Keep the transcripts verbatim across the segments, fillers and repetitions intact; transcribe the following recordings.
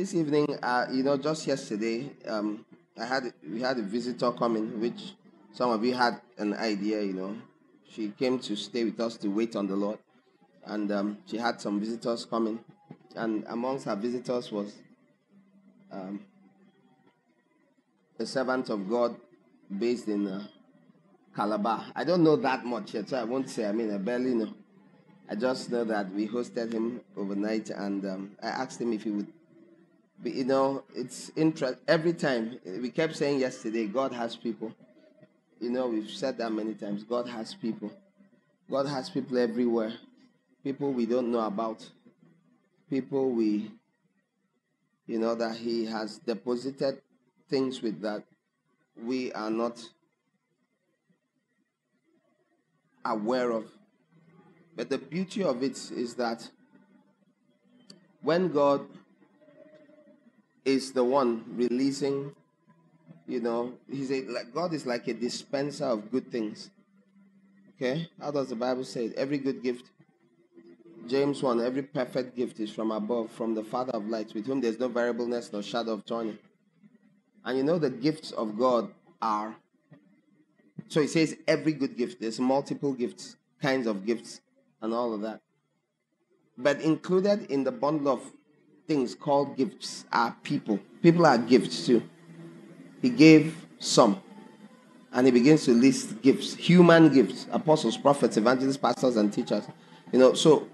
This evening, uh, you know, just yesterday, um, I had we had a visitor coming, which some of you had an idea, you know. She came to stay with us to wait on the Lord, and um, she had some visitors coming, and amongst her visitors was um, a servant of God based in uh, Calabar. I don't know that much yet, so I won't say. I mean, I barely know. I just know that we hosted him overnight, and um, I asked him if he would. But, you know, it's interesting. Every time, we kept saying yesterday, God has people. You know, we've said that many times. God has people. God has people everywhere. People we don't know about. People we, you know, that he has deposited things with that we are not aware of. But the beauty of it is that when God is the one releasing, you know, he's a, like, God is like a dispenser of good things. Okay? How does the Bible say it? Every good gift, James one, every perfect gift is from above, from the Father of lights, with whom there's no variableness nor shadow of turning. And you know the gifts of God are, so he says every good gift, there's multiple gifts, kinds of gifts, and all of that. But included in the bundle of things called gifts are people. People are gifts too. He gave some. And he begins to list gifts. Human gifts. Apostles, prophets, evangelists, pastors, and teachers. You know, so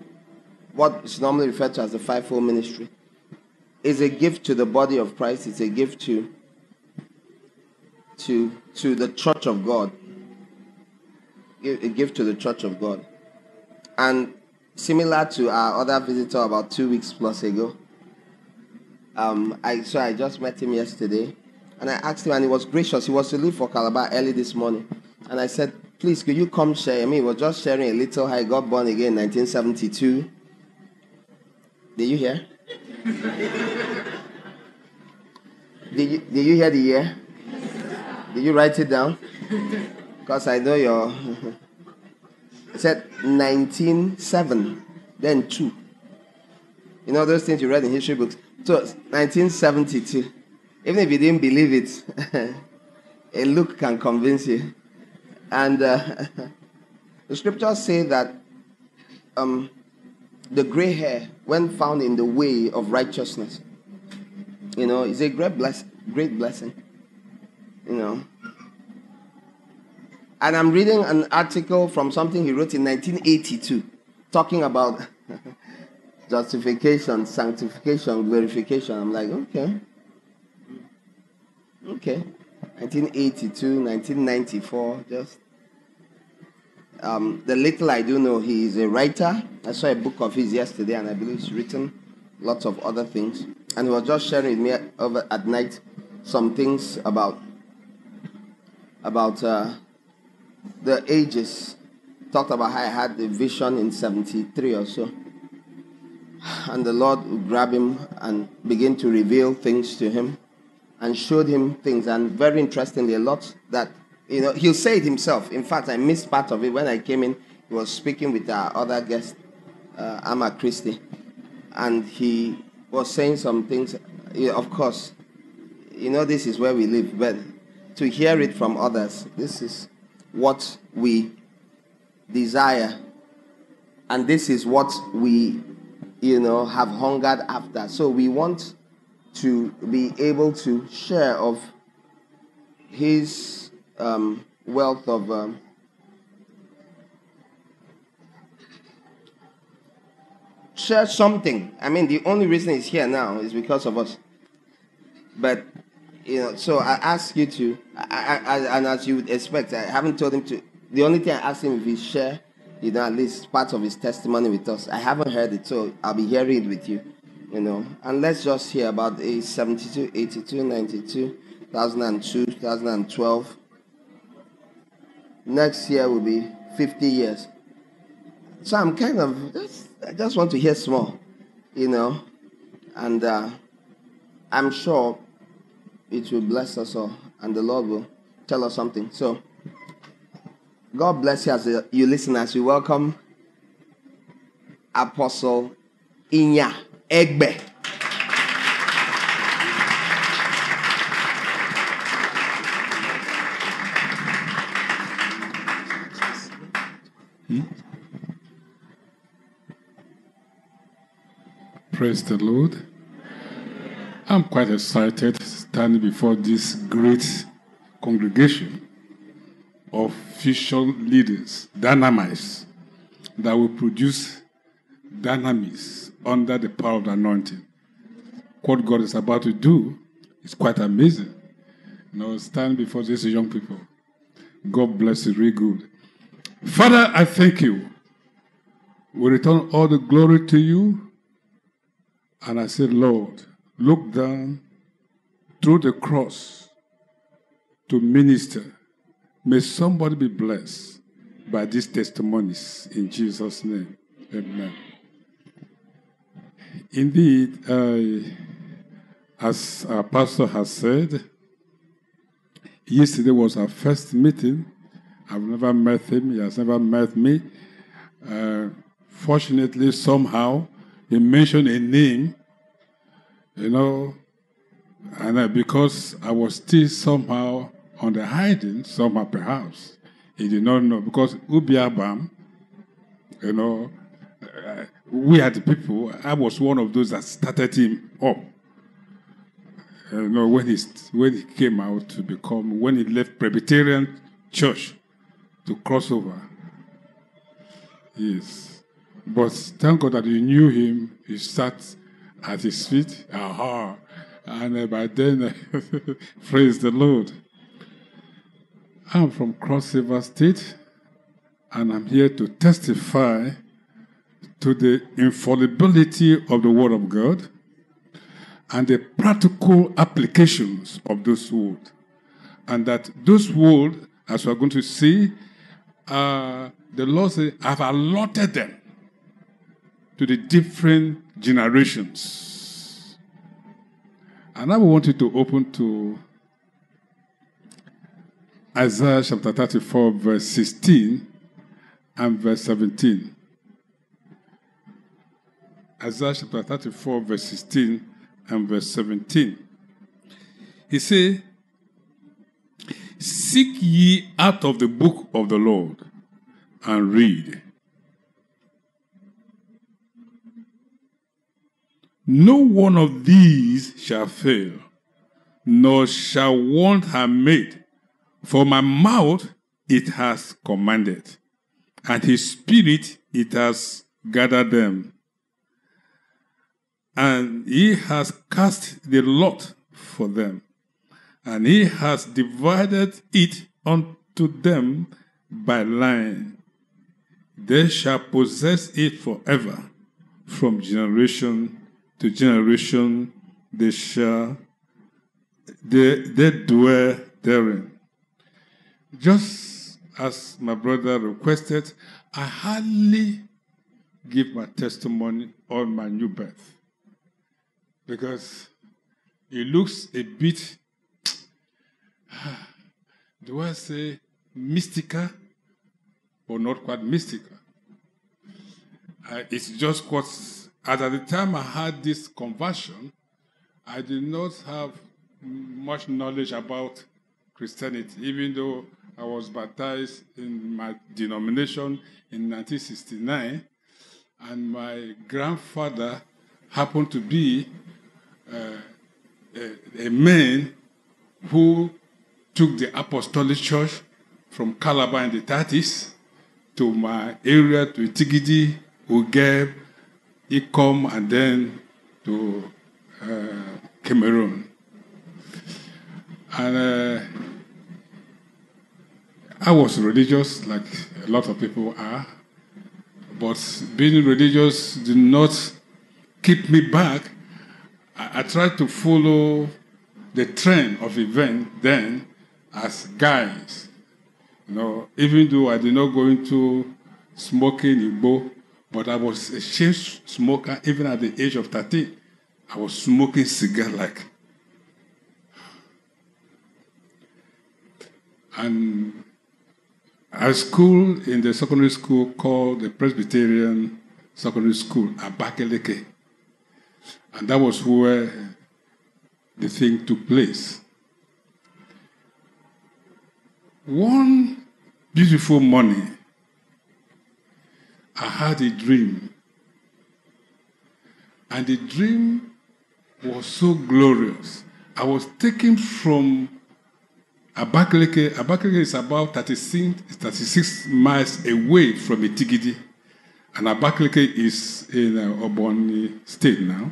what is normally referred to as the fivefold ministry is a gift to the body of Christ. It's a gift to, to, to the church of God. A gift to the church of God. And similar to our other visitor about two weeks plus ago, Um, I so I just met him yesterday, and I asked him, and he was gracious. He was to leave for Calabar early this morning, and I said, "Please, could you come share?" I mean, he was just sharing a little how he got born again in nineteen seventy-two. Did you hear? did you Did you hear the year? Did you write it down? Because I know your. He said nineteen seven, then two. You know those things you read in history books. So nineteen seventy-two, even if you didn't believe it, a look can convince you. And uh, the scriptures say that um, the gray hair, when found in the way of righteousness, you know, is a great, bless- great blessing, you know. And I'm reading an article from something he wrote in nineteen eighty-two, talking about justification, sanctification, glorification. I'm like, okay. Okay. nineteen eighty-two, nineteen ninety-four, just. Um, the little I do know, he is a writer. I saw a book of his yesterday, and I believe he's written lots of other things. And he was just sharing with me over at night some things about, about uh, the ages. Talked about how I had the vision in seventy-three or so. And the Lord would grab him and begin to reveal things to him and showed him things. And very interestingly, a lot that, you know, he'll say it himself. In fact, I missed part of it. When I came in, he was speaking with our other guest, uh, Amma Christie. And he was saying some things. You know, of course, you know, this is where we live. But to hear it from others, this is what we desire. And this is what we, you know, have hungered after. So we want to be able to share of his um, wealth of um, share something. I mean, the only reason he's here now is because of us. But you know, so I ask you to, I, I, I, and as you would expect, I haven't told him to. The only thing I asked him if he share, you know, at least part of his testimony with us. I haven't heard it, so I'll be hearing it with you, you know. And let's just hear about age seventy-two, eighty-two, ninety-two, two thousand two, two thousand twelve. Next year will be fifty years. So I'm kind of, just, I just want to hear small, you know. And uh, I'm sure it will bless us all, and the Lord will tell us something. So God bless you as you listen, as we welcome Apostle Inya Egbe. Praise the Lord. I'm quite excited standing before this great congregation of vision leaders, dynamites, that will produce dynamics under the power of the anointing. What God is about to do is quite amazing. And I will stand before these young people. God bless you, really good. Father, I thank you. We return all the glory to you. And I said, Lord, look down through the cross to minister. May somebody be blessed by these testimonies. In Jesus' name, amen. Indeed, uh, as our pastor has said, yesterday was our first meeting. I've never met him. He has never met me. Uh, fortunately, somehow, he mentioned a name, you know, and uh, because I was still somehow on the hiding, somehow perhaps, he did not know, because Ubiabam, you know, uh, we are the people, I was one of those that started him up. You know, when he, when he came out to become, when he left Presbyterian Church to cross over. Yes. But thank God that you knew him. You sat at his feet. Aha. And uh, by then, uh, praise the Lord. I'm from Cross River State, and I'm here to testify to the infallibility of the Word of God and the practical applications of this Word. And that this Word, as we're going to see, uh, the Lord says, I've allotted them to the different generations. And I want you to open to Isaiah chapter thirty-four, verse sixteen and verse seventeen. Isaiah chapter thirty-four, verse sixteen and verse seventeen. He says, seek ye out of the book of the Lord and read. No one of these shall fail, nor shall want her made, for my mouth it has commanded, and his spirit it has gathered them. And he has cast the lot for them, and he has divided it unto them by line. They shall possess it forever, from generation to generation. To generation, they shall, they, they dwell therein. Just as my brother requested, I hardly give my testimony on my new birth, because it looks a bit, do I say mystical or not quite mystical? Uh, it's just quite. As at the time I had this conversion, I did not have much knowledge about Christianity, even though I was baptized in my denomination in nineteen sixty-nine, and my grandfather happened to be uh, a, a man who took the apostolic church from Calabar in the thirties to my area, to Itigidi, Uyo, he come and then to uh, Cameroon. And uh, I was religious, like a lot of people are, but being religious did not keep me back. I, I tried to follow the trend of events then as guys. You know, even though I did not go into smoking Igbo, but I was a chain smoker even at the age of thirteen. I was smoking cigar like. And I school in the secondary school called the Presbyterian Secondary School, Abakaliki. And that was where the thing took place. One beautiful morning, I had a dream. And the dream was so glorious. I was taken from Abakaliki. Abakaliki is about thirty-six, thirty-six miles away from Itigidi. And Abakaliki is in uh, Oboni State now.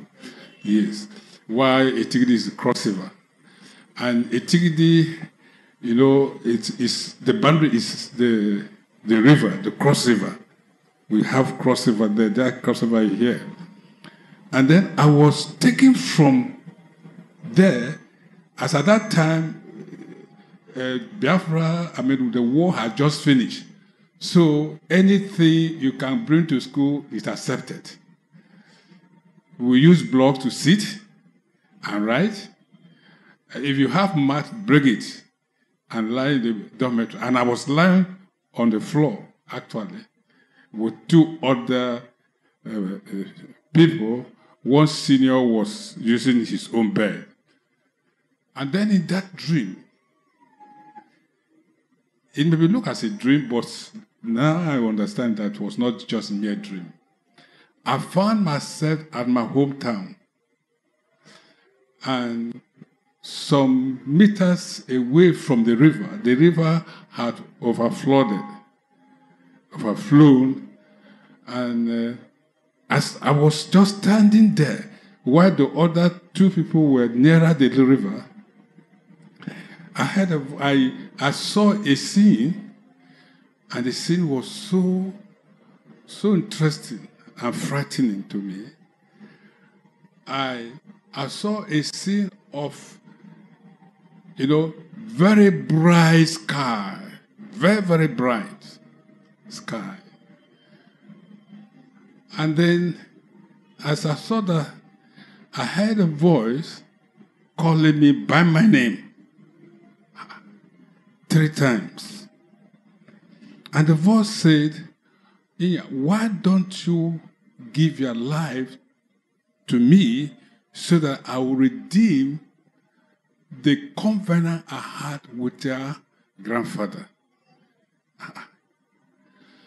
Yes. While Itigidi is the cross river. And Itigidi, you know, it is the boundary is the the river, the cross river. We have cross river there, there are cross river here. And then I was taken from there, as at that time, uh, Biafra, I mean, the war had just finished. So anything you can bring to school is accepted. We use blocks to sit and write. If you have math, break it and lie in the dormitory. And I was lying on the floor, actually, with two other uh, uh, people. One senior was using his own bed. And then in that dream, it may be looked as a dream, but now I understand that it was not just a mere dream. I found myself at my hometown. And some meters away from the river, the river had overflowed, overflown, and uh, as I was just standing there, while the other two people were nearer the river, I had a, I, I saw a scene, and the scene was so, so interesting and frightening to me. I, I saw a scene of, you know, very bright sky, very, very bright sky. And then, as I saw that, I heard a voice calling me by my name three times. And the voice said, "Why don't you give your life to me so that I will redeem the covenant I had with your grandfather?"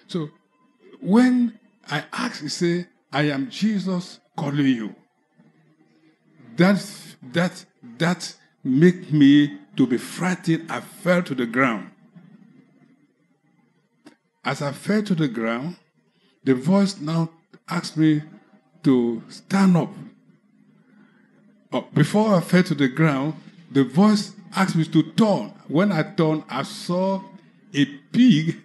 So, when I asked, he said, "I am Jesus calling you." That, that, that made me to be frightened. I fell to the ground. As I fell to the ground, the voice now asked me to stand up. Oh, before I fell to the ground, the voice asked me to turn. When I turned, I saw a pig,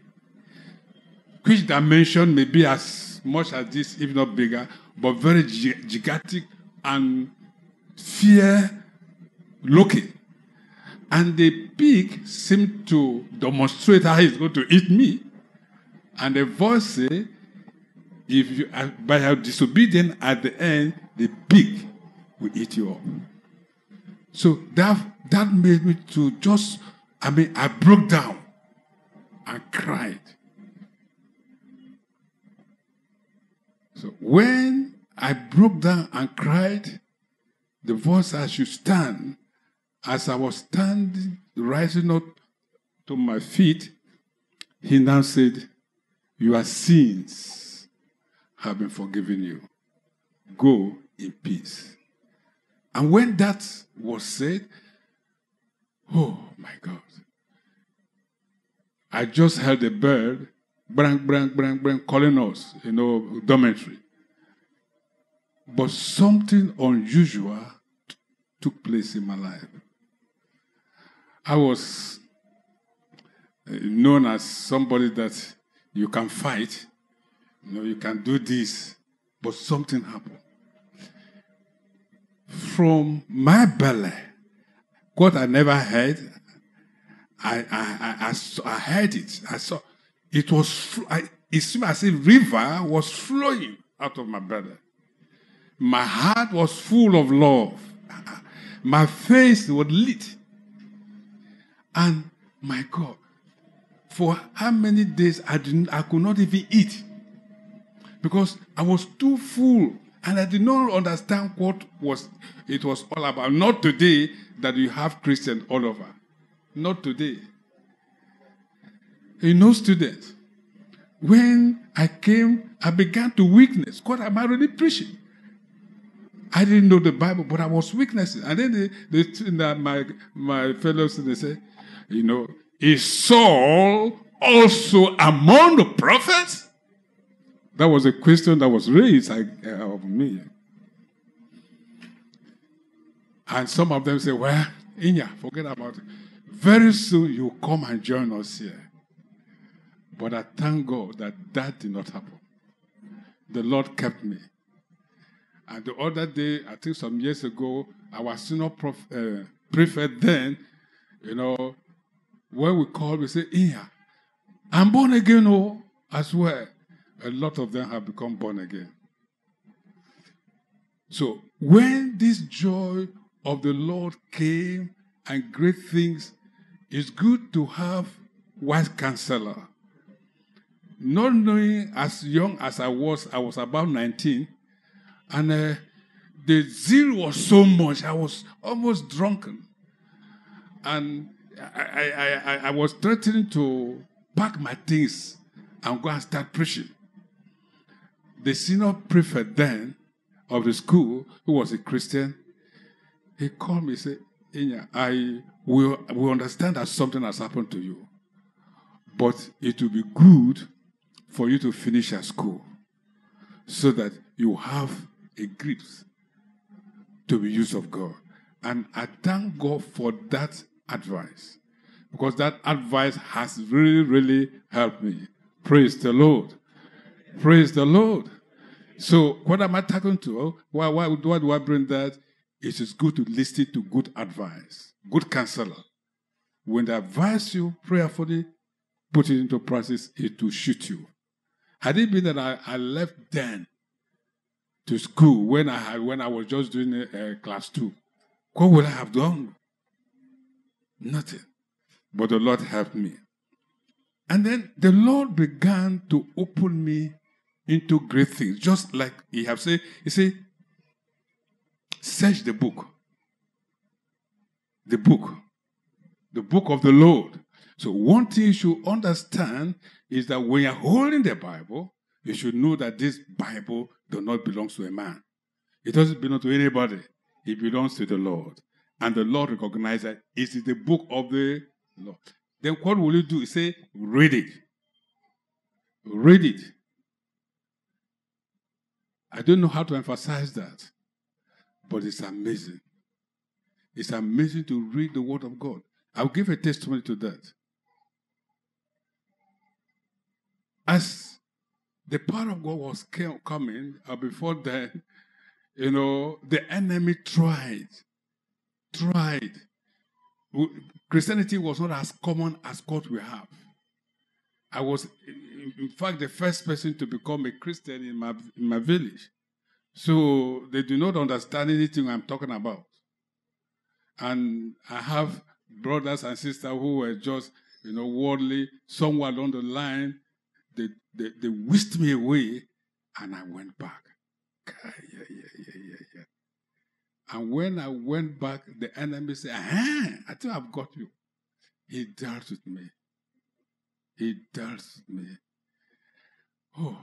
which dimension may be as much as this, if not bigger, but very gigantic and fear-looking. And the pig seemed to demonstrate how he's going to eat me. And the voice said, "If you are, by your disobedience, at the end, the pig will eat you up." So that, that made me to just, I mean, I broke down and cried. So when I broke down and cried, the voice I should stand, as I was standing, rising up to my feet, he now said, "Your sins have been forgiven you. Go in peace." And when that was said, oh my God, I just heard a bird Brank, brank, brank, brank, calling us, you know, dormitory. But something unusual t- took place in my life. I was known as somebody that you can fight, you know, you can do this, but something happened. From my belly, God I never heard, I, I, I, I, I heard it, I saw. It was, it seemed as if river was flowing out of my brother. My heart was full of love. My face was lit. And my God, for how many days I didn't, I could not even eat because I was too full and I did not understand what was it was all about. Not today that you have Christians all over. Not today. You know, students, when I came, I began to witness. God, am I really preaching? I didn't know the Bible, but I was witnessing. And then they, they, my, my fellows, they say, you know, is Saul also among the prophets? That was a question that was raised like, uh, of me. And some of them say, well, Inya, forget about it. Very soon you come and join us here. But I thank God that that did not happen. The Lord kept me. And the other day, I think some years ago, our senior prof, uh, prefect then, you know, when we called, we said, Inya, I'm born again, oh, as well. A lot of them have become born again. So when this joy of the Lord came and great things, it's good to have wise counselor. Not knowing, as young as I was, I was about nineteen, and uh, the zeal was so much, I was almost drunken. And I, I, I, I was threatening to pack my things and go and start preaching. The senior prefect then of the school, who was a Christian, he called me and said, Inya, I will, will understand that something has happened to you, but it will be good for you to finish your school so that you have a grip to be used of God. And I thank God for that advice, because that advice has really, really helped me. Praise the Lord. Praise the Lord. So what am I talking to? Why, why, why do I bring that? It is good to listen to good advice, good counselor. When they advise you prayerfully, put it into practice, it will shoot you. Had it been that I, I left then to school when I had, when I was just doing uh, class two, what would I have done? Nothing. But the Lord helped me. And then the Lord began to open me into great things, just like he have said. He said, search the book. The book. The book of the Lord. So one thing you should understand is that when you're holding the Bible, you should know that this Bible does not belong to a man. It doesn't belong to anybody. It belongs to the Lord. And the Lord recognized that it is the book of the Lord. Then what will you do? You say, read it. Read it. I don't know how to emphasize that, but it's amazing. It's amazing to read the Word of God. I'll give a testimony to that. As the power of God was came, coming, uh, before then, you know, the enemy tried, tried. Christianity was not as common as what we have. I was, in fact, the first person to become a Christian in my, in my village. So they do not understand anything I'm talking about. And I have brothers and sisters who were just, you know, worldly. Somewhere along the line, they, they, they whisked me away, and I went back. Yeah, yeah, yeah, yeah, yeah. And when I went back, the enemy said, ah, I think I've got you. He dealt with me. He dealt with me. Oh,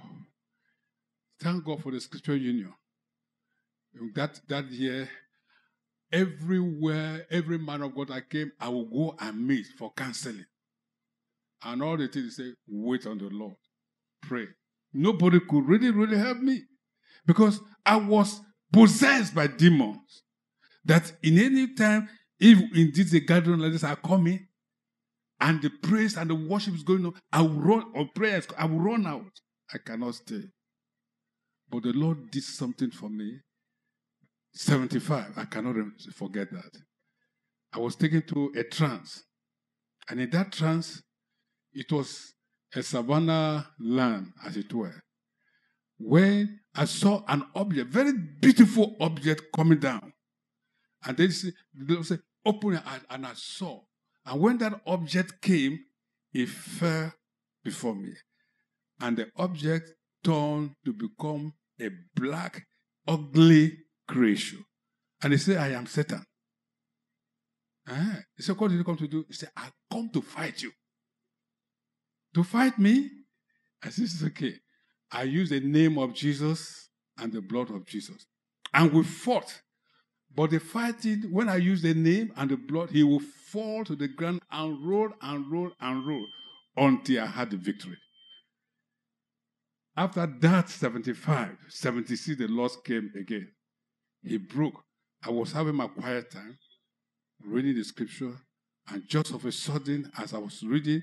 thank God for the Scripture Union. That, that year, everywhere, every man of God I came, I will go and meet for counseling. And all the things say, wait on the Lord. Pray. Nobody could really, really help me, because I was possessed by demons, that in any time, if indeed the gathering like this are coming, and the praise and the worship is going on, I will run, or prayers, I will run out. I cannot stay. But the Lord did something for me. seventy-five, I cannot forget that. I was taken to a trance, and in that trance, it was a savannah land, as it were, where I saw an object, very beautiful object coming down. And they said, open your eyes, and I saw. And when that object came, it fell before me. And the object turned to become a black, ugly creation. And they said, I am Satan. Ah. He said, what did you come to do? He said, I come to fight you. To fight me? I said, it's okay. I use the name of Jesus and the blood of Jesus. And we fought. But the fighting, when I use the name and the blood, he will fall to the ground and roll and roll and roll until I had the victory. After that, seventy-five, seventy-six, the Lord came again. He broke. I was having my quiet time, reading the scripture, and just of a sudden, as I was reading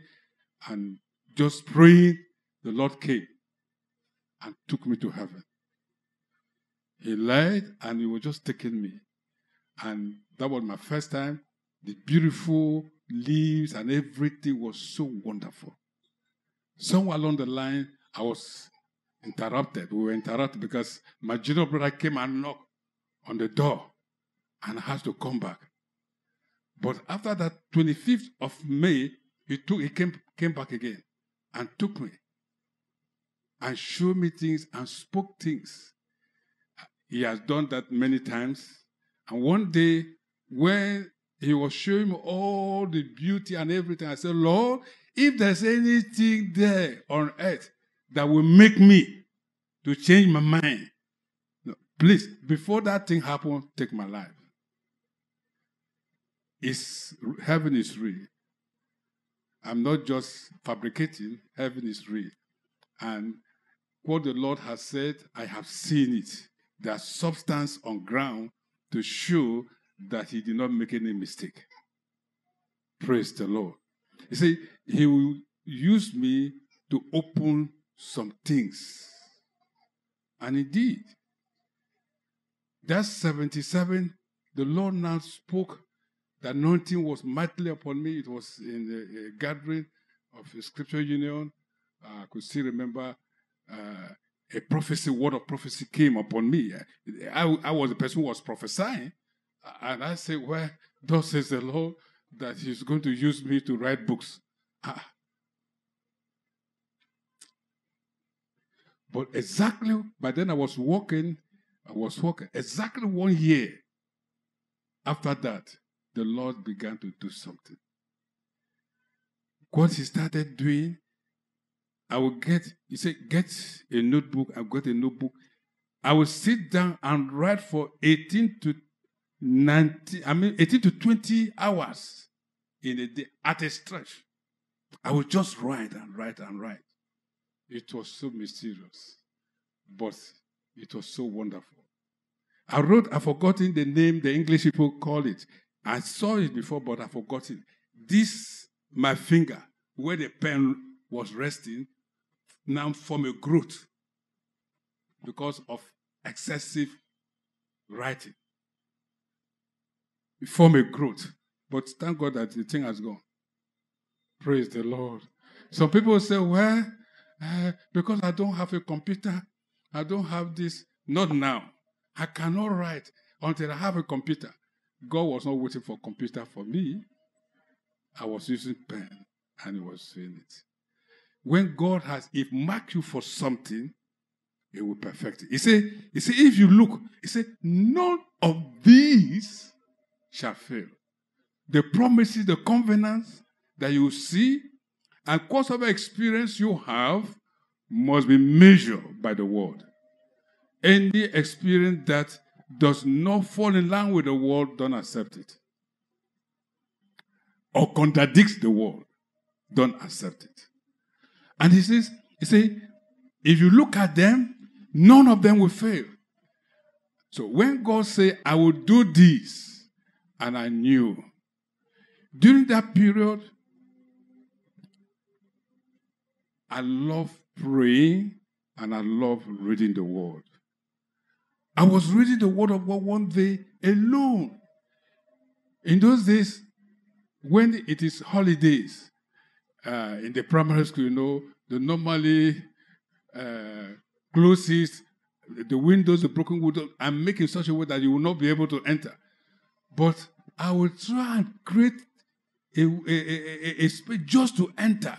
and just praying, the Lord came and took me to heaven. He lied and he was just taking me. And that was my first time. The beautiful leaves and everything was so wonderful. Somewhere along the line, I was interrupted. We were interrupted because my junior brother came and knocked on the door and had to come back. But after that, twenty-fifth of May, he, took, he came, came back again and took me and showed me things and spoke things. He has done that many times. And one day, when he was showing me all the beauty and everything, I said, Lord, if there's anything there on earth that will make me to change my mind, no, please, before that thing happens, take my life. It's, heaven is real. I'm not just fabricating. Heaven is real. And what the Lord has said, I have seen it. There's substance on ground to show that he did not make any mistake. Praise the Lord. You see, he will use me to open some things. And indeed, that's seventy-seven, the Lord now spoke. The anointing was mightily upon me. It was in the uh, gathering of the Scripture Union. Uh, I could still remember uh, a prophecy, word of prophecy came upon me. I, I was the person who was prophesying. And I said, well, thus says the Lord that he's going to use me to write books. Ah. But exactly, by then I was walking, I was walking. Exactly one year after that, the Lord began to do something. What he started doing, I will get, he said, get a notebook. I've got a notebook. I will sit down and write for eighteen to nineteen, I mean, eighteen to twenty hours in a day at a stretch. I will just write and write and write. It was so mysterious, but it was so wonderful. I wrote, I've forgotten the name the English people call it. I saw it before, but I've forgotten. This, my finger, where the pen was resting, now formed a growth because of excessive writing. It formed a growth. But thank God that the thing has gone. Praise the Lord. Some people say, well, uh, because I don't have a computer, I don't have this. Not now. I cannot write until I have a computer. God was not waiting for a computer for me. I was using pen, and he was doing it. When God has, if marked you for something, he will perfect it. He said, he said, if you look, he said, none of these shall fail. The promises, the covenants that you see, and whatsoever experience you have must be measured by the word. Any experience that does not fall in line with the world, don't accept it. Or contradicts the world, don't accept it. And he says, he says, if you look at them, none of them will fail. So when God said, I will do this, and I knew. During that period, I love praying and I love reading the word. I was reading the Word of God one day alone. In those days, when it is holidays, uh, in the primary school, you know, the normally uh, closes the windows, the broken windows, and make in such a way that you will not be able to enter. But I will try and create a, a, a, a space just to enter,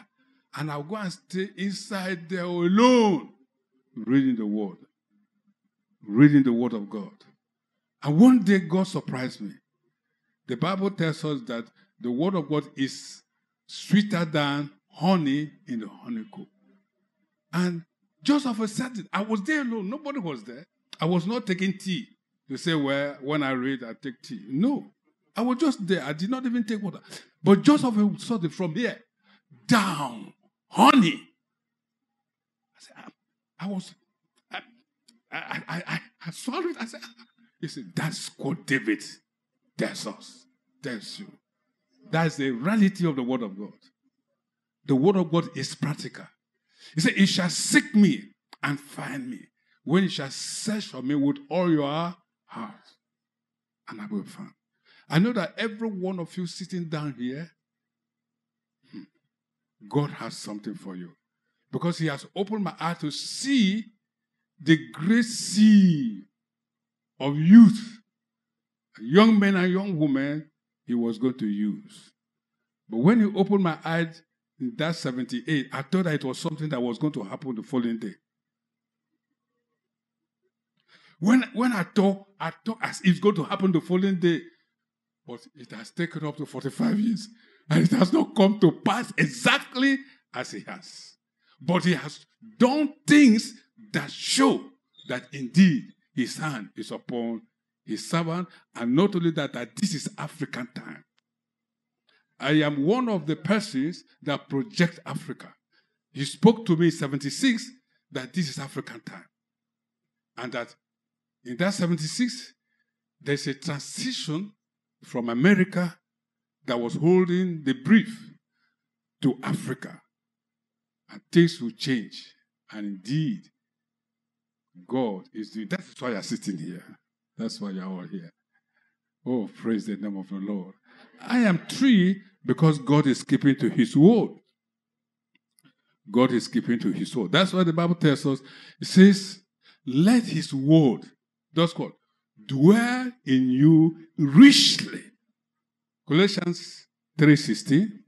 and I'll go and stay inside there alone, reading the Word. Reading the Word of God. And one day God surprised me. The Bible tells us that the Word of God is sweeter than honey in the honeycomb. And just of a sudden, I was there alone. Nobody was there. I was not taking tea. They say, well, when I read, I take tea. No. I was just there. I did not even take water. But Joseph saw it from here down. Honey. I said, I, I was, I, I, I, I, I saw it. I said, he said, that's called David. That's us. That's you. That's the reality of the word of God. The word of God is practical. He said, "It shall seek me and find me when it shall search for me with all your heart, and I will be found." I know that every one of you sitting down here, God has something for you, because He has opened my eye to see the great sea of youth, young men and young women He was going to use. But when He opened my eyes in that seventy-eight, I thought that it was something that was going to happen the following day. When, when I thought, I thought as it's going to happen the following day, but it has taken up to forty-five years, and it has not come to pass exactly as it has. But He has done things that show that indeed His hand is upon His servant, and not only that, that this is African time. I am one of the persons that project Africa. He spoke to me in seventy-six that this is African time. And that in that seventy-six, there's a transition from America that was holding the brief to Africa. And things will change. And indeed, God is doing. That's why you're sitting here. That's why you're all here. Oh, praise the name of the Lord. I am three because God is keeping to His word. God is keeping to His word. That's why the Bible tells us, it says, let His word, that's called, dwell in you richly. Colossians three sixteen.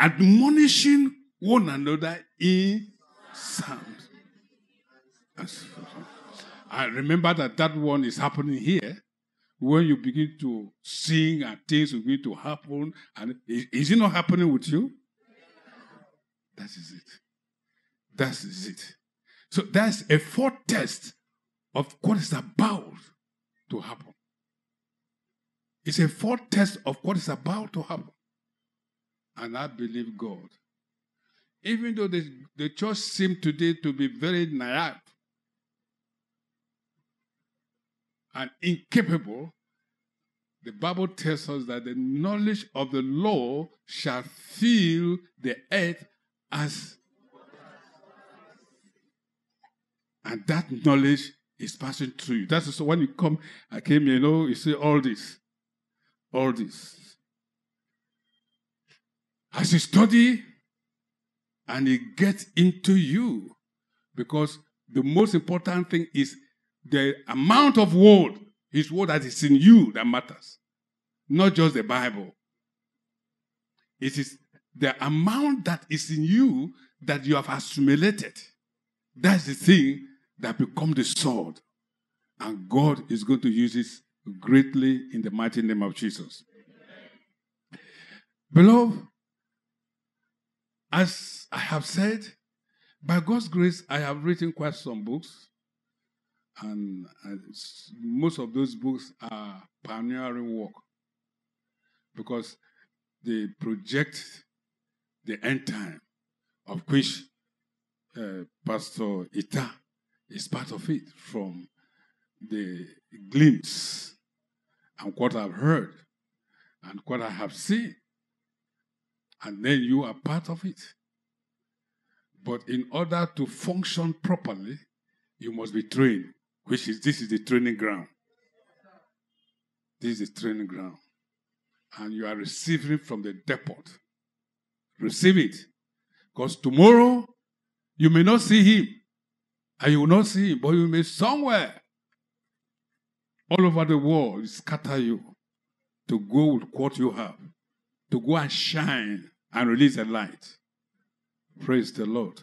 Admonishing one another in psalms. I remember that that one is happening here. When you begin to sing and things will begin to happen, and is, is it not happening with you? That is it. That is it. So that's a foretaste of what is about to happen. It's a foretaste of what is about to happen. And I believe God. Even though the, the church seems today to be very naive and incapable, the Bible tells us that the knowledge of the law shall fill the earth as. And that knowledge is passing through you. That's when you come, I came, you know, you say all this, all this. As you study, and it gets into you, because the most important thing is the amount of word, His word that is in you that matters. Not just the Bible. It is the amount that is in you that you have assimilated. That's the thing that becomes the sword. And God is going to use it greatly in the mighty name of Jesus. Amen. Beloved, as I have said, by God's grace, I have written quite some books. And uh, most of those books are pioneering work, because they project the end time, of which uh, Pastor Ita is part of it, from the glimpse and what I've heard and what I have seen. And then you are part of it. But in order to function properly, you must be trained. Which is, this is the training ground. This is the training ground. And you are receiving from the depot. Receive it. Because tomorrow, you may not see Him. And you will not see Him, but you may somewhere, all over the world, scatter you to go with what you have. To go and shine and release the light. Praise the Lord.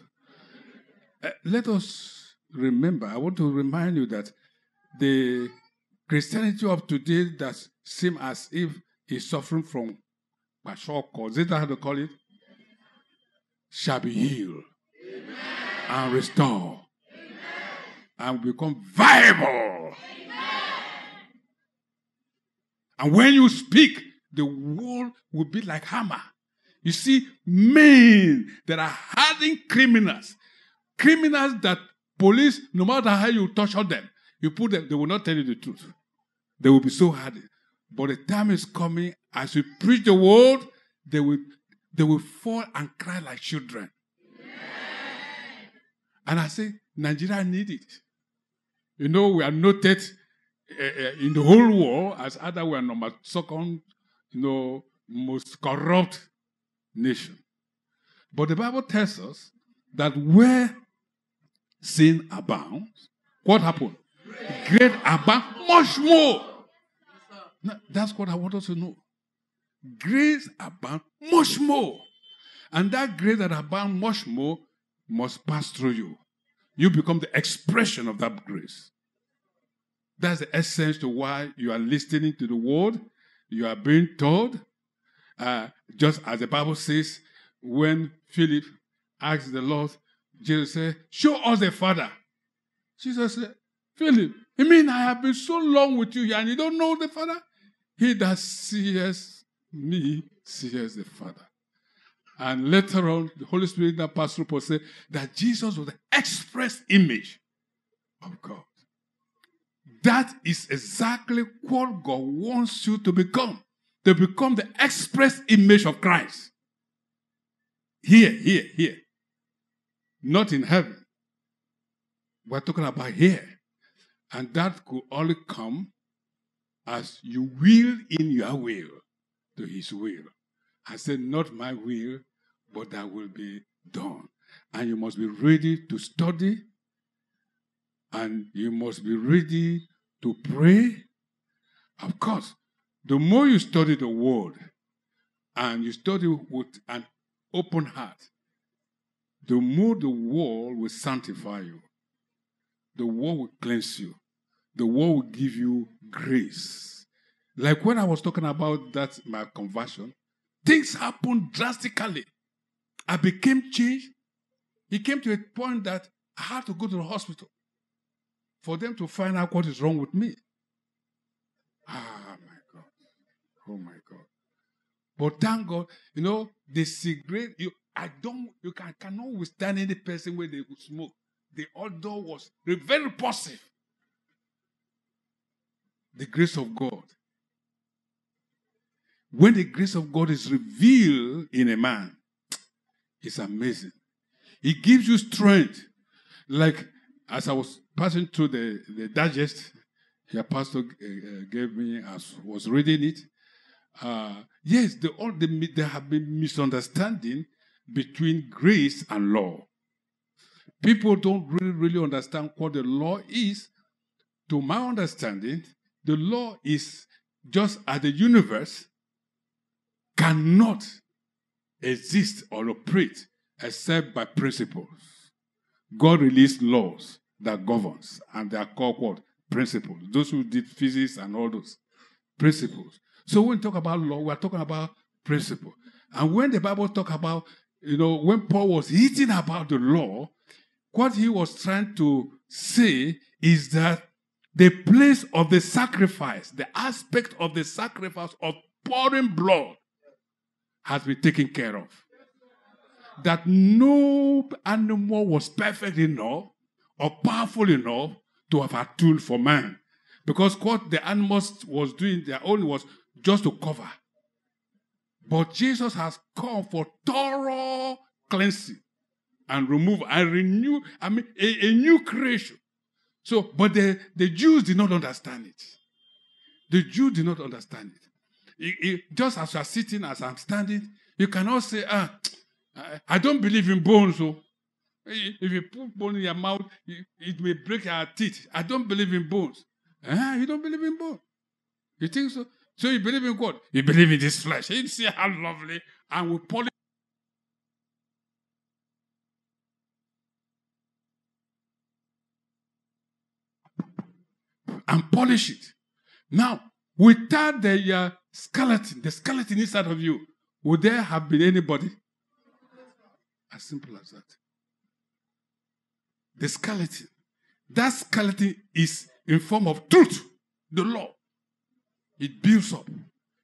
Uh, let us remember, I want to remind you that the Christianity of today that seems as if is suffering from Bashoko, is that how they call it? Shall be healed. Amen. And restored. Amen. and become viable. Amen. And when you speak, the world will be like hammer. You see, men that are hardened criminals, criminals that police, no matter how you torture them, you put them, they will not tell you the truth. They will be so hardened. But the time is coming, as we preach the word, they will, they will fall and cry like children. Yeah. And I say, Nigeria needs it. You know, we are noted uh, uh, in the whole world as either we are number second, you know, most corrupt nation. But the Bible tells us that where sin abounds, what happened? Great abound, much more. Now, that's what I want us to know. Grace abound much more. And that grace that abounds much more must pass through you. You become the expression of that grace. That's the essence to why you are listening to the word. You are being told. Uh, just as the Bible says, when Philip asked the Lord, Jesus said, show us the Father. Jesus said, Philip, you mean I have been so long with you and you don't know the Father? He that sees me sees the Father. And later on, the Holy Spirit that passed through Paul said that Jesus was the express image of God. That is exactly what God wants you to become. To become the express image of Christ. Here, here, here. Not in heaven. We're talking about here. And that could only come as you will in your will to his will. I said, not my will, but that will be done. And you must be ready to study. And you must be ready to pray. Of course, the more you study the word, and you study with an open heart, the more the world will sanctify you. The world will cleanse you. The world will give you grace. Like when I was talking about that, my conversion, things happened drastically. I became changed. It came to a point that I had to go to the hospital for them to find out what is wrong with me. Ah, my God. Oh, my God. But thank God, you know, the cigarette, you, I don't, you can, cannot withstand any person where they could smoke. The odor was very repulsive. The grace of God. When the grace of God is revealed in a man, it's amazing. It gives you strength. Like as I was passing through the, the digest, your pastor gave me, as I was reading it. Uh, yes, the, all the, there have been misunderstanding between grace and law. People don't really, really understand what the law is. To my understanding, the law is just as the universe cannot exist or operate except by principles. God released laws that governs, and they are called what? Principles. Those who did physics and all those principles. So when we talk about law, we are talking about principle. And when the Bible talks about, you know, when Paul was hitting about the law, what he was trying to say is that the place of the sacrifice, the aspect of the sacrifice of pouring blood has been taken care of. That no animal was perfect enough or powerful enough to have atoned for man. Because what the animals was doing their own was just to cover. But Jesus has come for thorough cleansing. And remove and renew, I mean, a, a new creation. So, but the, the Jews did not understand it. The Jews did not understand it. It, it just as you are sitting, as I'm standing, you cannot say, ah, I, I don't believe in bones. So if you put bone in your mouth, it, it may break your teeth. I don't believe in bones. Ah, you don't believe in bones. You think so? So you believe in God? You believe in this flesh. You see how lovely, and we polish. And polish it. Now, without the uh, skeleton, the skeleton inside of you, would there have been anybody? As simple as that. The skeleton. That skeleton is in form of truth, the law. It builds up.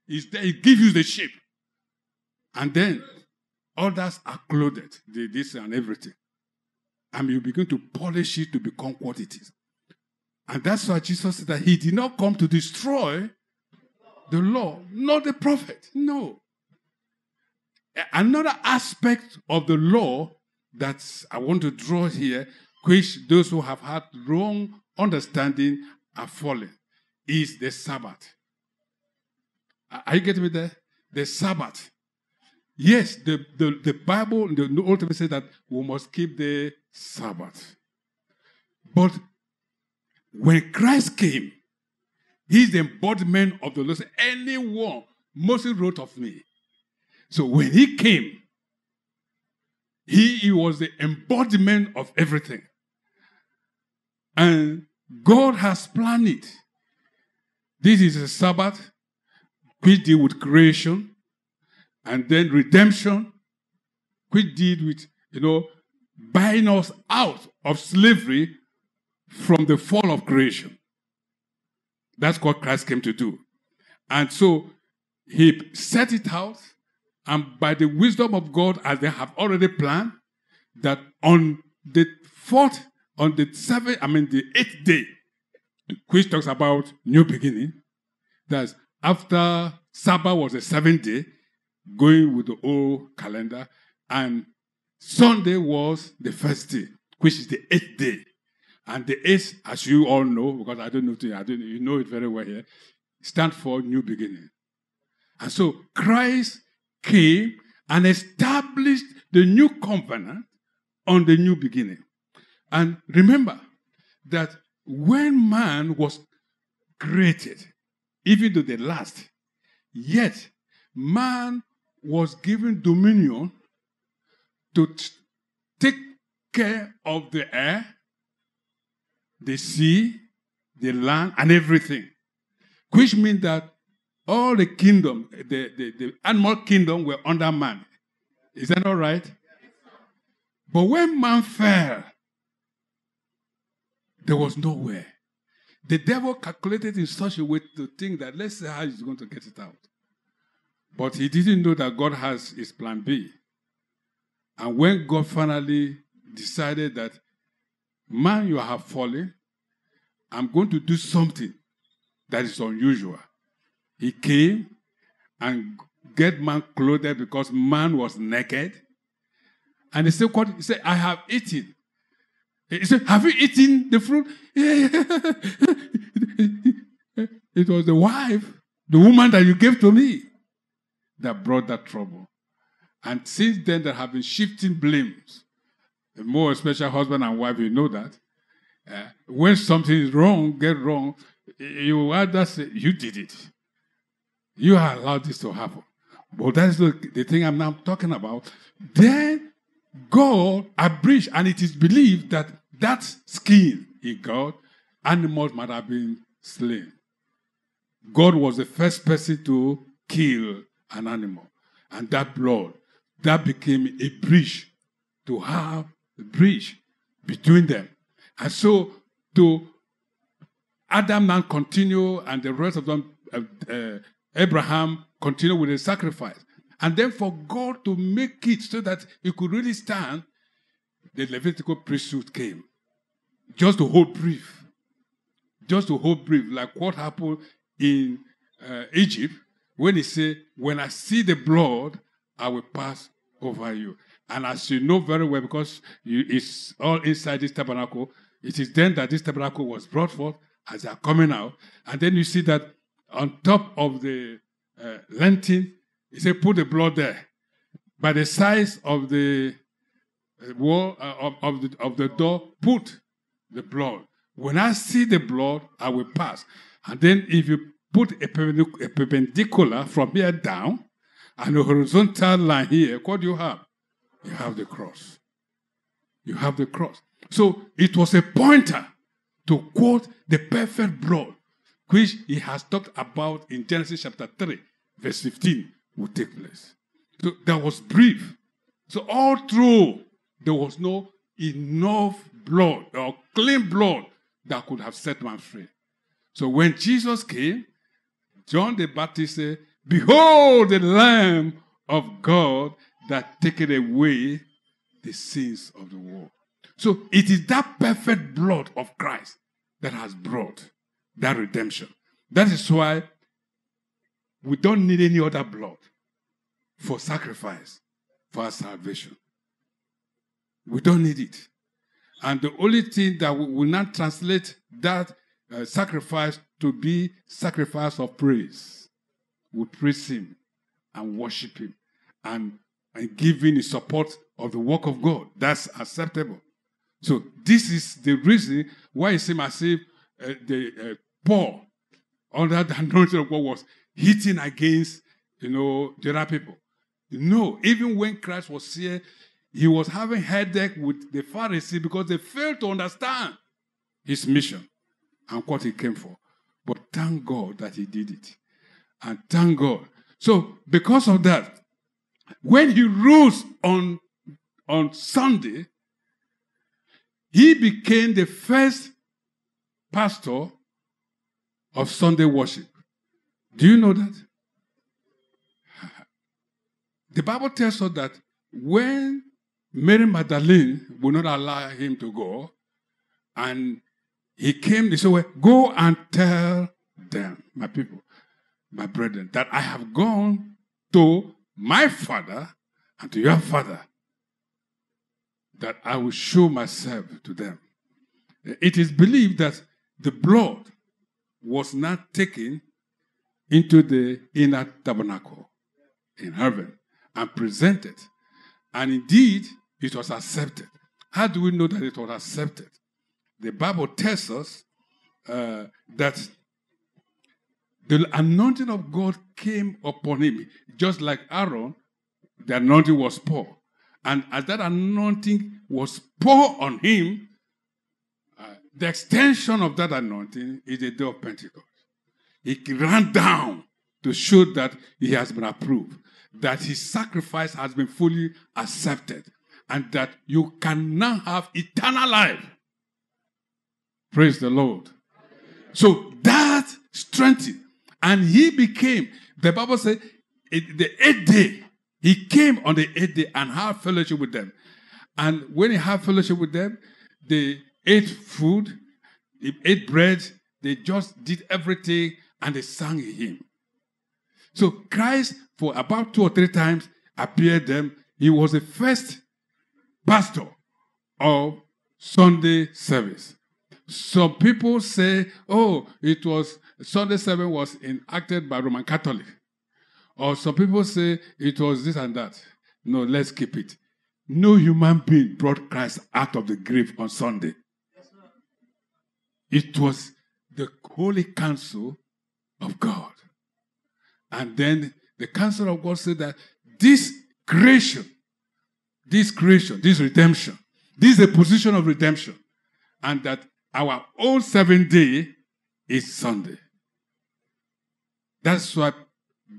It's there. It gives you the shape. And then others are clothed, the, this and everything. And you begin to polish it to become what it is. And that's why Jesus said that he did not come to destroy the law, not the prophet. No. Another aspect of the law that I want to draw here, which those who have had wrong understanding are fallen, is the Sabbath. Are you getting me there? The Sabbath. Yes, the, the, the Bible, the Old Testament says that we must keep the Sabbath. But when Christ came, he's the embodiment of the Lord. Anyone, Moses wrote of me. So when he came, he, he was the embodiment of everything. And God has planned it. This is a Sabbath, which deal with creation, and then redemption, which deal with, you know, buying us out of slavery from the fall of creation. That's what Christ came to do. And so he set it out, and by the wisdom of God, as they have already planned, that on the fourth, on the seventh, I mean the eighth day, which talks about new beginning, that's after Sabbath was the seventh day, going with the old calendar, and Sunday was the first day, which is the eighth day. And the eighth, as you all know, because I don't know, I don't, you know it very well here, stands for new beginning. And so Christ came and established the new covenant on the new beginning. And remember that when man was created, even to the last, yet man was given dominion to t- take care of the air, the sea, the land, and everything. Which means that all the kingdom, the, the, the animal kingdom were under man. Is that all right? But when man fell, there was nowhere. The devil calculated in such a way to think that let's see how he's going to get it out. But he didn't know that God has his plan B. And when God finally decided that, man, you have fallen, I'm going to do something that is unusual. He came and get man clothed because man was naked. And he said, he said, I have eaten. He said, have you eaten the fruit? It was the wife, the woman that you gave to me, that brought that trouble. And since then, there have been shifting blames. A more special husband and wife, you know that. Uh, when something is wrong, get wrong, you either say, you did it. You are allowed this to happen. But that is the thing I'm now talking about. Then God abridged, and it is believed that that skin in God, animals might have been slain. God was the first person to kill an animal. And that blood, that became a bridge, to have a bridge between them. And so, to Adam now continue, and the rest of them, uh, uh, Abraham continue with the sacrifice. And then for God to make it so that it could really stand, the Levitical priesthood came. Just to hold brief. Just to hold brief, like what happened in uh, Egypt, when he said, when I see the blood, I will pass over you. And as you know very well, because you, it's all inside this tabernacle, it is then that this tabernacle was brought forth as they are coming out. And then you see that on top of the uh, lantern, he said, put the blood there. By the size of the wall, uh, of, of, the, of the door, put the blood. When I see the blood, I will pass. And then if you put a perpendicular from here down, and a horizontal line here, what do you have? You have the cross. You have the cross. So it was a pointer to quote the perfect blood, which he has talked about in Genesis chapter three, verse fifteen, will take place. So that was brief. So all through, there was no enough blood or clean blood that could have set man free. So when Jesus came, John the Baptist said, "Behold the Lamb of God that taketh away the sins of the world." So it is that perfect blood of Christ that has brought that redemption. That is why we don't need any other blood for sacrifice for our salvation. We don't need it. And the only thing that we will not translate that uh, sacrifice to be sacrifice of praise. We praise him and worship him and, and give in the support of the work of God. That's acceptable. So this is the reason why it seems as if uh, the uh, Paul, under the anointing of God, was hitting against, you know, the other people. No, even when Christ was here, he was having headache with the Pharisees because they failed to understand his mission and what he came for. But thank God that he did it. And thank God. So because of that, when he rose on, on Sunday, he became the first pastor of Sunday worship. Do you know that? The Bible tells us that when Mary Magdalene would not allow him to go, and he came, he said, "Well, go and tell them, my people, my brethren, that I have gone to my father and to your father, that I will show myself to them." It is believed that the blood was not taken into the inner tabernacle in heaven and presented. And indeed, it was accepted. How do we know that it was accepted? The Bible tells us uh, that the anointing of God came upon him. Just like Aaron, the anointing was poured. And as that anointing was poured on him, uh, the extension of that anointing is the day of Pentecost. He ran down to show that he has been approved, that his sacrifice has been fully accepted, and that you can now have eternal life. Praise the Lord. So that strengthened, and he became, the Bible says, the eighth day, he came on the eighth day and had fellowship with them. And when he had fellowship with them, they ate food, they ate bread, they just did everything, and they sang him. So Christ, for about two or three times, appeared them. He was the first pastor of Sunday service. Some people say, "Oh, it was Sunday service was enacted by Roman Catholic," or some people say it was this and that. No, let's keep it. No human being brought Christ out of the grave on Sunday. It was the holy counsel of God. And then the counsel of God said that this creation, this creation, this redemption, this is a position of redemption, and that our own seventh day is Sunday. That's why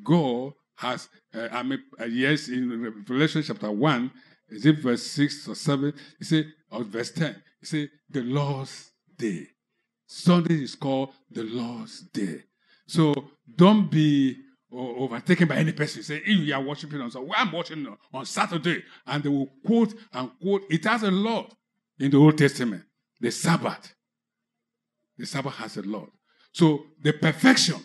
God has, uh, I mean, uh, yes, in Revelation chapter one, is it verse six or seven? It says, or verse ten, it says, the Lord's day. Sunday is called the Lord's day. So don't be overtaken by any person. Say, if you are worshiping on Sunday, I'm watching on Saturday. And they will quote and quote. It has a lot in the Old Testament. The Sabbath. The Sabbath has a lot. So the perfection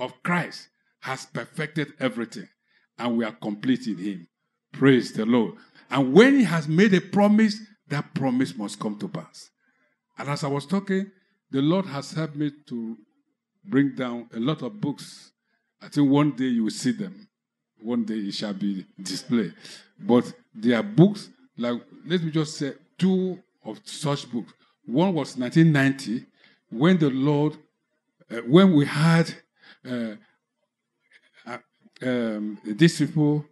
of Christ has perfected everything. And we are complete in him. Praise the Lord. And when he has made a promise, that promise must come to pass. And as I was talking, the Lord has helped me to bring down a lot of books. I think one day you will see them. One day it shall be displayed. But there are books, like, let me just say, two of such books. One was nineteen ninety, when the Lord, uh, when we had uh, uh, um, these people,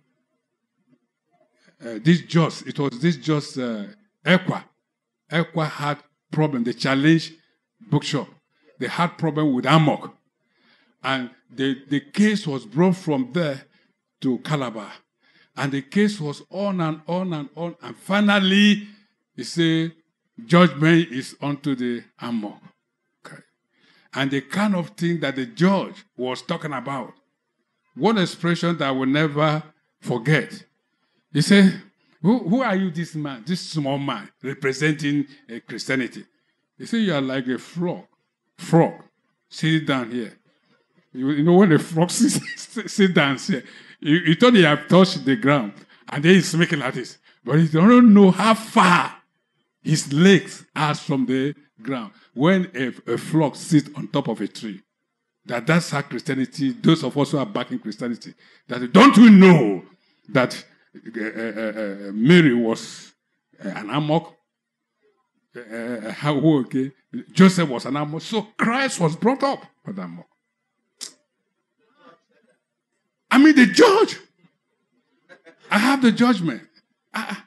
uh, this just, it was this just uh, Akwa. Akwa had problem. They challenged Bookshop. They had problem with Amok. And the, the case was brought from there to Calabar. And the case was on and on and on. And finally, he said, judgment is unto the Amok. and the kind of thing that the judge was talking about. One expression that I will never forget. He said, who, who are you, this man, this small man, representing uh, Christianity? He said, you are like a frog. Frog. Sit down here. You, you know, when a frog sits, sit down here, you, you thought he had touched the ground, and then he's making like this. But he don't know how far his legs are from the ground. When a, a frog sits on top of a tree, that that's how Christianity, those of us who are backing Christianity, that don't we know that uh, uh, uh, Mary was uh, an amok? Uh, how, okay, Joseph was an amok. So Christ was brought up for the amok. I mean, the judge. I have the judgment. I,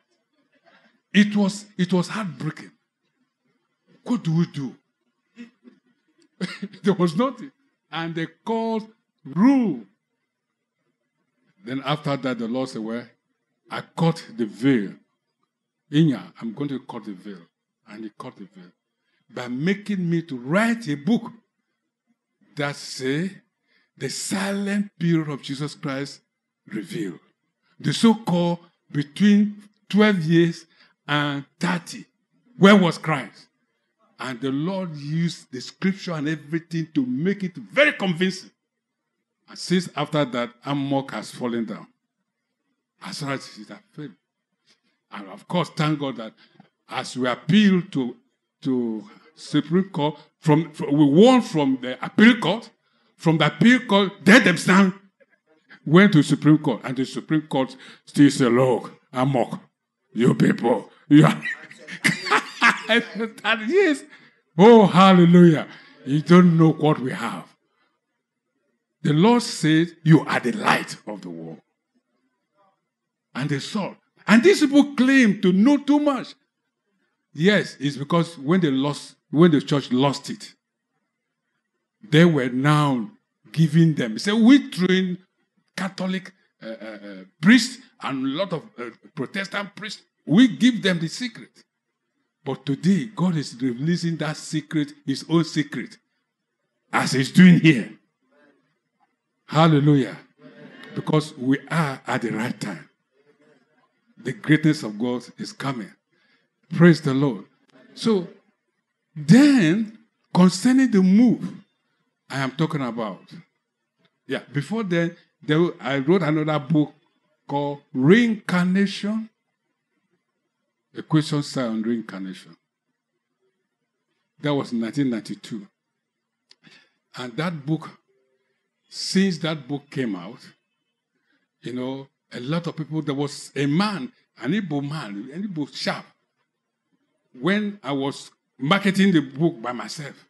it was it was heartbreaking. What do we do? There was nothing. And they called rule. Then after that, the Lord said, well, I cut the veil. Inya, I'm going to cut the veil. And he cut the veil by making me to write a book that says the silent period of Jesus Christ revealed. The so-called between twelve years and thirty. Where was Christ? And the Lord used the scripture and everything to make it very convincing. And since after that, Amok has fallen down. As far as it has failed. And of course, thank God that as we appeal to, to Supreme Court, from, from, we won from the appeal court, from the appeal court, they themselves went to Supreme Court, and the Supreme Court still said, look, Amok, you people, you are... That is, oh, hallelujah. You don't know what we have. The Lord said, you are the light of the world. And the salt. And these people claim to know too much. Yes, it's because when they lost, when the church lost it, they were now giving them. So we train Catholic uh, uh, priests and a lot of uh, Protestant priests. We give them the secret. But today, God is releasing that secret, his own secret, as he's doing here. Hallelujah. Because we are at the right time. The greatness of God is coming. Praise the Lord. So, then, concerning the move I am talking about. Yeah, before then, there, I wrote another book called Reincarnation. A question sign on reincarnation. That was nineteen ninety-two. And that book, since that book came out, you know, a lot of people, there was a man, an Igbo man, an Igbo sharp. When I was marketing the book by myself,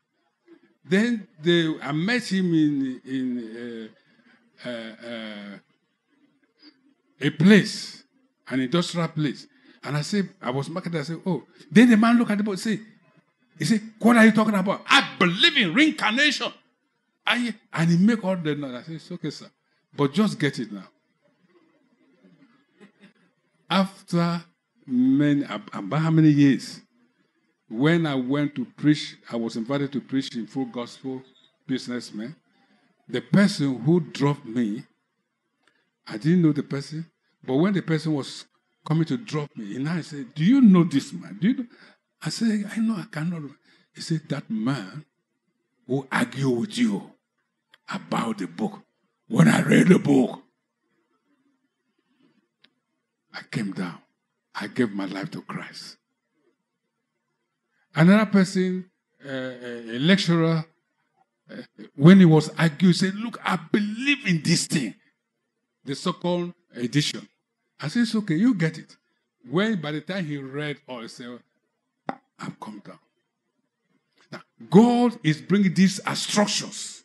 then they, I met him in, in uh, uh, uh, a place, an industrial place. And I said, I was marketing, I said, oh. Then the man looked at the book and said, he said, what are you talking about? I believe in reincarnation. I, and he make all the noise. I said, it's okay, sir. But just get it now. After many, about how many years, when I went to preach, I was invited to preach in Full Gospel Businessman. The person who dropped me, I didn't know the person, but when the person was coming to drop me. And I said, do you know this man? Do you know? I said, I know, I cannot. He said, that man will argue with you about the book. When I read the book, I came down. I gave my life to Christ. Another person, uh, a lecturer, uh, when he was arguing, said, look, I believe in this thing. The so-called edition. I said, it's okay, you get it. When by the time he read all, he said, I've come down. Now, God is bringing these instructions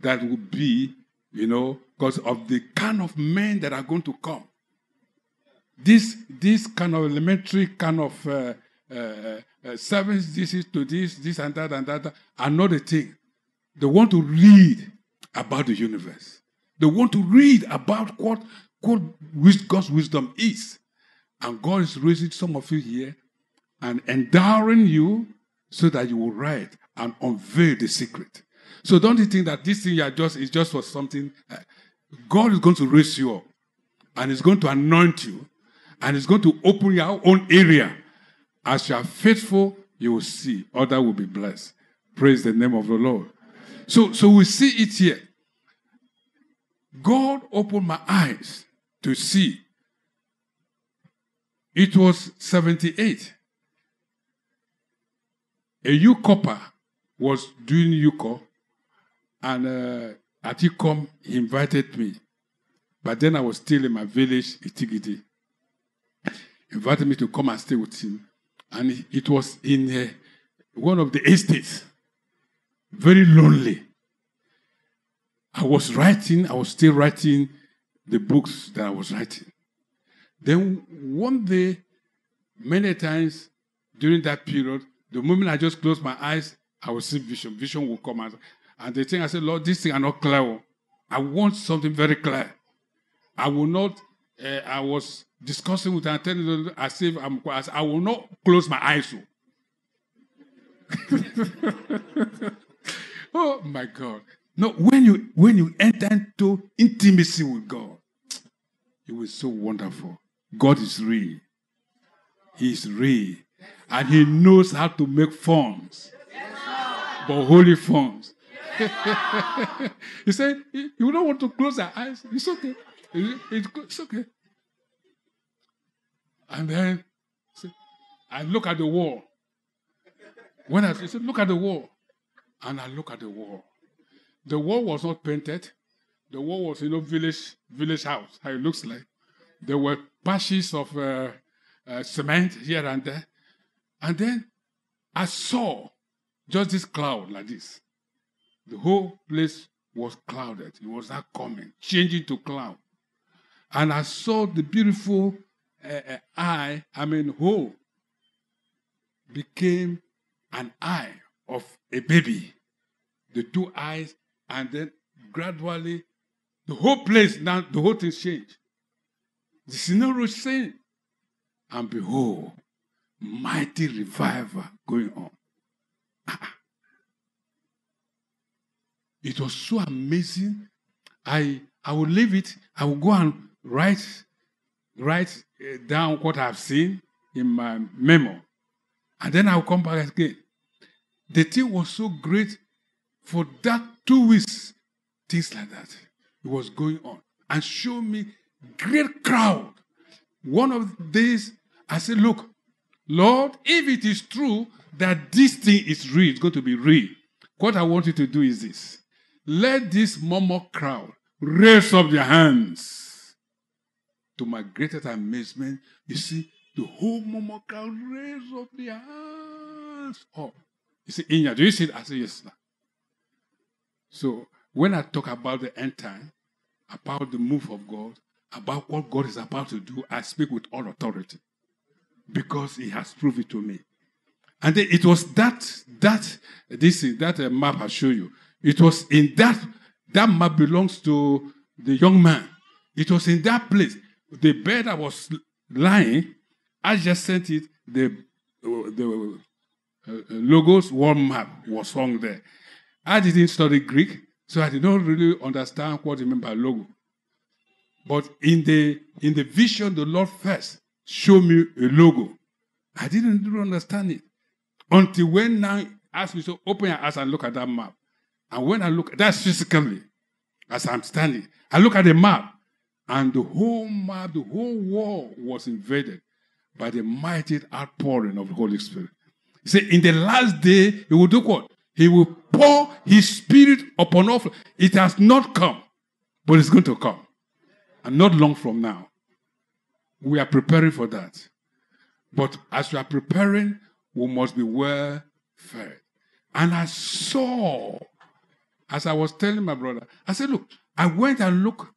that will be, you know, because of the kind of men that are going to come. This, this kind of elementary kind of uh, uh, uh, service, this is to this, this and that and that, are not a thing. They want to read about the universe. They want to read about what what God's wisdom is. And God is raising some of you here and endowing you so that you will write and unveil the secret. So don't you think that this thing you are just is just for something? Uh, God is going to raise you up, and He's going to anoint you, and He's going to open your own area. As you are faithful, you will see. Others will be blessed. Praise the name of the Lord. So, so we see it here. God opened my eyes to see. It was seventy-eight. A U-copper was doing U-cop, and uh, at U-com, he invited me. But then I was still in my village, Itigidi. He invited me to come and stay with him. And it was in uh, one of the estates. Very lonely. I was writing, I was still writing the books that I was writing. Then one day, many times during that period, the moment I just closed my eyes, I would see vision. Vision would come out. And the thing I said, Lord, these things are not clear. I want something very clear. I will not, uh, I was discussing with them, as if I'm, as I will not close my eyes. Oh my God. No, when you when you enter into intimacy with God, it was so wonderful. God is real. He is real. And He knows how to make forms. Yes, but holy forms. Yes, He said, you don't want to close your eyes. It's okay. It's okay. And then I look at the wall. When I said, look at the wall. And I look at the wall. The wall was not painted. The wall was, you know, village village house, how it looks like. There were patches of uh, uh, cement here and there. And then I saw just this cloud like this. The whole place was clouded. It was not coming, changing to cloud. And I saw the beautiful uh, uh, eye, I mean hole, became an eye of a baby. The two eyes, and then gradually the whole place, now the whole thing changed. The scenario changed. And behold, mighty revival going on. Ah. It was so amazing. I I would leave it. I would go and write, write down what I've seen in my memo. And then I would come back again. The thing was so great. For that two weeks, things like that, it was going on. And showed me great crowd. One of the days, I said, look, Lord, if it is true that this thing is real, it's going to be real, what I want you to do is this. Let this murmur crowd raise up their hands. To my greatest amazement, you see, the whole murmur crowd raised up their hands up. You see, Inya, do you see it? I said, yes, sir. So, when I talk about the end time, about the move of God, about what God is about to do, I speak with all authority because He has proved it to me. And then it was that, that, this is that uh, map I show you. It was in that, that map belongs to the young man. It was in that place. The bed I was lying, I just sent it, the, uh, the uh, logos, one map was hung there. I didn't study Greek, so I did not really understand what it meant by logo. But in the in the vision, the Lord first showed me a logo. I didn't really understand it. Until when now He asked me to open your eyes and look at that map. And when I look, that's physically, as I'm standing, I look at the map, and the whole map, the whole world was invaded by the mighty outpouring of the Holy Spirit. He said, in the last day, He will do what? He will pour His Spirit upon all. It has not come, but it's going to come. And not long from now. We are preparing for that. But as we are preparing, we must be well fed. And I saw, as I was telling my brother, I said, look, I went and looked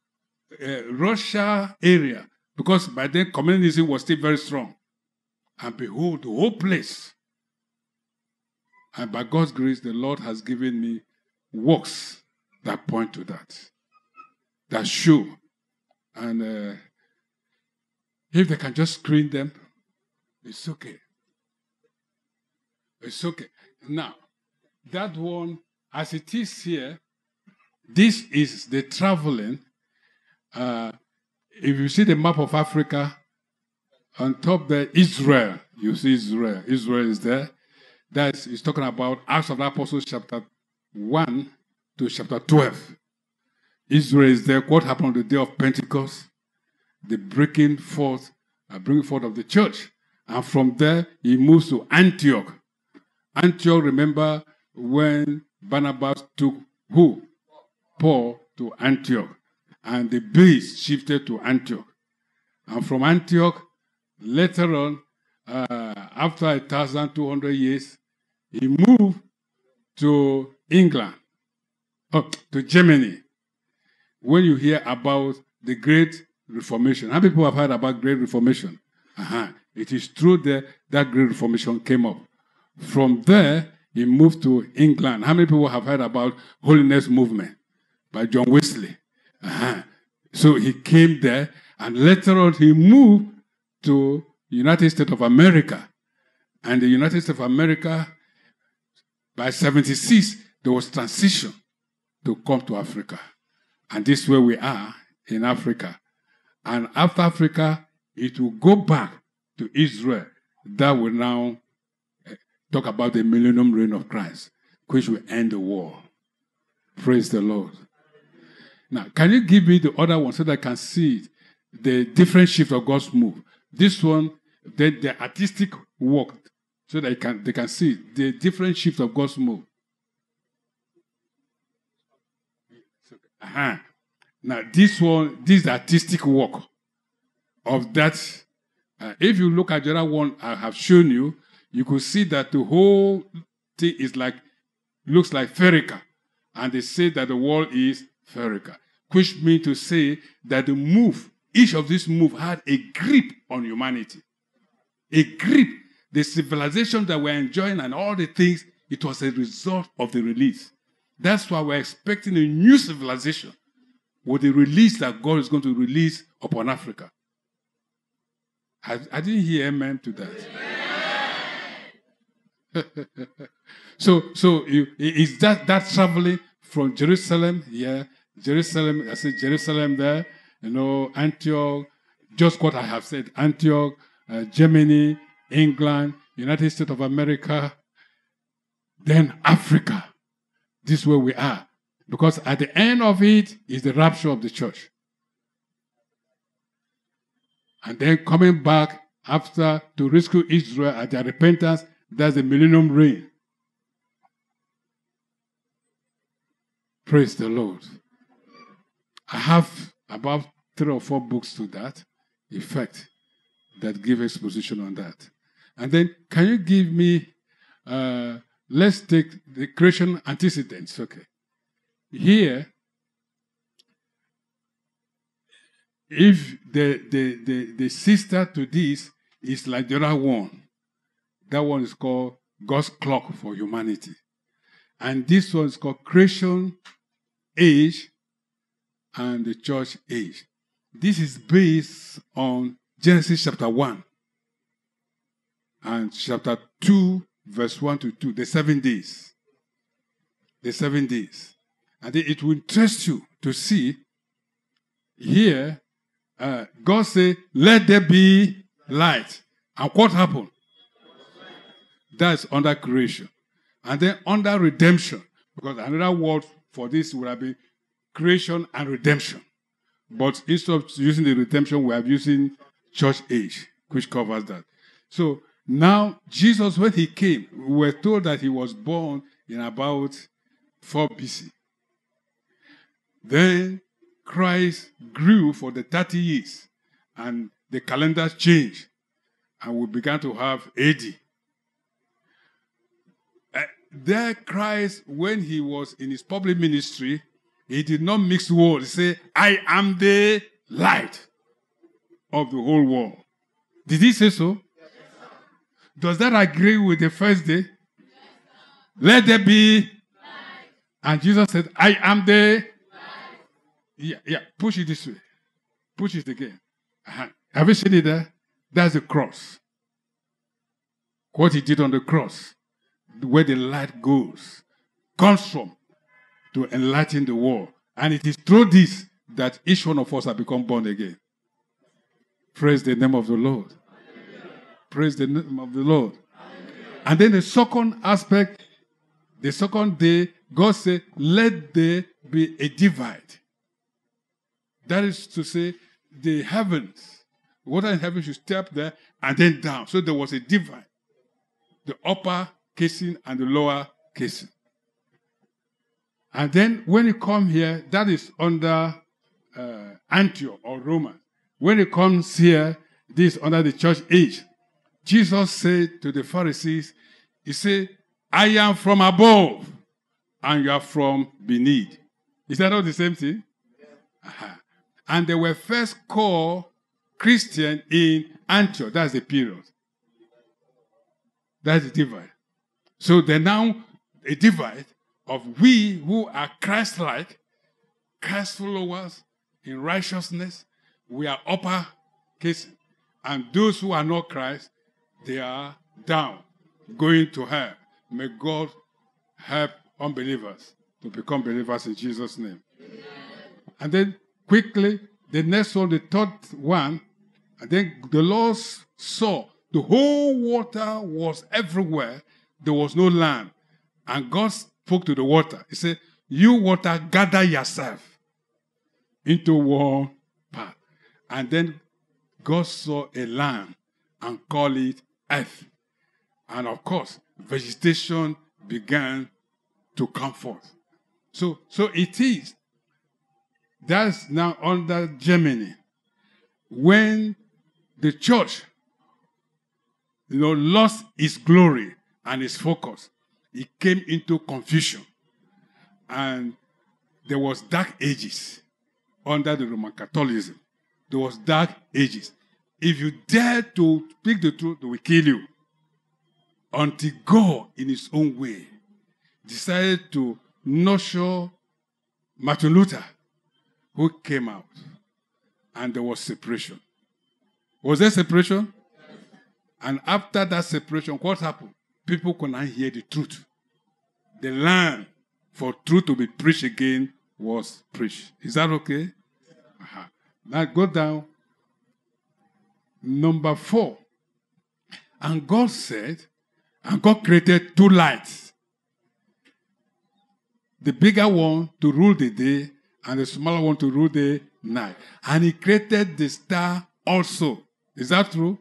uh, Russia area, because by then communism was still very strong. And behold, the whole place. And by God's grace, the Lord has given me works that point to that, that show. And uh, if they can just screen them, it's okay. It's okay. Now, that one as it is here. This is the traveling. Uh, if you see the map of Africa, on top there, Israel. You see Israel. Israel is there. That is talking about Acts of the Apostles chapter one to chapter twelve. Israel is there. What happened on the day of Pentecost? The breaking forth, uh, bringing forth of the church. And from there, he moves to Antioch. Antioch, remember when Barnabas took who? Paul to Antioch. And the base shifted to Antioch. And from Antioch, later on, uh, after one thousand two hundred years, he moved to England, oh, to Germany. When you hear about the Great Reformation, how many people have heard about Great Reformation? Uh-huh. It is through there that Great Reformation came up. From there, he moved to England. How many people have heard about Holiness Movement by John Wesley? Uh-huh. So he came there, and later on he moved to United States of America. And the United States of America, by seventy-six, there was transition to come to Africa. And this is where we are in Africa. And after Africa, it will go back to Israel. That will now talk about the millennium reign of Christ, which will end the war. Praise the Lord. Now, can you give me the other one so that I can see it? The different shift of God's move. This one, the, the artistic work, so that they can, they can see it. The different shift of God's move. Uh-huh. Now, this one, this is the artistic work of that. Uh, if you look at the other one I have shown you, you could see that the whole thing is like, looks like spherical. And they say that the world is spherical, which means to say that the move, each of these moves had a grip on humanity. A grip. The civilization that we're enjoying and all the things, it was a result of the release. That's why we're expecting a new civilization with the release that God is going to release upon Africa. I, I didn't hear amen to that. so so you, is that, that traveling from Jerusalem, yeah, Jerusalem, I said Jerusalem there, you know, Antioch, just what I have said, Antioch, uh, Germany, England, United States of America, then Africa. This is where we are. Because at the end of it is the rapture of the church. And then coming back after to rescue Israel at their repentance, that's the millennium reign. Praise the Lord. I have about three or four books to that effect that give exposition on that. And then, can you give me, uh, let's take the creation antecedents, okay. Here, if the, the, the, the sister to this is like the other one, that one is called God's clock for humanity. And this one is called creation age and the church age. This is based on Genesis chapter one and chapter two, verse one to two, the seven days. The seven days. And it will interest you to see here, uh, God said, let there be light. And what happened? That's under creation. And then under redemption, because another word for this would have been creation and redemption. But instead of using the redemption, we are using church age, which covers that. So now Jesus, when he came, we were told that he was born in about four B C. Then Christ grew for the thirty years, and the calendar changed, and we began to have A D. There Christ, when he was in his public ministry, he did not mix words. He said, I am the light of the whole world. Did he say so? Yes, sir. Does that agree with the first day? Yes, let there be light. And Jesus said, I am the light. Yeah, yeah. Push it this way. Push it again. Uh-huh. Have you seen it there? That's the cross. What he did on the cross. Where the light goes. comes from to enlighten the world. And it is through this that each one of us has become born again. Praise the name of the Lord. Hallelujah. Praise the name of the Lord. Hallelujah. And then the second aspect, the second day, God said, let there be a divide. That is to say, the heavens, water in heaven should step there and then down. So there was a divide. The upper casing and the lower casing. And then when you come here, that is under uh, Antioch or Roman. When it comes here, this under the church age. Jesus said to the Pharisees, he said, I am from above and you are from beneath. Is that not the same thing? Yeah. Uh-huh. And they were first called Christian in Antioch. That's the period. That's the divide. So they now a divide of we who are Christ-like, Christ followers in righteousness, we are upper casing. And those who are not Christ, they are down, going to hell. May God help unbelievers to become believers in Jesus' name. Amen. And then quickly, the next one, the third one, and then the Lord saw the whole water was everywhere. There was no land. And God spoke to the water. He said, you water, gather yourself into one part. And then God saw a land and called it earth. And of course, vegetation began to come forth. So, so it is. That's now under Germany. When the church, you know, lost its glory and its focus, it came into confusion. And there was dark ages under the Roman Catholicism. There was dark ages. If you dare to speak the truth, they will kill you. Until God, in his own way, decided to nurture Martin Luther, who came out, and there was separation. Was there separation? Yes. And after that separation, what happened? People could not hear the truth. The land for truth to be preached again was preached. Is that okay? Uh-huh. Now go down. Number four. And God said, and God created two lights. The bigger one to rule the day, and the smaller one to rule the night. And he created the star also. Is that true?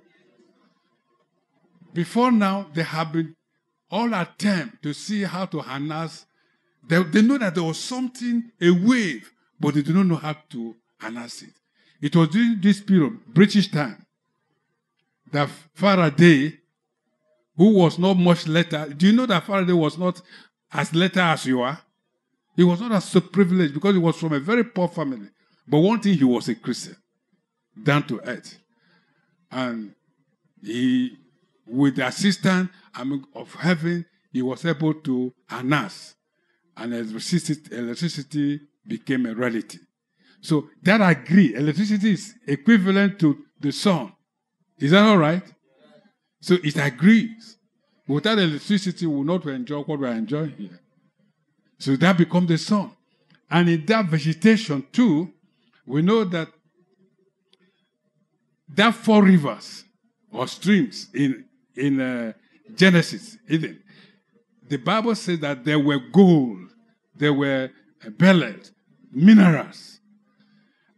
Before now, they have been all attempts to see how to harness. They, they know that there was something, a wave, but they do not know how to harness it. It was during this period, British time, that Faraday, who was not much later, do you know that Faraday was not as later as you are? He was not as so privileged because he was from a very poor family. But one thing, he was a Christian, down to earth. And he, with the assistance of heaven, he was able to harness. And electricity, electricity became a reality. So that I agree. Electricity is equivalent to the sun. Is that all right? So it agrees. Without electricity, we will not enjoy what we are enjoying here. So that becomes the sun. And in that vegetation too, we know that that four rivers or streams in, in uh, Genesis, Eden, the Bible says that there were gold, there were beryls, minerals.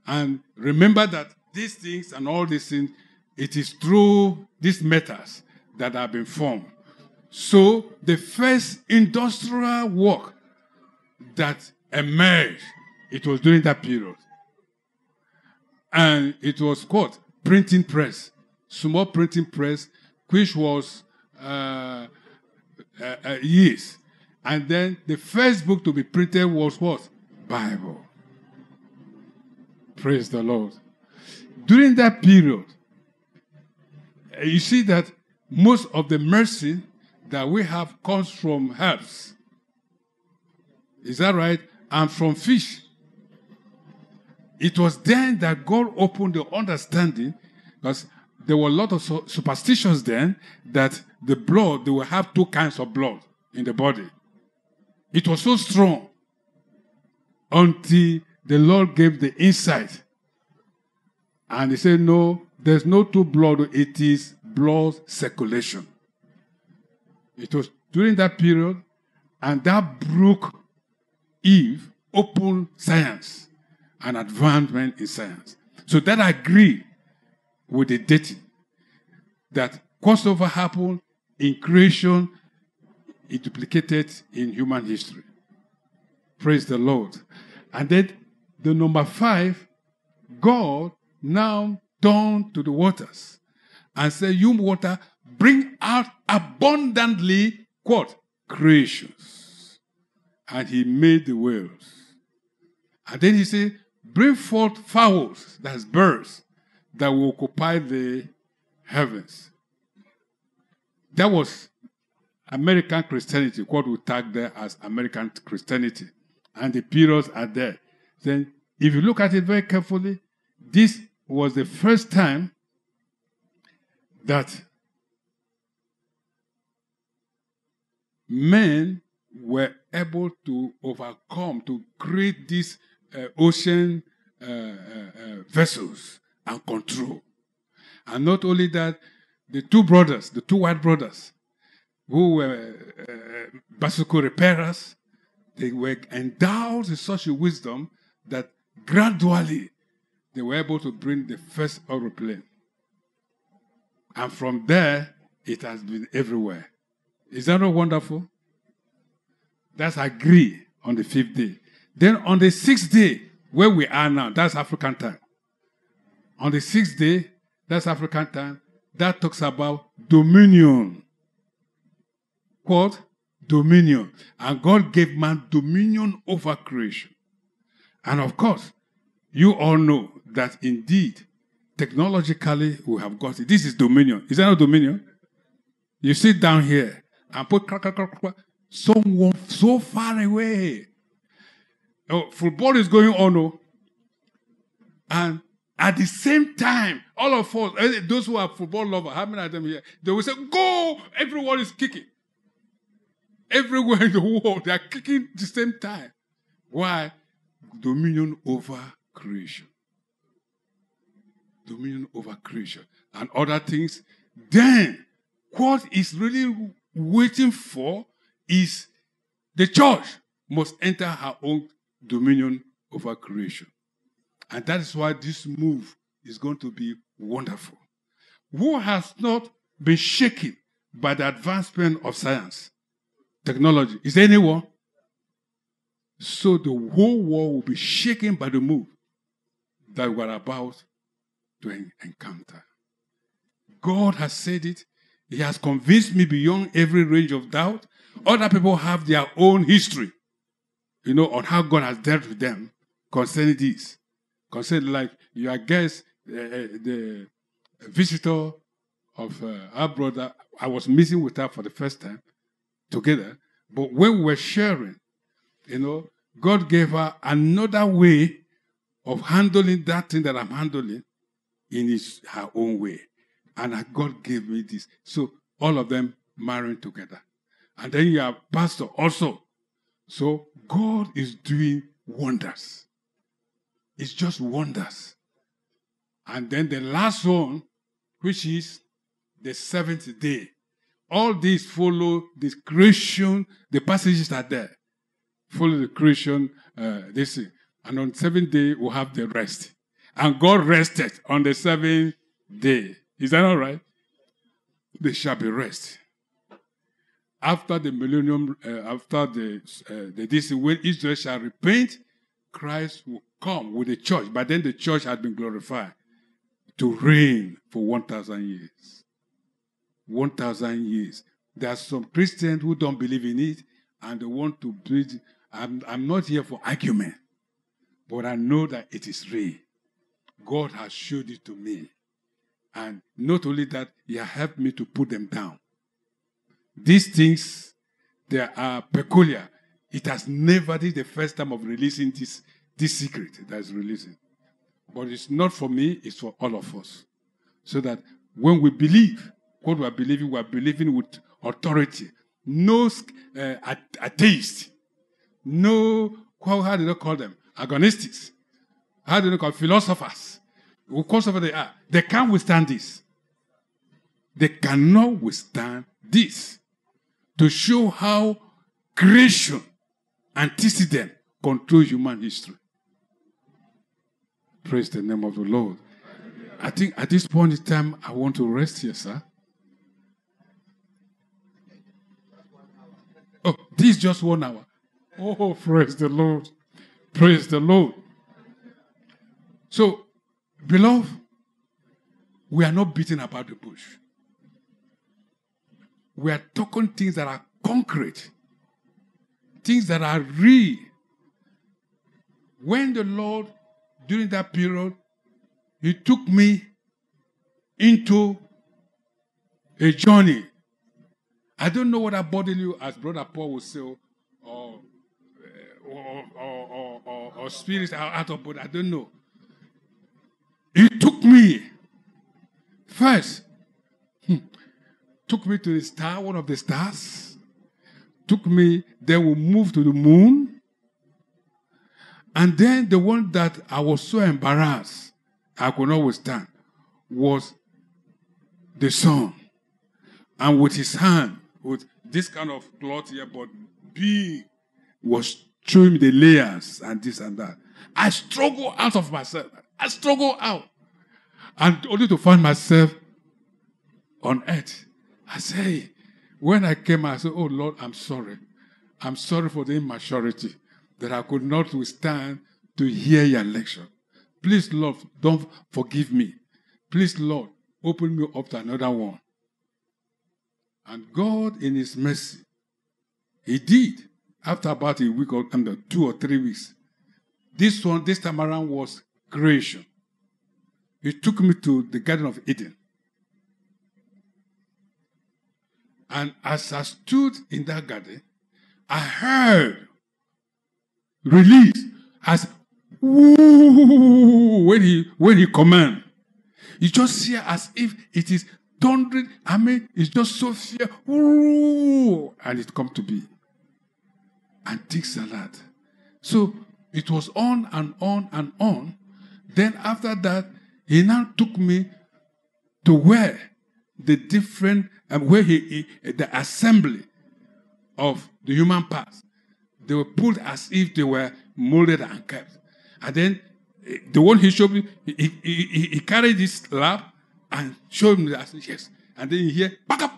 And remember that these things and all these things, it is through these metals that have been formed. So the first industrial work that emerged, it was during that period. And it was called printing press, small printing press, which was uh, uh, uh, yeast. And then the first book to be printed was what? Bible. Praise the Lord. During that period, you see that most of the mercy that we have comes from herbs. Is that right? And from fish. It was then that God opened the understanding, because there were a lot of superstitions then that the blood, they will have two kinds of blood in the body. It was so strong until the Lord gave the insight. And he said, no, there's no two blood. It is blood circulation. It was during that period, and that broke Eve open science and advancement in science. So that I agree with the dating, that crossover happened in creation, it duplicated in human history. Praise the Lord. And then the number five, God now turned to the waters and said, you water, bring out abundantly, quote, creations. And he made the whales. And then he said, bring forth fowls, that's birds, that will occupy the heavens. That was American Christianity, what we tag there as American Christianity. And the periods are there. Then, if you look at it very carefully, this was the first time that men were able to overcome, to create these uh, ocean uh, uh, vessels and control. And not only that, the two brothers, the two white brothers, who were uh, bicycle repairers, they were endowed with such a wisdom that gradually they were able to bring the first aeroplane. And from there, it has been everywhere. Is that not wonderful? That's agree on the fifth day. Then on the sixth day, where we are now, that's African time. On the sixth day, that's African time, that talks about dominion. Quote, dominion. And God gave man dominion over creation. And of course, you all know that indeed, technologically, we have got it. This is dominion. Is that not dominion? You sit down here and put crack, crack, crack, crack, someone so far away. Oh, football is going on. Oh, and at the same time, all of us, those who are football lovers, how many of them here? They will say, go! Everyone is kicking. Everywhere in the world, they are kicking at the same time. Why? Dominion over creation. Dominion over creation. And other things. Then, what is really waiting for is the church must enter her own dominion over creation. And that is why this move is going to be wonderful. Who has not been shaken by the advancement of science? Technology. Is there anyone? So the whole world will be shaken by the move that we are about to en- encounter. God has said it. He has convinced me beyond every range of doubt. Other people have their own history, you know, on how God has dealt with them concerning this. Concerning, like, you are guest, uh, the visitor of uh, our brother. I was meeting with her for the first time together, but when we were sharing, you know, God gave her another way of handling that thing that I'm handling in his, her own way. And God gave me this. So all of them marrying together. And then you are pastor also. So God is doing wonders. It's just wonders. And then the last one, which is the seventh day. All these follow the creation. The passages are there. Follow the creation. Uh, this thing. And on the seventh day, we'll have the rest. And God rested on the seventh day. Is that all right? There shall be rest. After the millennium, uh, after the, uh, the this, when Israel shall repent, Christ will come with the church. But then the church had been glorified to reign for one thousand years. one thousand years. There are some Christians who don't believe in it and they want to bridge. I'm, I'm not here for argument, but I know that it is real. God has showed it to me. And not only that, he has helped me to put them down. These things, they are peculiar. It has never been the first time of releasing this, this secret that is releasing. But it's not for me, it's for all of us. So that when we believe what we are believing, we are believing with authority. No uh, atheist no, how do they call them? Agonistics. How do they call them? Philosophers. Of course, they are. They can't withstand this. They cannot withstand this. To show how creation, antecedent, controls human history. Praise the name of the Lord. I think at this point in time, I want to rest here, sir. Oh, this is just one hour. Oh, praise the Lord. Praise the Lord. So, beloved, we are not beating about the bush. We are talking things that are concrete. Things that are real. When the Lord, during that period, He took me into a journey. I don't know what I bodily you, as Brother Paul would say, or, or, or, or, or, or spirits out of body. I don't know. He took me first. Hmm. Took me to the star, one of the stars. Took me, then we moved to the moon. And then the one that I was so embarrassed, I could not withstand, was the sun. And with his hand, with this kind of cloth here, but big, was showing me the layers and this and that. I struggled out of myself. I struggled out. And only to find myself on earth. I say, when I came, I said, oh Lord, I'm sorry. I'm sorry for the immaturity that I could not withstand to hear your lecture. Please, Lord, don't forgive me. Please, Lord, open me up to another one. And God, in His mercy, He did. After about a week or under two or three weeks, this one, this time around, was creation. He took me to the Garden of Eden. And as I stood in that garden, I heard release as Ooh, when he when he commands, you just hear as if it is thundering. I mean, it's just so fear. Ooh, and it come to be. And things like that. So it was on and on and on. Then after that, he now took me to where the different and um, where he, he the assembly of the human parts. They were pulled as if they were molded and kept. And then the one he showed me, he, he, he, he carried this lab and showed me. I said, yes. And then he hear, back up.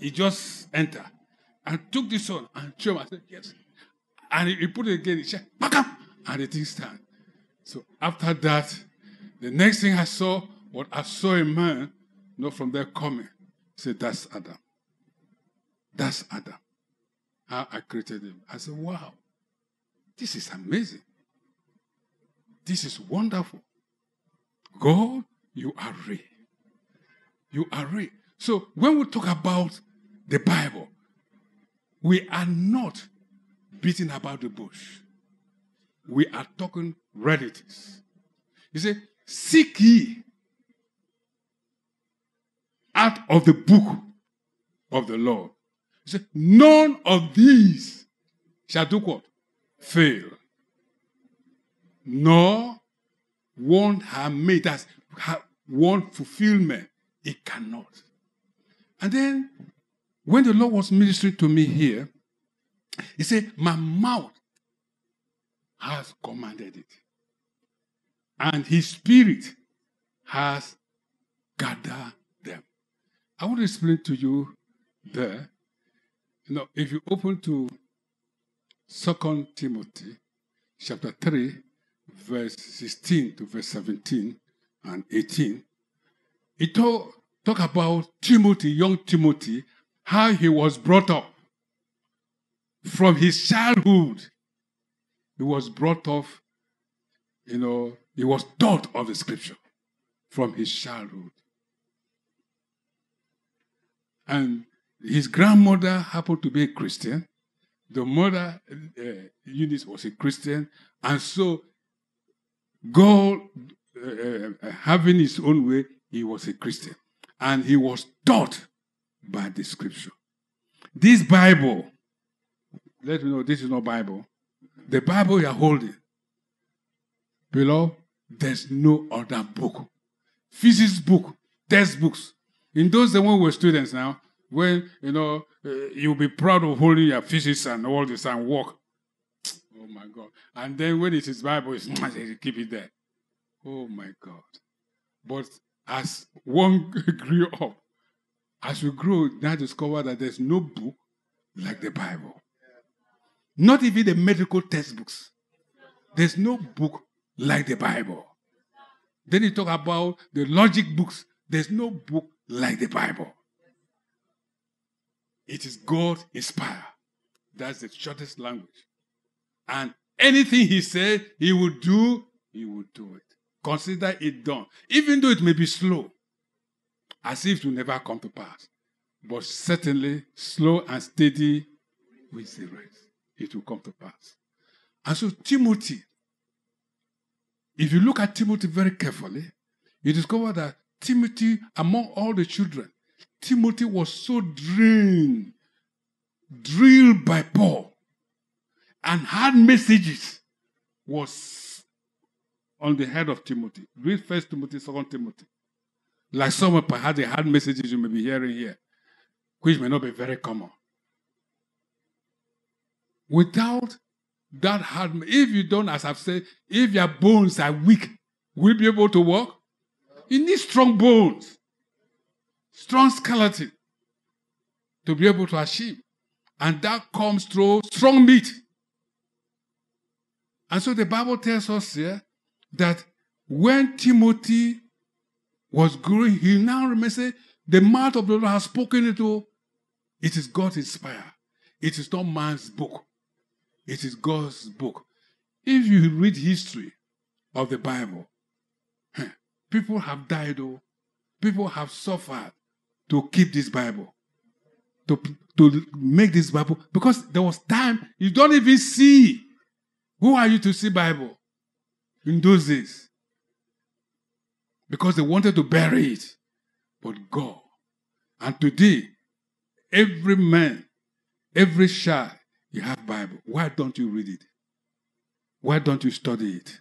He just entered and took this one and showed me. I said, yes. And he, he put it again. He said, back up. And it didn't stand. So after that, the next thing I saw was I saw a man, you know, from there coming. He said, that's Adam. That's Adam. How I created him. I said, wow. This is amazing. This is wonderful. God, you are real. You are real. So when we talk about the Bible, we are not beating about the bush. We are talking realities. You say, seek ye out of the book of the Lord. You say, none of these shall do what? Fail. Nor one her mate, that's one fulfillment. It cannot. And then, when the Lord was ministering to me here, He said, my mouth has commanded it, and His Spirit has gathered them. I want to explain to you there. You know, if you open to Second Timothy, chapter three, verse sixteen to verse seventeen and eighteen. It talk, talk about Timothy, young Timothy, how he was brought up. From his childhood, he was brought up, you know, he was taught of the Scripture from his childhood. And his grandmother happened to be a Christian. The mother, uh, Eunice, was a Christian. And so, God, uh, having His own way, he was a Christian. And he was taught by the Scripture. This Bible let me know this is not Bible. The Bible you are holding, beloved, there's no other book. Physics book, textbooks. In those days when we were students now, when, you know, uh, you'll be proud of holding your physics and all this and work. Oh, my God. And then when it is Bible, it's keep it there. Oh, my God. But as one grew up, as we grow, now discover that there's no book like the Bible. Not even the medical textbooks. There's no book like the Bible. Then you talk about the logic books. There's no book like the Bible. It is God-inspired. That's the shortest language. And anything he said he will do, he will do it. Consider it done. Even though it may be slow, as if it will never come to pass. But certainly, slow and steady with the race, it will come to pass. And so Timothy, if you look at Timothy very carefully, you discover that Timothy, among all the children, Timothy was so drained, drilled by Paul, and hard messages was on the head of Timothy. Read First Timothy, Second Timothy. Like some of perhaps the hard messages you may be hearing here, which may not be very common. Without that hard, if you don't, as I've said, if your bones are weak, will you be able to walk? You need strong bones, strong skeleton to be able to achieve. And that comes through strong meat. And so the Bible tells us here that when Timothy was growing, he now remembers, the mouth of the Lord has spoken it all. It is God inspired. It is not man's book. It is God's book. If you read history of the Bible, people have died, oh, people have suffered to keep this Bible, to, to make this Bible. Because there was time you don't even see. Who are you to see Bible in those days? Because they wanted to bury it. But God. And today, every man, every child, you have Bible. Why don't you read it? Why don't you study it?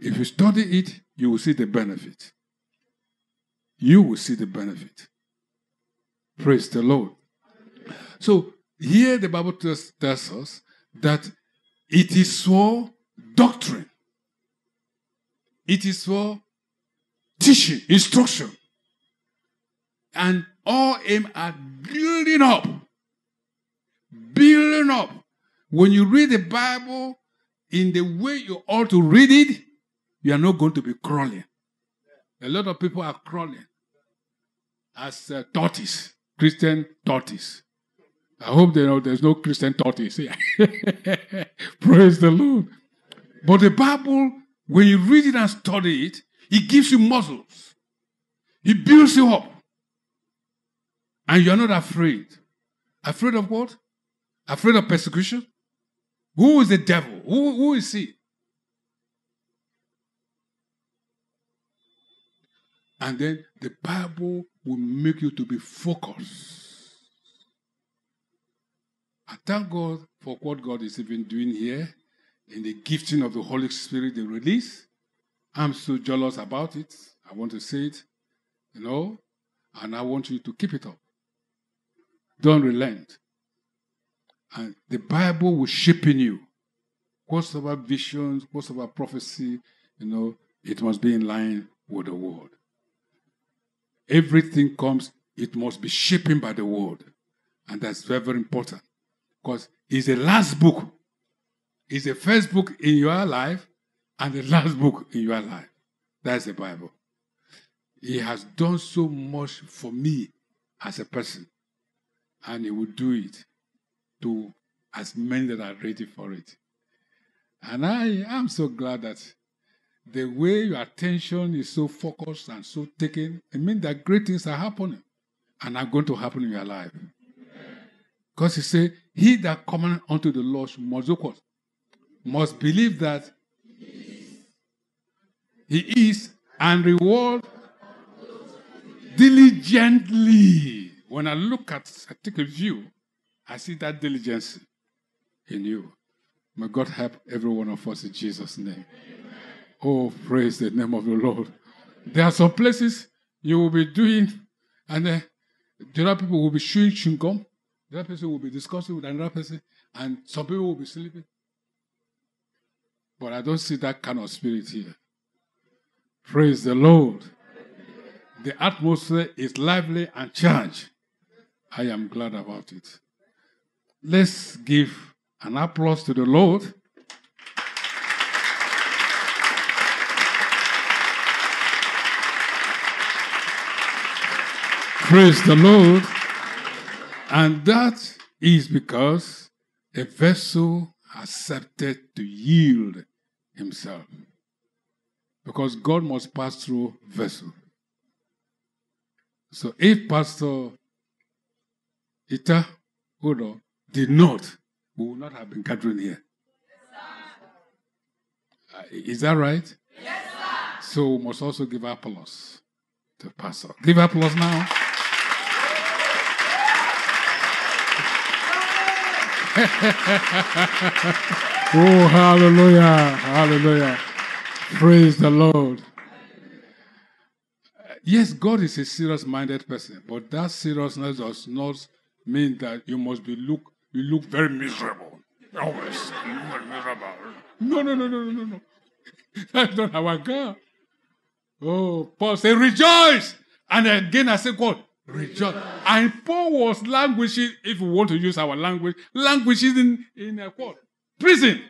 If you study it, you will see the benefit. You will see the benefit. Praise the Lord. So, here the Bible tells, tells us that it is for doctrine. It is for teaching, instruction. And all aim at building up. Building up. When you read the Bible in the way you ought to read it, you are not going to be crawling. A lot of people are crawling as uh, tortoise, Christian tortoise. I hope they know there's no Christian tortoise here. Praise the Lord. But the Bible, when you read it and study it, it gives you muscles. It builds you up. And you're not afraid. Afraid of what? Afraid of persecution? Who is the devil? Who, who is he? And then the Bible will make you to be focused. I thank God for what God is even doing here in the gifting of the Holy Spirit, the release. I'm so jealous about it. I want to say it, you know, and I want you to keep it up. Don't relent. And the Bible will shape in you. Whatsoever visions, whatsoever prophecy, you know, it must be in line with the Word. Everything comes, it must be shaped by the Word. And that's very, very important. Because it's the last book. It's the first book in your life and the last book in your life. That's the Bible. It has done so much for me as a person. And it will do it to as many that are ready for it. And I am so glad that the way your attention is so focused and so taken, it means that great things are happening and are going to happen in your life. Because he said, he that cometh unto the Lord must, must believe that he is and reward diligently. When I look at, I take a view, I see that diligence in you. May God help every one of us in Jesus' name. Amen. Oh, praise the name of the Lord. There are some places you will be doing, and uh, there are people who will be chewing chewing gum. There are people who will be discussing with another person, and some people will be sleeping. But I don't see that kind of spirit here. Praise the Lord. The atmosphere is lively and charged. I am glad about it. Let's give an applause to the Lord. Praise the Lord. And that is because a vessel accepted to yield himself. Because God must pass through vessel. So if Pastor Ita Udo did not, we would not have been gathering here. Yes, uh, is that right? Yes, sir. So we must also give applause to Pastor. Give applause now. Oh, hallelujah, hallelujah. Praise the Lord. Yes, God is a serious-minded person, but that seriousness does not mean that you must be look, you look very miserable. Always, you look miserable. No, no, no, no, no, no. That's not our God. Oh, Paul said, rejoice! And again I said, God, rejoice. And Paul was languishing, if we want to use our language, languishing in, in a court, prison.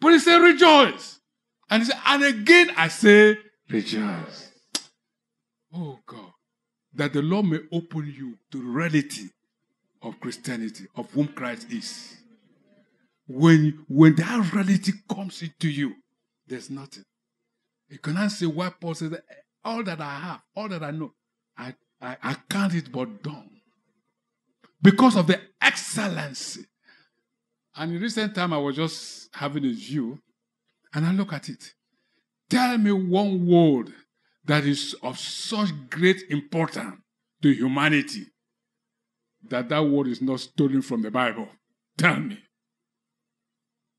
But he said, rejoice. And he said, and again I say, rejoice. Oh God, that the Lord may open you to the reality of Christianity, of whom Christ is. When, when that reality comes into you, there's nothing. You cannot say why Paul says, all that I have, all that I know, I I, I count it but done. Because of the excellency. And in recent time, I was just having a view, and I look at it. Tell me one word that is of such great importance to humanity that that word is not stolen from the Bible. Tell me.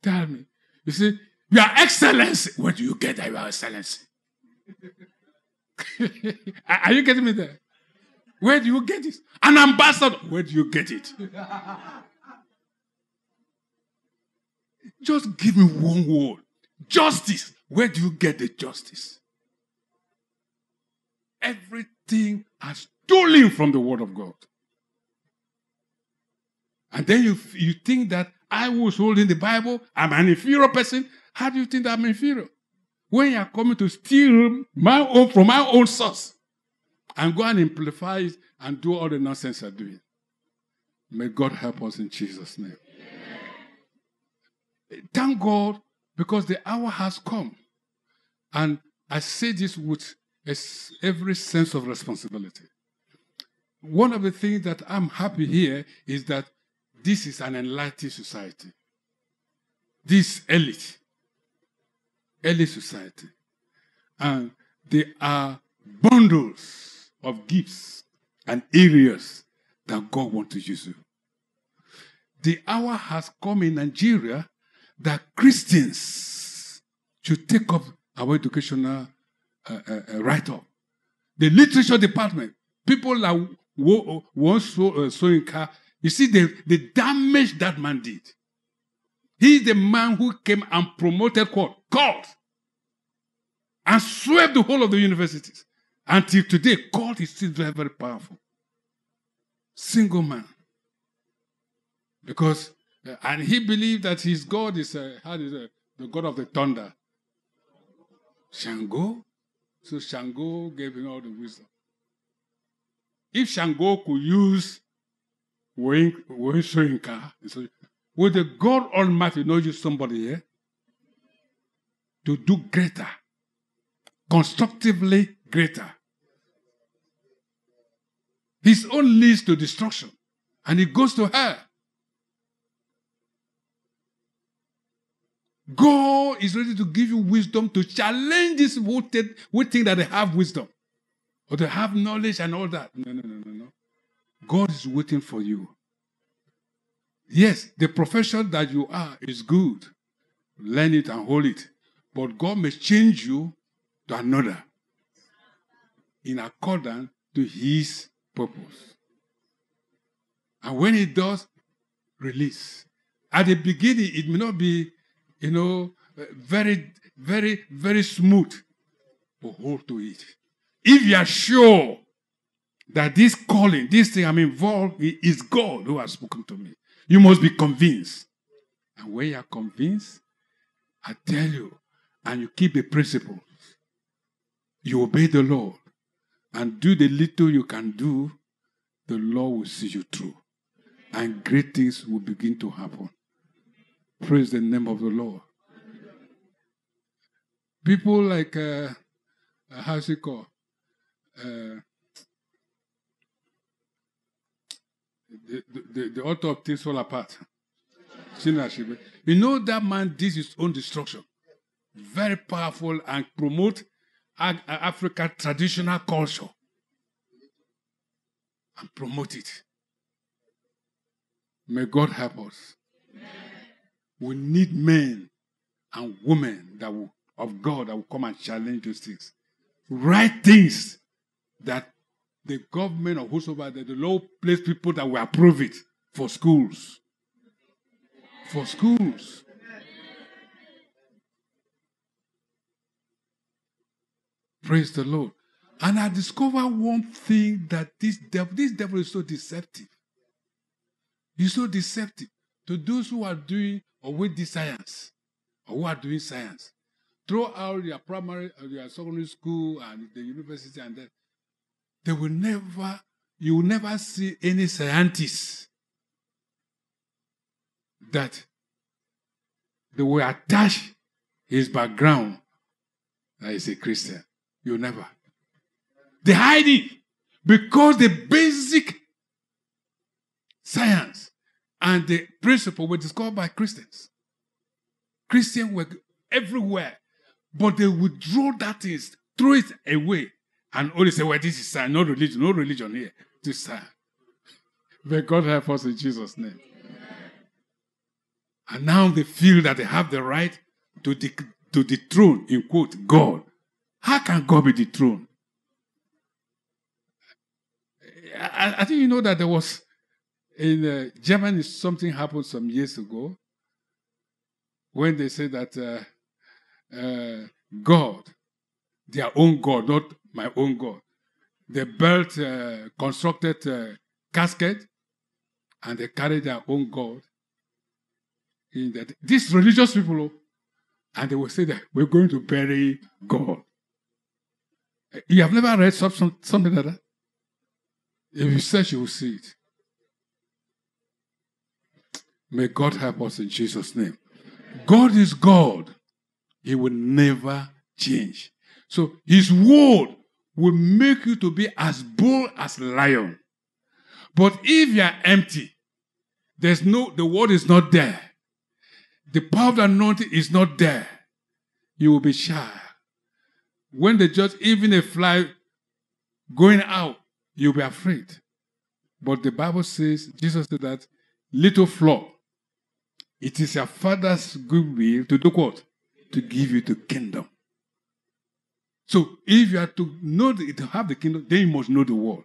Tell me. You see, your excellency. Where do you get that, your excellency? Are you getting me there? Where do you get it? An ambassador. Where do you get it? Just give me one word. Justice. Where do you get the justice? Everything is stolen from the word of God. And then you, you think that I was holding the Bible. I'm an inferior person. How do you think that I'm inferior? When you are coming to steal my own from my own source. And go and amplify it and do all the nonsense I'm doing. May God help us in Jesus' name. Amen. Thank God because the hour has come. And I say this with every sense of responsibility. One of the things that I'm happy here is that this is an enlightened society. This elite. Elite society. And they are bundles of gifts and areas that God wants to use you. The hour has come in Nigeria that Christians should take up our educational uh, uh, write-up. The literature department, people like Wole Soyinka, you see the, the damage that man did. He's the man who came and promoted God, God, and swept the whole of the universities. Until today, God is still very, very powerful. Single man. Because, uh, and he believed that his God is, uh, how is it, the God of the thunder. Shango. So Shango gave him all the wisdom. If Shango could use Wole Soyinka, would the God Almighty not use somebody here to do greater, constructively greater? His own leads to destruction, and it goes to her. God is ready to give you wisdom to challenge this who think that they have wisdom or they have knowledge and all that. No, no, no, no, no. God is waiting for you. Yes, the profession that you are is good. Learn it and hold it. But God may change you to another in accordance to his purpose. And when he does, release. At the beginning, it may not be, you know, very, very, very smooth, but hold to it. If you are sure that this calling, this thing I'm involved in, is God who has spoken to me, you must be convinced. And when you are convinced, I tell you, and you keep the principle, you obey the Lord, and do the little you can do, the Lord will see you through. And great things will begin to happen. Praise the name of the Lord. People like, uh, how's it called? Uh, the, the, the author of Things Fall Apart. You know that man did his own destruction. Very powerful and promote Africa traditional culture. And promote it. May God help us. Amen. We need men and women that will, of God that will come and challenge those things. Write things that the government or whosoever, the Lord place people that will approve it for schools. For schools. Praise the Lord. And I discovered one thing that this devil, this devil is so deceptive. He's so deceptive to those who are doing or with the science, or who are doing science. Throw out your primary, or your secondary school and the university and that. They will never, you will never see any scientists that they will attach his background that he's a Christian. You'll never. They hide it because the basic science and the principle were discovered by Christians. Christians were everywhere, but they would draw that thing, throw it away, and only say, well, this is science, no religion, no religion here. This is science. May God help us in Jesus' name. Amen. And now they feel that they have the right to, de- to dethrone, in quote, God. How can God be dethroned? I, I think you know that there was in uh, Germany, something happened some years ago when they said that uh, uh, God, their own God, not my own God, they built, uh, constructed a uh, casket and they carried their own God. In that, these religious people, and they will say that we're going to bury God. You have never read something, something like that? If you search, you will see it. May God help us in Jesus' name. God is God. He will never change. So his word will make you to be as bold as a lion. But if you are empty, there's no, the word is not there. The power of the anointing is not there. You will be shy. When they judge even a fly going out, you'll be afraid. But the Bible says, Jesus said that, little flock, it is your father's good will to do what? To give you the kingdom. So if you are to know the, to have the kingdom, then you must know the word.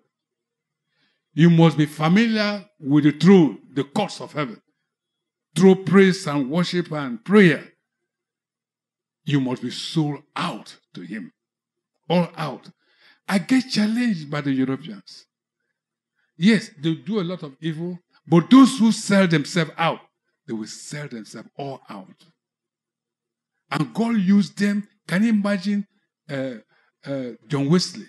You must be familiar with the throne, the courts of heaven. Through praise and worship and prayer, you must be sold out to him. All out. I get challenged by the Europeans. Yes, they do a lot of evil. But those who sell themselves out, they will sell themselves all out. And God used them. Can you imagine uh, uh, John Wesley?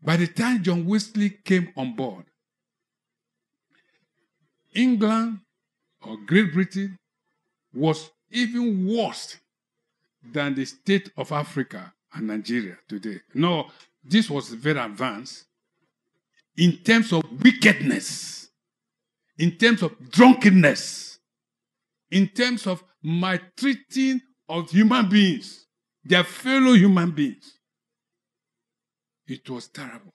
By the time John Wesley came on board, England or Great Britain was even worse than the state of Africa and Nigeria today. No, this was very advanced in terms of wickedness. In terms of drunkenness, in terms of maltreating of human beings, their fellow human beings. It was terrible.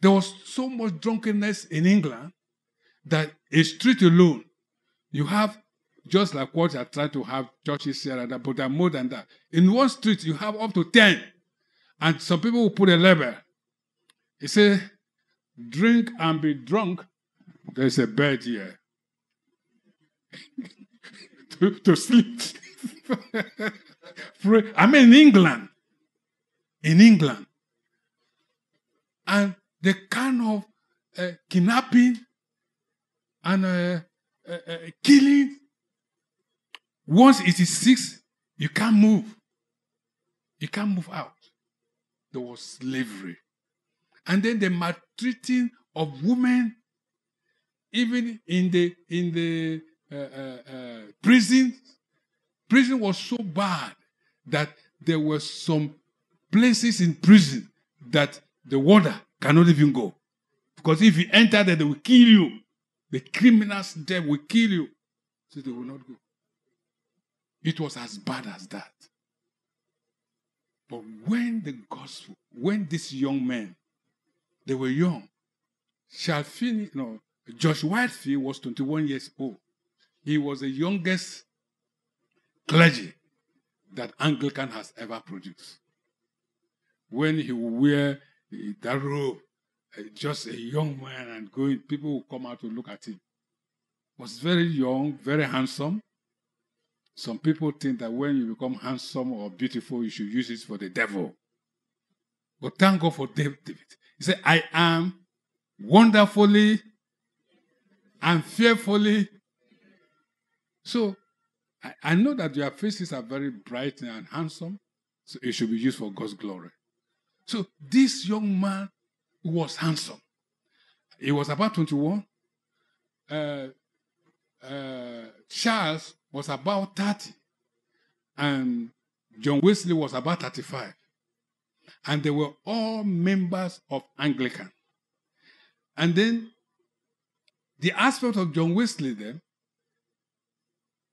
There was so much drunkenness in England that a street alone, you have, just like what I try to have churches here and that, but more than that. In one street, you have up to ten. And some people will put a label. It says, drink and be drunk. There's a bed here. to, to sleep. I mean, in England. In England. And the kind of uh, kidnapping and uh, uh, uh, killing. Once it is six, you can't move. You can't move out. There was slavery. And then the maltreating of women, even in the in the uh, uh, uh, prison. Prison was so bad that there were some places in prison that the warder cannot even go. Because if you enter there, they will kill you. The criminals there will kill you. So they will not go. It was as bad as that. But when the gospel, when these young men, they were young. Shalfini, no, George Whitefield was twenty-one years old. He was the youngest clergy that Anglican has ever produced. When he would wear that robe, just a young man and going, people would come out to look at him. He was very young, very handsome. Some people think that when you become handsome or beautiful, you should use it for the devil. But thank God for David. He said, I am wonderfully and fearfully. So, I, I know that your faces are very bright and handsome, so it should be used for God's glory. So, this young man was handsome. He was about twenty-one. Uh, uh, Charles was about thirty, and John Wesley was about thirty-five. And they were all members of Anglican. And then the aspect of John Wesley then,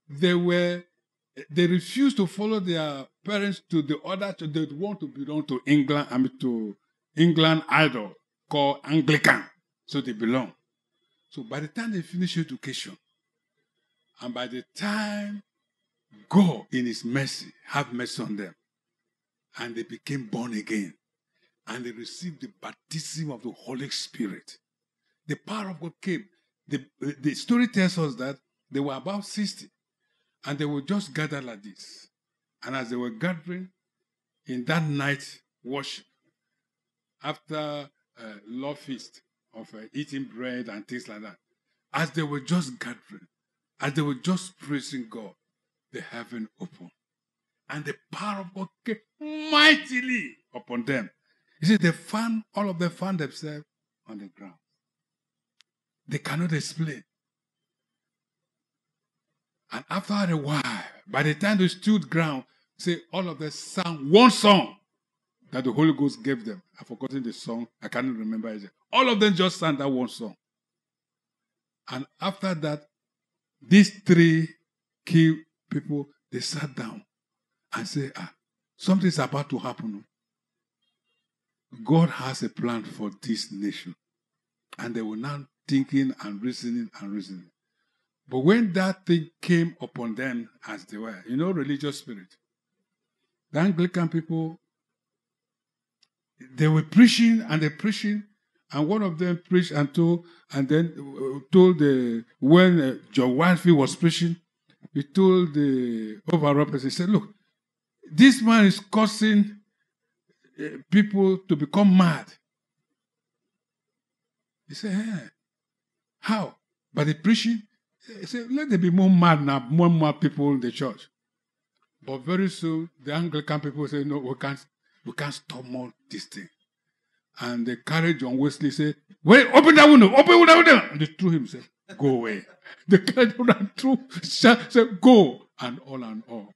they were, they refused to follow their parents to the other, they want to belong to England, I mean to England idol called Anglican. So they belong. So by the time they finish education, and by the time God in his mercy have mercy on them, and they became born again, and they received the baptism of the Holy Spirit. The power of God came. The, the story tells us that they were about sixty, and they were just gathered like this. And as they were gathering in that night worship, after a law feast of uh, eating bread and things like that, as they were just gathering, as they were just praising God, the heaven opened. And the power of God came mightily upon them. He said, they found, all of them found themselves on the ground. They cannot explain. And after a while, by the time they stood ground, say all of them sang one song that the Holy Ghost gave them. I've forgotten the song. I cannot remember it. All of them just sang that one song. And after that, these three key people, they sat down and said, ah, something's about to happen. God has a plan for this nation. And they were now thinking and reasoning and reasoning. But when that thing came upon them as they were, you know, religious spirit, the Anglican people, they were preaching and they preaching. And one of them preached and told, and then told the, when uh, John Wesley was preaching, he told the overall person, he said, look, this man is causing uh, people to become mad. He said, hey, how? By the preaching? He said, let there be more mad now, more mad people in the church. But very soon, the Anglican people said, no, we can't, we can't stop more this thing. And they carried John Wesley, said, wait, open that window, open that window. And they threw him, said, go away. They carried him and threw, said, go, and all and all.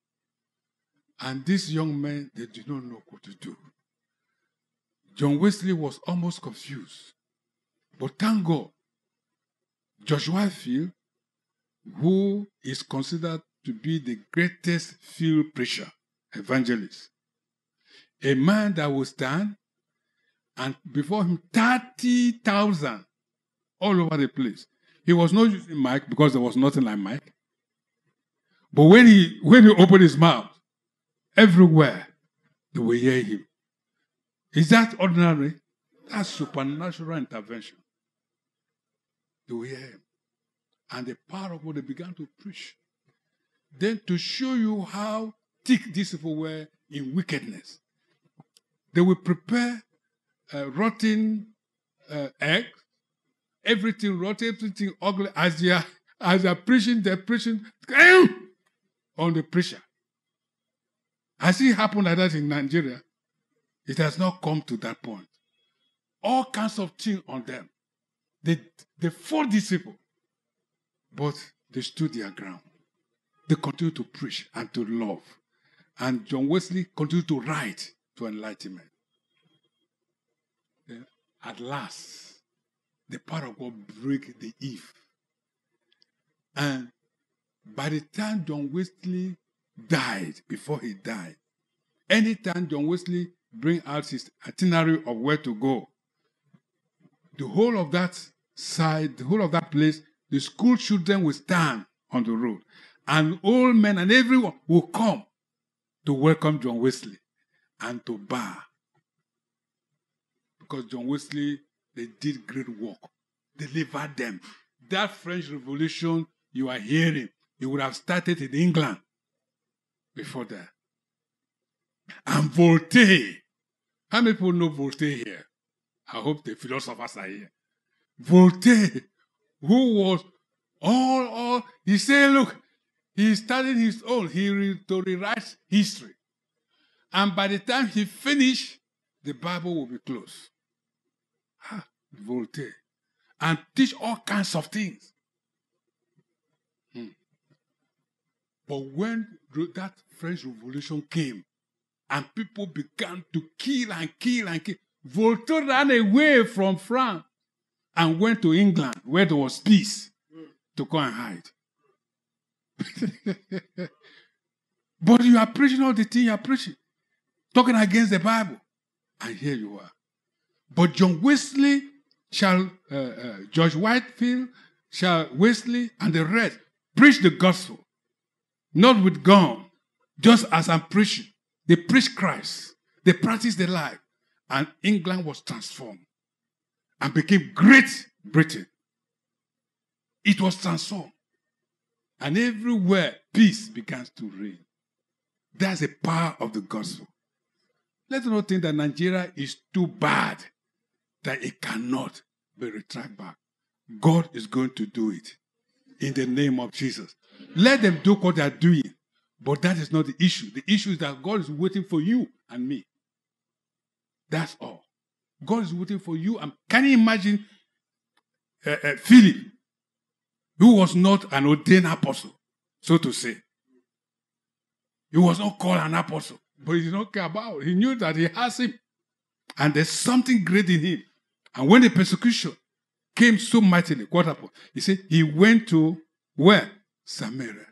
And these young men, they did not know what to do. John Wesley was almost confused. But thank God, George Whitefield, who is considered to be the greatest field preacher, evangelist, a man that will stand, and before him, thirty thousand all over the place. He was not using mic because there was nothing like mic. But when he, when he opened his mouth, everywhere they will hear him. Is that ordinary? That's supernatural intervention. They will hear him. And the power of what they began to preach. Then to show you how thick these people were in wickedness, they will prepare uh, rotten uh, eggs, everything rotten, everything ugly, as they are, as they are preaching, they're preaching on the preacher. As it happened like that in Nigeria, it has not come to that point. All kinds of things on them. They, they fought these people, but they stood their ground. They continued to preach and to love. And John Wesley continued to write to enlightenment. Yeah. At last, the power of God break the Eve. And by the time John Wesley died, before he died, anytime John Wesley bring out his itinerary of where to go, the whole of that side, the whole of that place, the school children will stand on the road. And old men and everyone will come to welcome John Wesley and to bow. Because John Wesley, they did great work. Delivered them. That French Revolution you are hearing, it would have started in England before that. And Voltaire. How many people know Voltaire here? I hope the philosophers are here. Voltaire, who was all, all, he said, look, he started his own. He re, to rewrite history. And by the time he finished, the Bible will be closed. Ah, Voltaire. And teach all kinds of things. Hmm. But when that French Revolution came, and people began to kill and kill and kill, Voltaire ran away from France and went to England, where there was peace, to go and hide. But you are preaching all the thing you are preaching, talking against the Bible, and here you are. But John Wesley, Charles, uh, uh, George Whitefield, Charles Wesley, and the rest preach the gospel, not with gun, just as I'm preaching. They preach Christ, they practice the life, and England was transformed and became Great Britain. It was transformed. And everywhere, peace begins to reign. That's the power of the gospel. Let's not think that Nigeria is too bad that it cannot be retracted back. God is going to do it in the name of Jesus. Let them do what they are doing. But that is not the issue. The issue is that God is waiting for you and me. That's all. God is waiting for you. And can you imagine uh, uh, Philip? Who was not an ordained apostle, so to say. He was not called an apostle, but he did not care about it. He knew that he has him, and there's something great in him. And when the persecution came so mightily, what happened? He said he went to where? Samaria.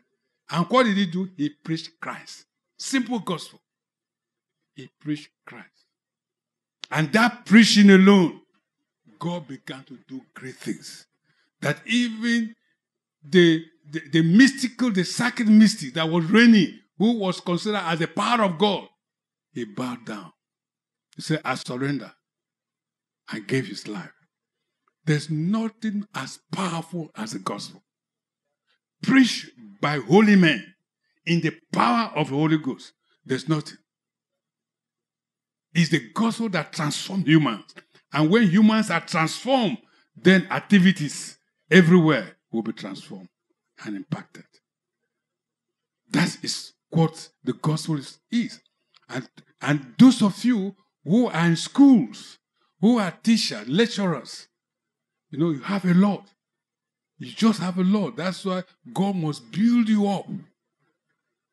And what did he do? He preached Christ. Simple gospel. He preached Christ. And that preaching alone, God began to do great things. That even The, the, the mystical, the sacred mystic that was reigning, who was considered as the power of God, he bowed down. He said, I surrender, and gave his life. There's nothing as powerful as the gospel. Preached by holy men in the power of the Holy Ghost, there's nothing. It's the gospel that transforms humans. And when humans are transformed, then activities everywhere will be transformed and impacted. That is what the gospel is. And, and those of you who are in schools, who are teachers, lecturers, you know, you have a lot. You just have a lot. That's why God must build you up.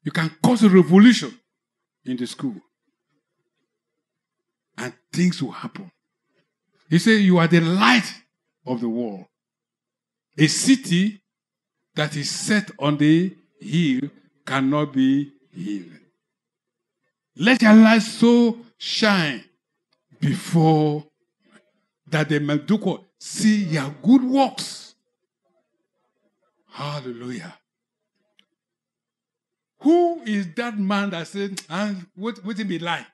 You can cause a revolution in the school. And things will happen. He said, you are the light of the world. A city that is set on the hill cannot be hidden. Let your light so shine before that they may do what? See your good works Hallelujah. Who is that man that said, and what would it be like?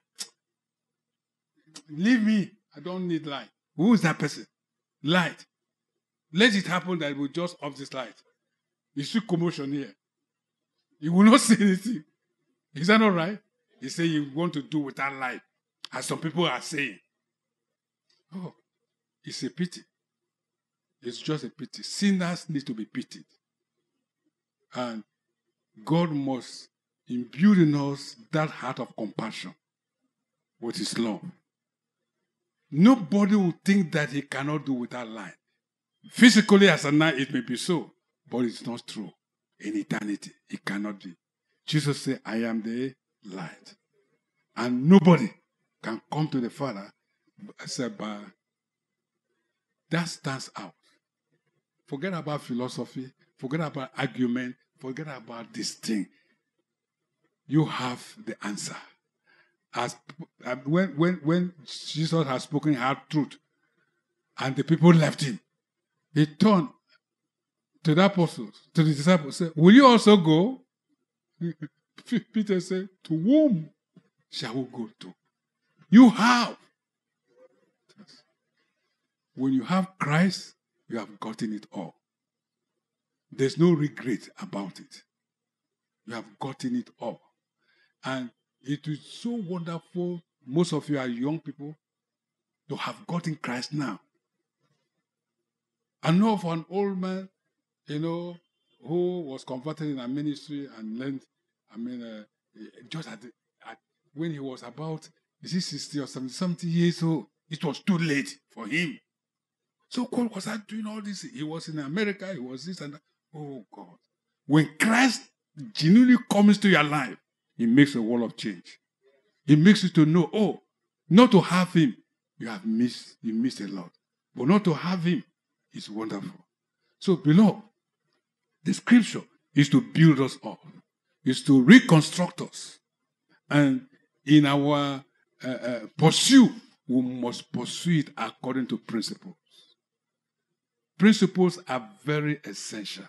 Leave me. I don't need light. Who is that person? Light. Let it happen that we'll just off this light. You see commotion here. You will not see anything. Is that not right? You say you want to do without light, as some people are saying. Oh, it's a pity. It's just a pity. Sinners need to be pitied. And God must imbue in us that heart of compassion with his love. Nobody will think that he cannot do without light. Physically as a night, it may be so, but it's not true. In eternity, it cannot be. Jesus said, I am the light. And nobody can come to the Father except by. That stands out. Forget about philosophy. Forget about argument. Forget about this thing. You have the answer. As, uh, when, when, when Jesus had spoken hard truth and the people left him, he turned to the apostles, to the disciples, said, will you also go? Peter said, to whom shall we go to? You have. When you have Christ, you have gotten it all. There's no regret about it. You have gotten it all. And it is so wonderful, most of you are young people, to have gotten Christ now. I know of an old man, you know, who was converted in a ministry and learned, I mean, uh, just at, the, at when he was about, is he sixty or seventy, seventy years old, it was too late for him. So God was I doing all this? He was in America, he was this and that. Oh God. When Christ genuinely comes to your life, it makes a world of change. It makes you to know, oh, not to have him, you have missed, you missed a lot. But not to have him is wonderful. So, beloved, the scripture is to build us up, is to reconstruct us. And in our uh, uh, pursuit, we must pursue it according to principles. Principles are very essential.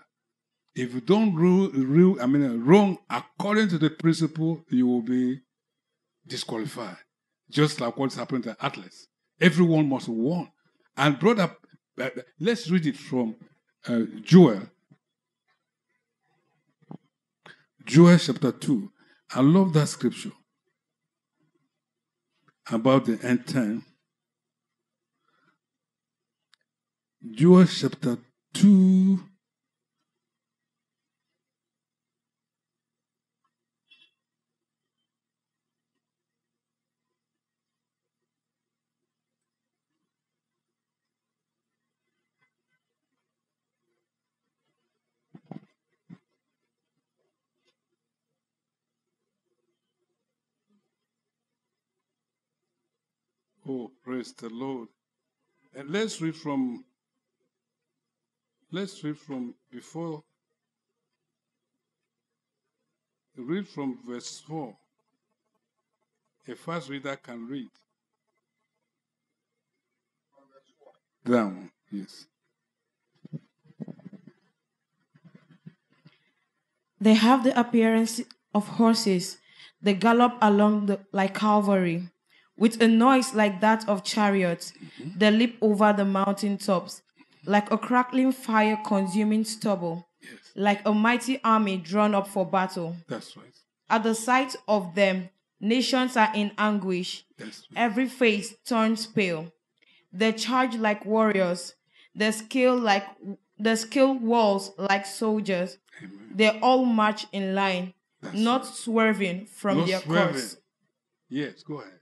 If you don't rule, rule, I mean, wrong according to the principle, you will be disqualified. Just like what's happened to athletes. Everyone must warn. And brother, uh, let's read it from uh, Joel. Joel chapter two. I love that scripture about the end time. Joel chapter two. Oh, praise the Lord. And let's read from, let's read from before, read from verse four. A fast reader can read. Down, yes. They have the appearance of horses. They gallop along the, like cavalry. With a noise like that of chariots, mm-hmm. They leap over the mountaintops, like a crackling fire consuming stubble, yes. Like a mighty army drawn up for battle. That's right. At the sight of them, nations are in anguish. That's right. Every face turns pale. They charge like warriors. They scale like they scale walls like soldiers. Amen. They all march in line, that's not right. Swerving from not their swerving. Course. Yes, go ahead.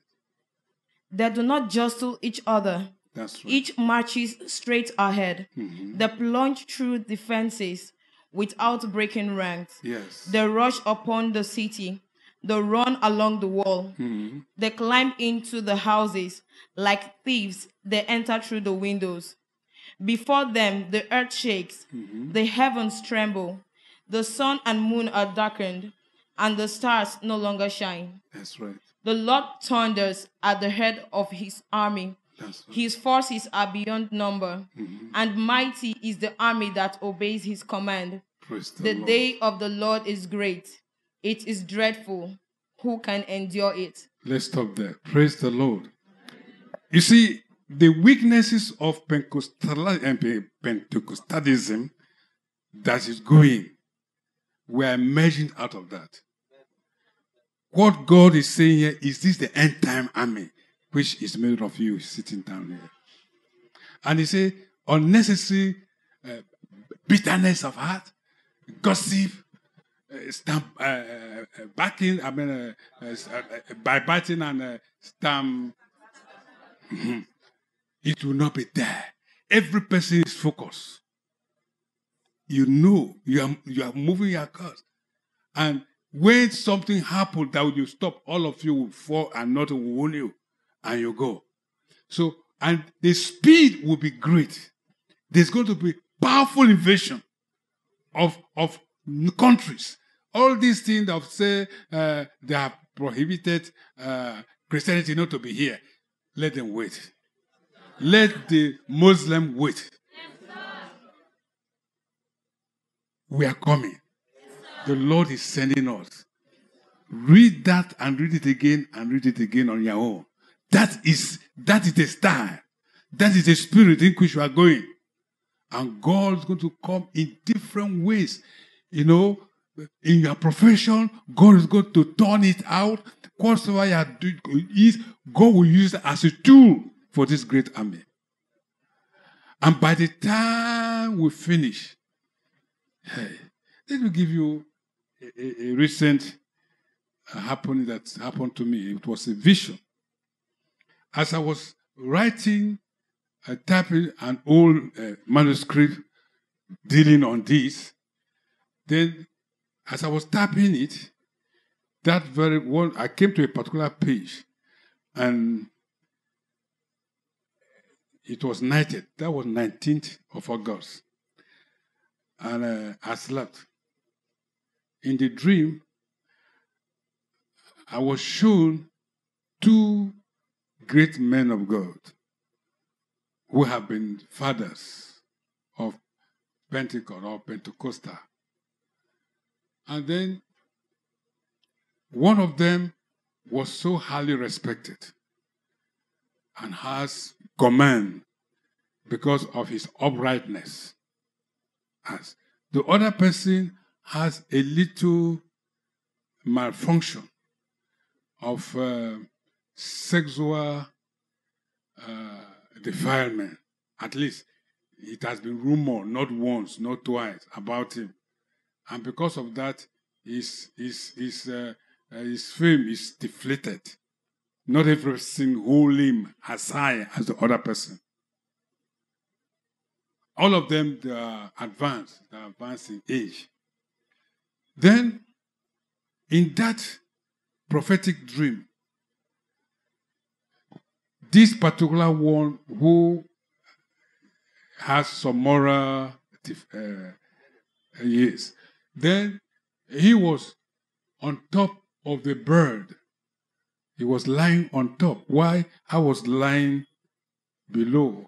They do not jostle each other. That's right. Each marches straight ahead. Mm-hmm. They plunge through the fences without breaking ranks. Yes. They rush upon the city. They run along the wall. Mm-hmm. They climb into the houses like thieves. They enter through the windows. Before them, the earth shakes. Mm-hmm. The heavens tremble. The sun and moon are darkened, and the stars no longer shine. That's right. The Lord thunders at the head of his army. That's right. His forces are beyond number, mm-hmm. And mighty is the army that obeys his command. Praise the the Lord. Day of the Lord is great. It is dreadful. Who can endure it? Let's stop there. Praise the Lord. You see, the weaknesses of Pentecostalism that is going, we are emerging out of that. What God is saying here is this: the end time army, which is made of you sitting down here. And he said, unnecessary uh, bitterness of heart, gossip, uh, stamp, uh, uh, backing, I mean, uh, uh, uh, by biting and uh, stamp. It will not be there. Every person is focused. You know, you are, you are moving your cars. And when something happens that will stop, all of you will fall and nothing will warn you. And you go. So, and the speed will be great. There's going to be powerful invasion of, of countries. All these things of say uh, they have prohibited uh, Christianity not to be here. Let them wait. Let the Muslim wait. Yes, we are coming. Yes, the Lord is sending us. Read that and read it again and read it again on your own. That is, that is the style. That is the spirit in which we are going. And God is going to come in different ways. You know, in your profession, God is going to turn it out. Whatsoever you are doing is, God will use it as a tool for this great army. And by the time we finish, hey, let me give you a, a, a recent happening that happened to me. It was a vision. As I was writing, uh, typing an old uh, manuscript dealing on this, then as I was typing it, that very one, I came to a particular page, and it was nighted. That was nineteenth of August. And uh, I slept. In the dream, I was shown two great men of God who have been fathers of Pentecost or Pentecostal. And then one of them was so highly respected and has command because of his uprightness. As the other person has a little malfunction of uh, sexual uh, defilement. At least it has been rumored, not once, not twice, about him. And because of that, his, his, his, uh, his fame is deflated. Not every person holds him as high as the other person. All of them, they are advanced, they are advanced in age. Then, in that prophetic dream, this particular one who has some moral uh, years, then he was on top of the bird. He was lying on top. Why? I was lying below.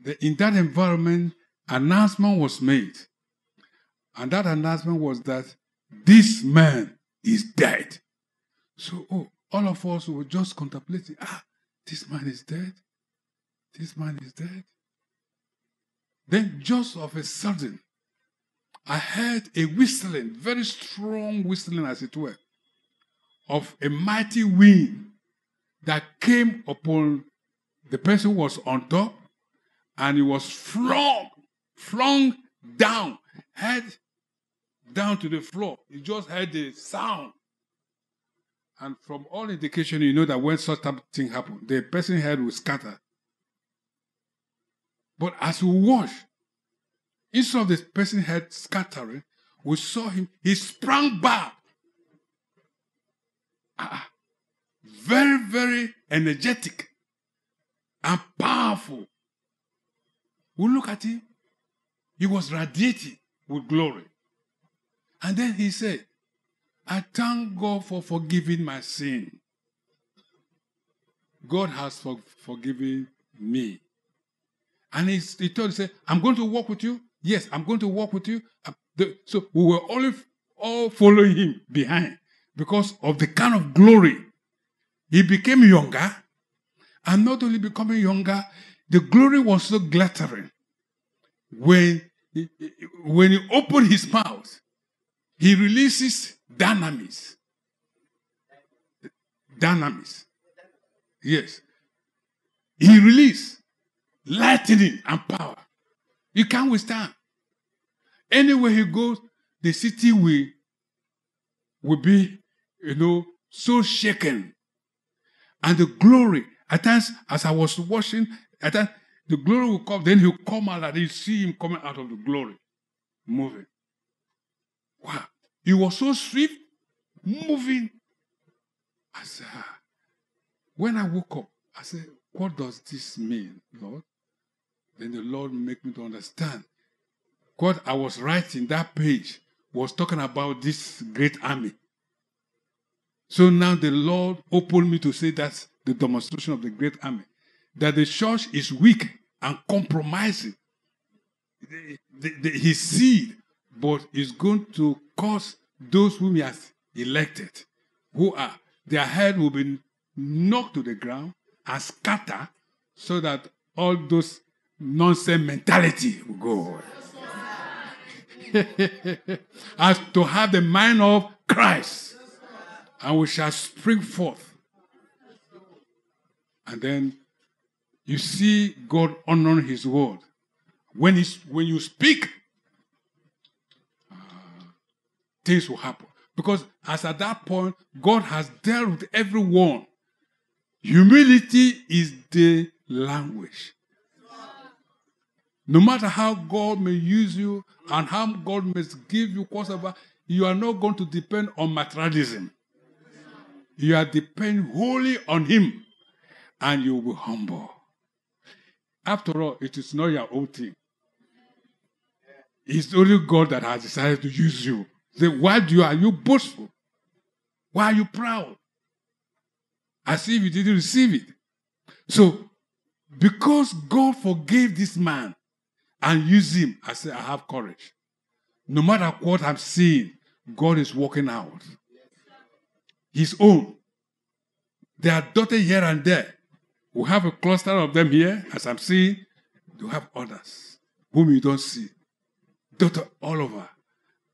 The, in that environment, announcement was made. And that announcement was that this man is dead. So oh, all of us were just contemplating, ah, this man is dead. This man is dead. Then just of a sudden, I heard a whistling, very strong whistling as it were, of a mighty wind that came upon the person who was on top, and he was flung, flung down, head down to the floor. You just heard the sound. And from all indication, you know that when such type of thing happened, the person's head will scatter. But as we watch, instead of the person's head scattering, we saw him, he sprang back. Ah, very, very energetic and powerful. We look at him. He was radiating with glory. And then he said, I thank God for forgiving my sin. God has for forgiven me. And he, he told, he said, I'm going to walk with you. Yes, I'm going to walk with you. So we were all, all following him behind because of the kind of glory. He became younger, and not only becoming younger, the glory was so glittering. When, when he opened his mouth, he releases dynamis. Dynamis. Yes. He released lightning and power. You can't withstand. Anywhere he goes, the city will, will be, you know, so shaken. And the glory, at times, as I was watching, at times, the glory will come, then he'll come out, and you see him coming out of the glory, moving. Wow. He was so swift, moving. I said, ah. When I woke up, I said, what does this mean, Lord? Then the Lord made me to understand. What I was writing, that page, was talking about this great army. So now the Lord opened me to say that's the demonstration of the great army. That the church is weak and compromising. The, the, the, his seed, but is going to cause those whom he has elected, who are, their head will be knocked to the ground and scatter, so that all those nonsense mentality will go away. As to have the mind of Christ, and we shall spring forth. And then you see God honoring his word. When, he's, when you speak, uh, things will happen. Because as at that point, God has dealt with everyone. Humility is the language. No matter how God may use you and how God may give you whatever, you are not going to depend on materialism. You are depending wholly on him, and you will be humble. After all, it is not your own thing. It's only God that has decided to use you. Then why do you, are you boastful? Why are you proud? As if you didn't receive it. So, because God forgave this man and used him, I say, I have courage. No matter what I'm seeing, God is working out his own. They are dotted here and there. We have a cluster of them here, as I'm seeing. You have others whom you don't see. Dotted all over.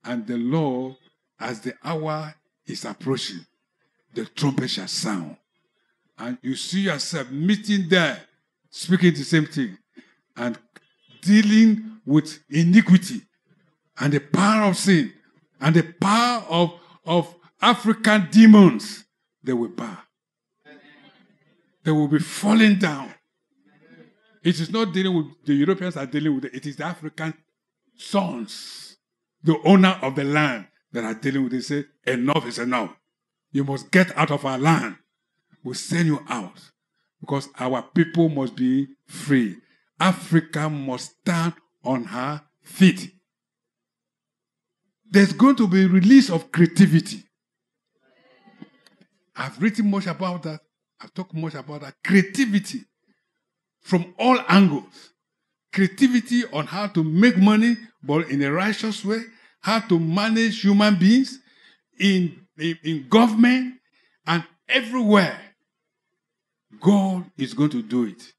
And the Lord, as the hour is approaching, the trumpet shall sound. And you see yourself meeting there, speaking the same thing, and dealing with iniquity, and the power of sin, and the power of, of African demons. They will bow. They will be falling down. It is not dealing with the Europeans are dealing with it. It is the African sons, the owner of the land, that are dealing with it. They say, enough is enough. You must get out of our land. We'll send you out. Because our people must be free. Africa must stand on her feet. There's going to be a release of creativity. I've written much about that. I've talked much about that. Creativity from all angles. Creativity on how to make money, but in a righteous way. How to manage human beings in, in, in government and everywhere. God is going to do it.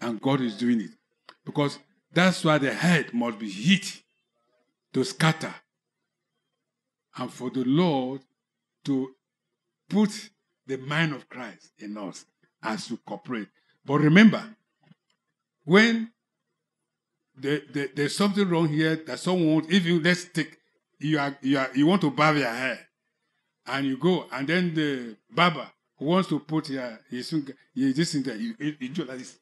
And God is doing it. Because that's why the head must be hit to scatter. And for the Lord to put the mind of Christ in us as to cooperate. But remember, when there, there, there's something wrong here that someone, if you let's take, you are you are you want to barb your hair, and you go, and then the barber who wants to put your his finger, this in there, you, you do like this.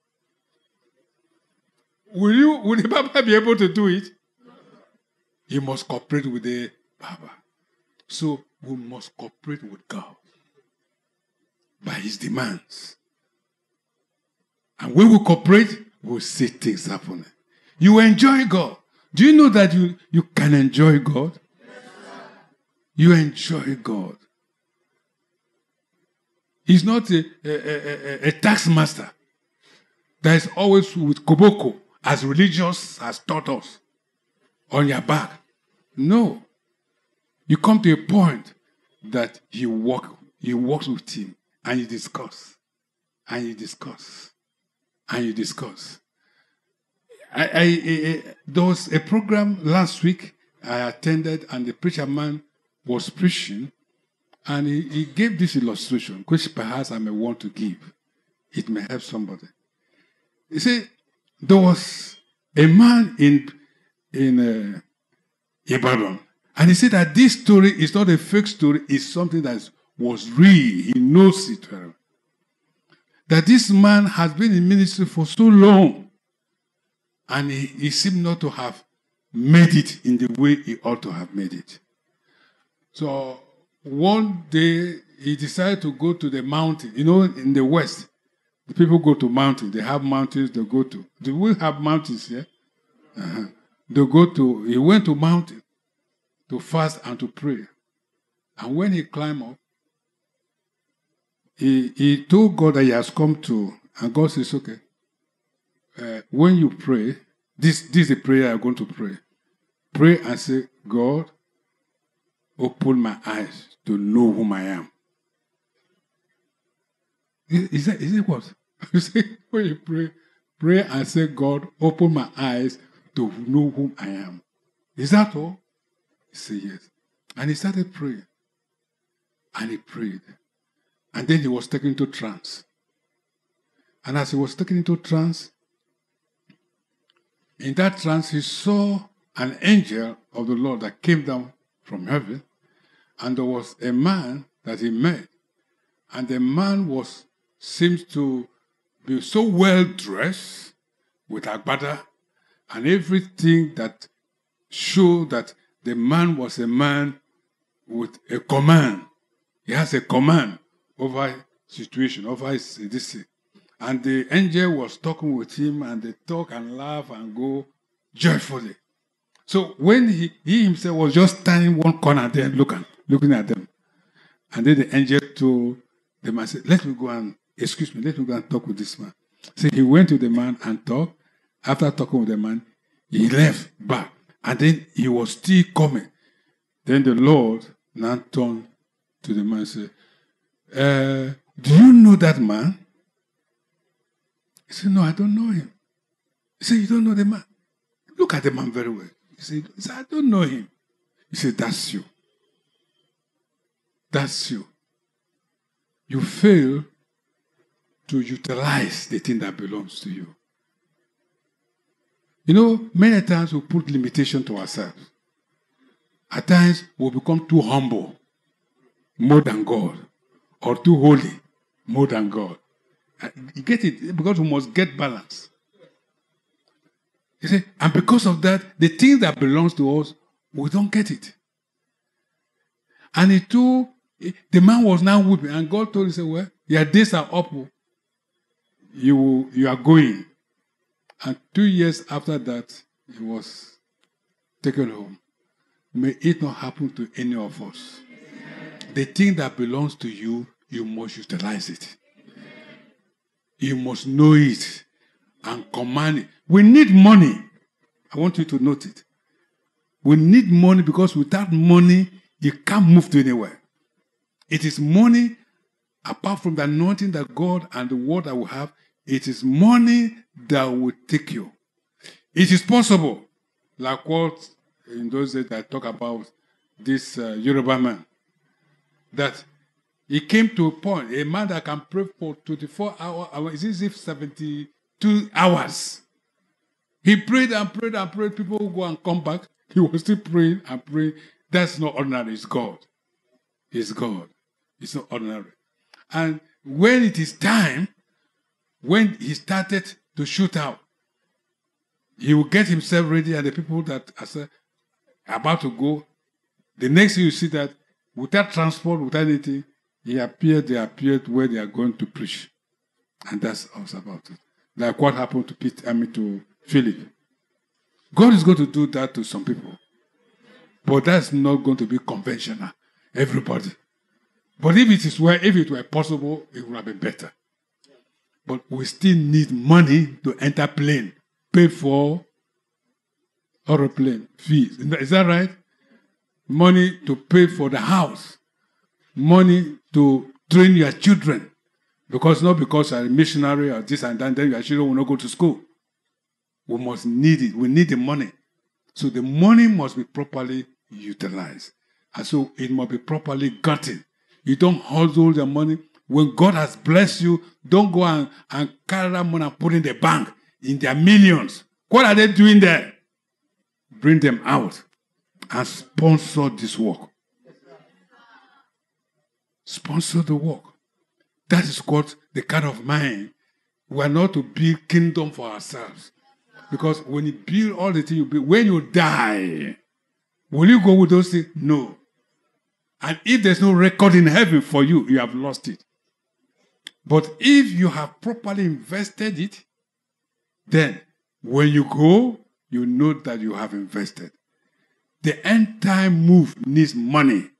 Will you? Will the barber be able to do it? You must cooperate with the barber. So we must cooperate with God by his demands. And when we cooperate, we'll see things happening. You enjoy God. Do you know that you, you can enjoy God? Yes, you enjoy God. He's not a, a, a, a tax master that is always with Koboko, as religious has taught us. on your back. No. You come to a point that you walk, you walk with him and you discuss. And you discuss. And you discuss. I, I, I, there was a program last week I attended, and the preacher man was preaching, and he, he gave this illustration, which perhaps I may want to give. It may help somebody. You see, there was a man in in uh, Ibadan, and he said that this story is not a fake story, it's something that was real. He knows it well. That this man has been in ministry for so long, and he, he seemed not to have made it in the way he ought to have made it. So one day he decided to go to the mountain. You know, in the West, the people go to mountains. They have mountains they go to. Do we have mountains here? Uh-huh. They go to, he went to mountain to fast and to pray. And when he climbed up, he, he told God that he has come to, and God says, okay, uh, when you pray, this, this is the prayer I'm going to pray. Pray and say, God, open my eyes to know whom I am. Is that, is it what? You say, when you pray, pray and say, God, open my eyes to know whom I am. Is that all? He said, yes. And he started praying. And he prayed. And then he was taken into trance. And as he was taken into trance, in that trance, he saw an angel of the Lord that came down from heaven, and there was a man that he met, and the man was seems to be so well dressed with agbada and everything that showed that the man was a man with a command. He has a command over situation, over his, this. And the angel was talking with him, and they talk and laugh and go joyfully. So when he, he himself was just standing one corner there looking, looking at them. And then the angel told the man, said, let me go and, excuse me, let me go and talk with this man. So he went to the man and talked. After talking with the man, he left back. And then he was still coming. Then the Lord now turned to the man and said, uh, do you know that man? He said, no, I don't know him. He said, you don't know the man? Look at the man very well. He said, I don't know him. He said, that's you. That's you. You fail to utilize the thing that belongs to you. You know, many times we put limitation to ourselves. At times we become too humble, more than God, or too holy, more than God. You get it? Because we must get balance. You see, and because of that, the thing that belongs to us, we don't get it. And he told, the man was now weeping, and God told him, say, well, your days are up. You, you are going. And two years after that, he was taken home. May it not happen to any of us. The thing that belongs to you, you must utilize it. You must know it and command it. We need money. I want you to note it. We need money because without money, you can't move to anywhere. It is money, apart from the anointing that God and the word that we have, it is money that will take you. It is possible, like what in those days I talk about this uh, Yoruba man, that he came to a point, a man that can pray for twenty-four hours, it's as if seventy-two hours. He prayed and prayed and prayed. People who go and come back, he was still praying and praying. That's not ordinary. It's God. It's God. It's not ordinary. And when it is time, when he started to shoot out, he will get himself ready, and the people that are about to go, the next thing you see that without transport, without anything, He appeared, they appeared where they are going to preach. And that's all about it. Like what happened to Peter, I mean to Philip. God is going to do that to some people. But that's not going to be conventional. Everybody. But if it is where, if it were possible, it would have been better. But we still need money to enter plane, pay for aeroplane fees. Is that right? Money to pay for the house. Money to train your children. Because not because you're a missionary or this and that, then your children will not go to school. We must need it. We need the money. So the money must be properly utilized. And so it must be properly gotten. You don't hustle the money. When God has blessed you, don't go and, and carry that money and put it in the bank, in their millions. What are they doing there? Bring them out and sponsor this work. Sponsor the work. That is what the kind of mind. We are not to build kingdom for ourselves. Because when you build all the things you build, when you die, will you go with those things? No. And if there's no record in heaven for you, you have lost it. But if you have properly invested it, then when you go, you know that you have invested. The end time move needs money.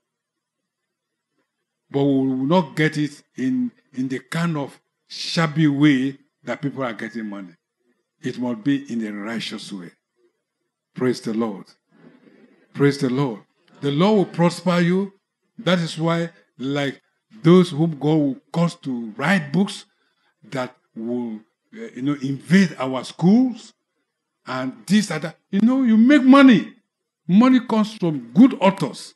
But we will not get it in, in the kind of shabby way that people are getting money. It must be in a righteous way. Praise the Lord. Praise the Lord. The Lord will prosper you. That is why, like those whom God will cause to write books that will uh, you know, invade our schools and this and that. You know, you make money. Money comes from good authors.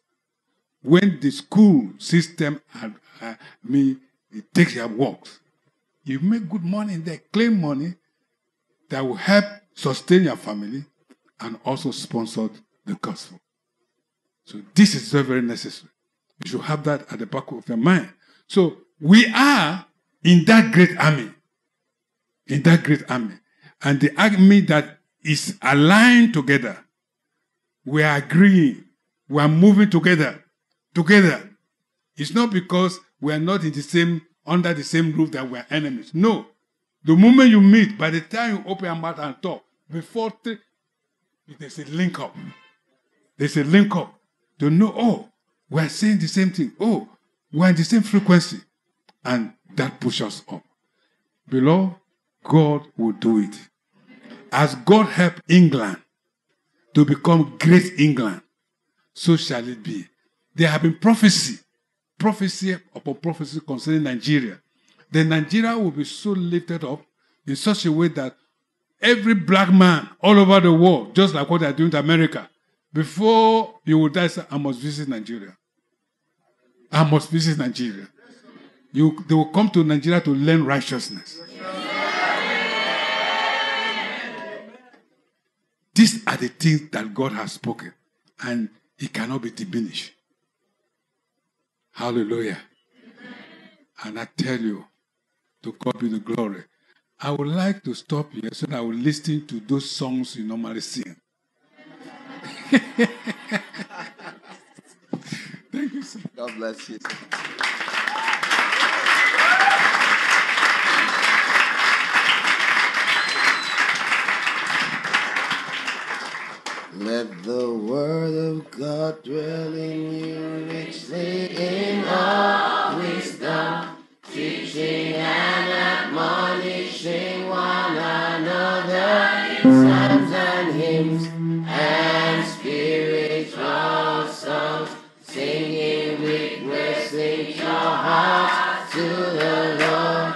When the school system and, uh, I mean, it takes your works, you make good money in there, claim money that will help sustain your family and also sponsor the gospel. So this is very, very necessary. You should have that at the back of your mind. So we are in that great army. In that great army. And the army that is aligned together. We are agreeing. We are moving together. Together. It's not because we are not in the same, under the same roof that we are enemies. No. The moment you meet, by the time you open your mouth and talk, before th- there's a link up. There's a link up. They know, oh, we are saying the same thing. Oh, we are in the same frequency. And that pushes us up. Beloved, God will do it. As God helped England to become great England, so shall it be. There have been prophecy, prophecy upon prophecy concerning Nigeria. Then Nigeria will be so lifted up in such a way that every black man all over the world, just like what they are doing to America, before you will die, say, I must visit Nigeria. I must visit Nigeria. You, they will come to Nigeria to learn righteousness. These are the things that God has spoken, and it cannot be diminished. Hallelujah. And I tell you, to God be the glory. I would like to stop here so that I will listen to those songs you normally sing. Thank you, sir. God bless you. Let the word of God dwell in you richly in all wisdom, teaching and admonishing one another in psalms and hymns and spiritual songs, singing with blessing your hearts to the Lord.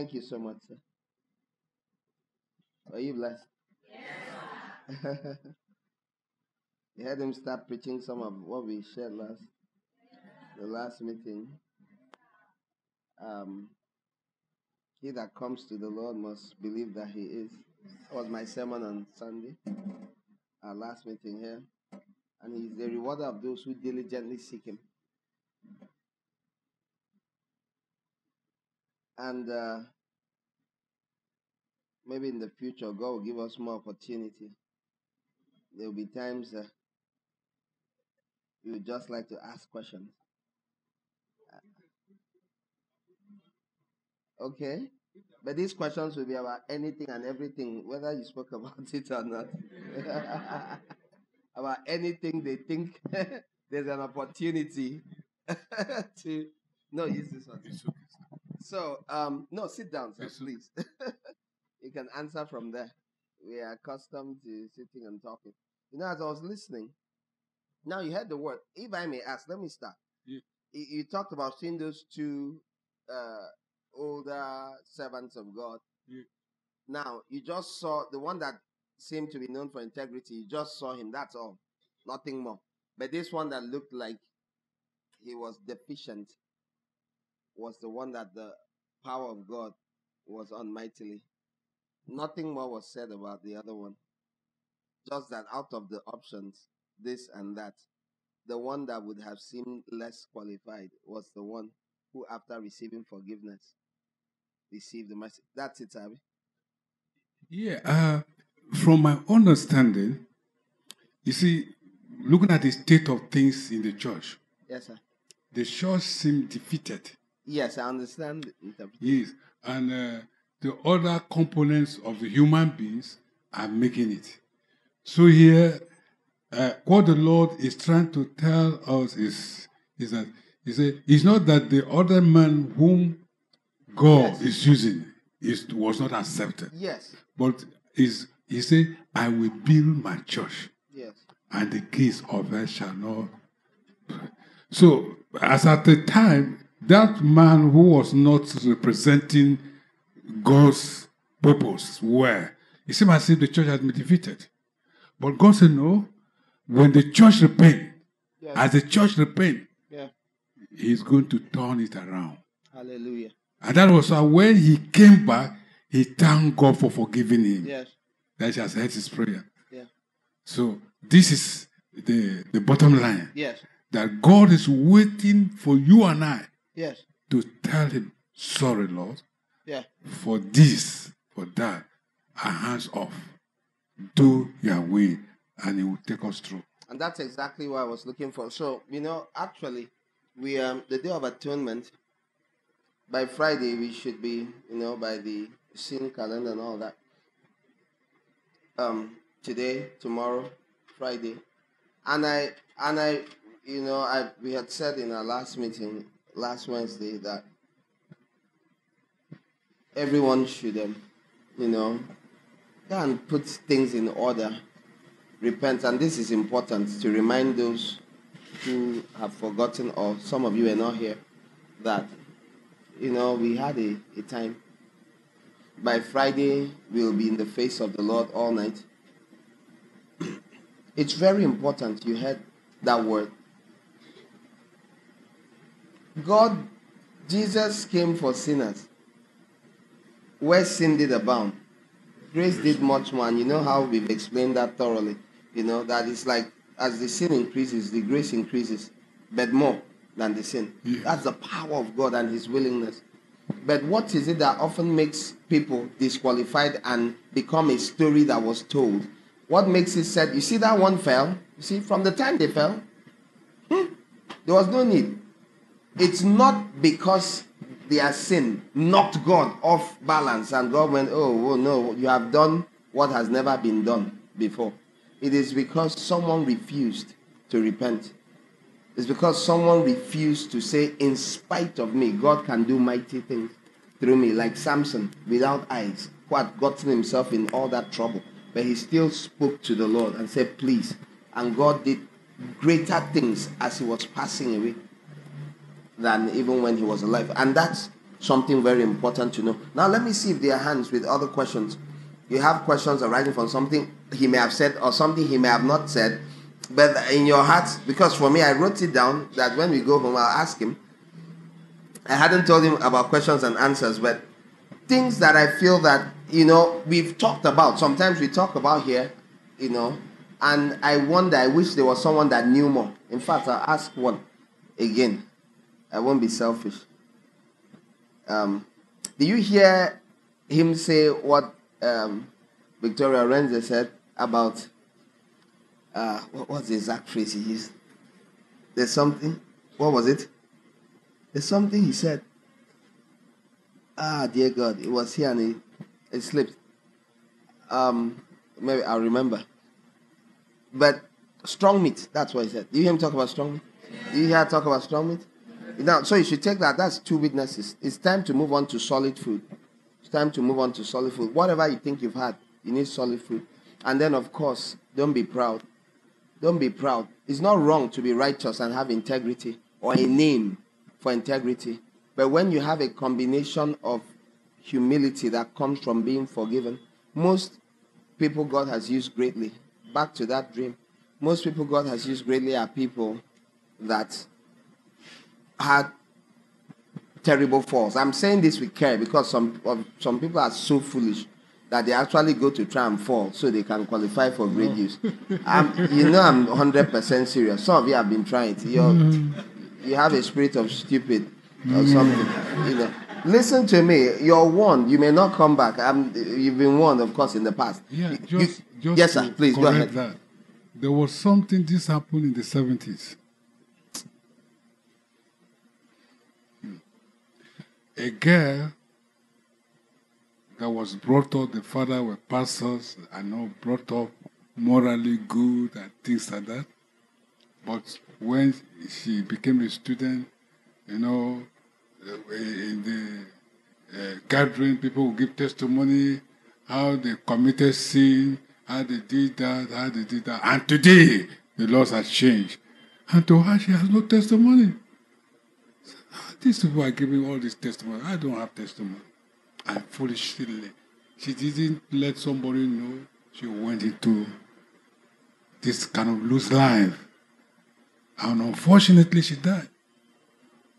Thank you so much, sir. Are you blessed? Yes. You heard him start preaching some of what we shared last, the last meeting. Um, he that comes to the Lord must believe that he is. That was my sermon on Sunday, our last meeting here. And he is the rewarder of those who diligently seek him. And uh, maybe in the future, God will give us more opportunity. There will be times uh, we would just like to ask questions. Okay? But these questions will be about anything and everything, whether you spoke about it or not. About anything they think there's an opportunity to... No, use this one. So, um, no, sit down, sir, please. You can answer from there. We are accustomed to sitting and talking. You know, as I was listening, now you heard the word. If I may ask, let me start. Yeah. You, you talked about seeing those two uh, older servants of God. Yeah. Now, you just saw the one that seemed to be known for integrity. You just saw him. That's all. Nothing more. But this one that looked like he was deficient was the one that the power of God was on mightily. Nothing more was said about the other one. Just that out of the options, this and that, the one that would have seemed less qualified was the one who, after receiving forgiveness, received the mercy. That's it, Abi. Yeah, uh, from my understanding, you see, looking at the state of things in the church, yes, sir, the church seemed defeated. Yes, I understand. Yes, and uh, the other components of the human beings are making it. So here, uh, what the Lord is trying to tell us is, is that he said, it's not that the other man whom God yes. is using is, was not accepted. Yes. But is he said, I will build my church. Yes. And the gates of hell shall not. So, as at the time, that man who was not representing God's purpose, where it seems as if the church has been defeated. But God said, no, when the church repent, yes. as the church repent, yeah. he's going to turn it around. Hallelujah. And that was why when he came back, he thanked God for forgiving him. Yes. That he has heard his prayer. Yeah. So this is the, the bottom line. Yes. That God is waiting for you and I. Yes. To tell him, sorry, Lord. Yeah. For this, for that, our hands off. Do your way, and it will take us through. And that's exactly what I was looking for. So, you know, actually, we um, the Day of Atonement, by Friday, we should be, you know, by the sin calendar and all that. Um, today, tomorrow, Friday. And I, and I, you know, I we had said in our last meeting, last Wednesday, that everyone should, um, you know, go and put things in order, repent. And this is important to remind those who have forgotten, or some of you are not here, that, you know, we had a, a time. By Friday, we'll be in the face of the Lord all night. It's very important. You heard that word. God, Jesus came for sinners. Where sin did abound, grace did much more. And you know how we've explained that thoroughly. You know, that it's like as the sin increases, the grace increases, but more than the sin. Yes. That's the power of God and his willingness. But what is it that often makes people disqualified and become a story that was told? What makes it said, you see that one fell? You see, from the time they fell, hmm, there was no need. It's not because their sin knocked God off balance and God went, oh, oh, no, you have done what has never been done before. It is because someone refused to repent. It's because someone refused to say, in spite of me, God can do mighty things through me, like Samson, without eyes, who had gotten himself in all that trouble. But he still spoke to the Lord and said, please. And God did greater things as he was passing away than even when he was alive. And that's something very important to know. Now let me see if there are hands with other questions. You have questions arising from something he may have said or something he may have not said, but in your heart, because for me, I wrote it down that when we go home, I'll ask him. I hadn't told him about questions and answers, but things that I feel that, you know, we've talked about. Sometimes we talk about here, you know, and I wonder, I wish there was someone that knew more. In fact, I'll ask one again. I won't be selfish. Um, do you hear him say what um, Victoria Renze said about Uh, what was the exact phrase he used? There's something. What was it? There's something he said. Ah, dear God, it was here and it, it slipped. Um, maybe I'll remember. But strong meat, that's what he said. Do you hear him talk about strong meat? Do you hear her talk about strong meat? Now, so you should take that. That's two witnesses. It's time to move on to solid food. It's time to move on to solid food. Whatever you think you've had, you need solid food. And then, of course, don't be proud. Don't be proud. It's not wrong to be righteous and have integrity or a name for integrity. But when you have a combination of humility that comes from being forgiven, most people God has used greatly. Back to that dream. Most people God has used greatly are people that had terrible faults. I'm saying this with care because some, of, some people are so foolish that they actually go to try and fall so they can qualify for great use. I'm, you know, I'm one hundred percent serious. Some of you have been trying it. You're, you have a spirit of stupid or something. You know. Listen to me. You're warned. You may not come back. I'm, you've been warned, of course, in the past. Yeah, just, you, just yes, sir. Please go ahead. That. There was something this happened in the seventies. A girl that was brought up, the father were pastors, and all brought up morally good and things like that. But when she became a student, you know, in the uh, gathering, people would give testimony, how they committed sin, how they did that, how they did that. And today, the laws have changed. And to her, she has no testimony. So, these people are giving all this testimony. I don't have testimony. And foolishly, she didn't let somebody know she went into this kind of loose life. And unfortunately, she died.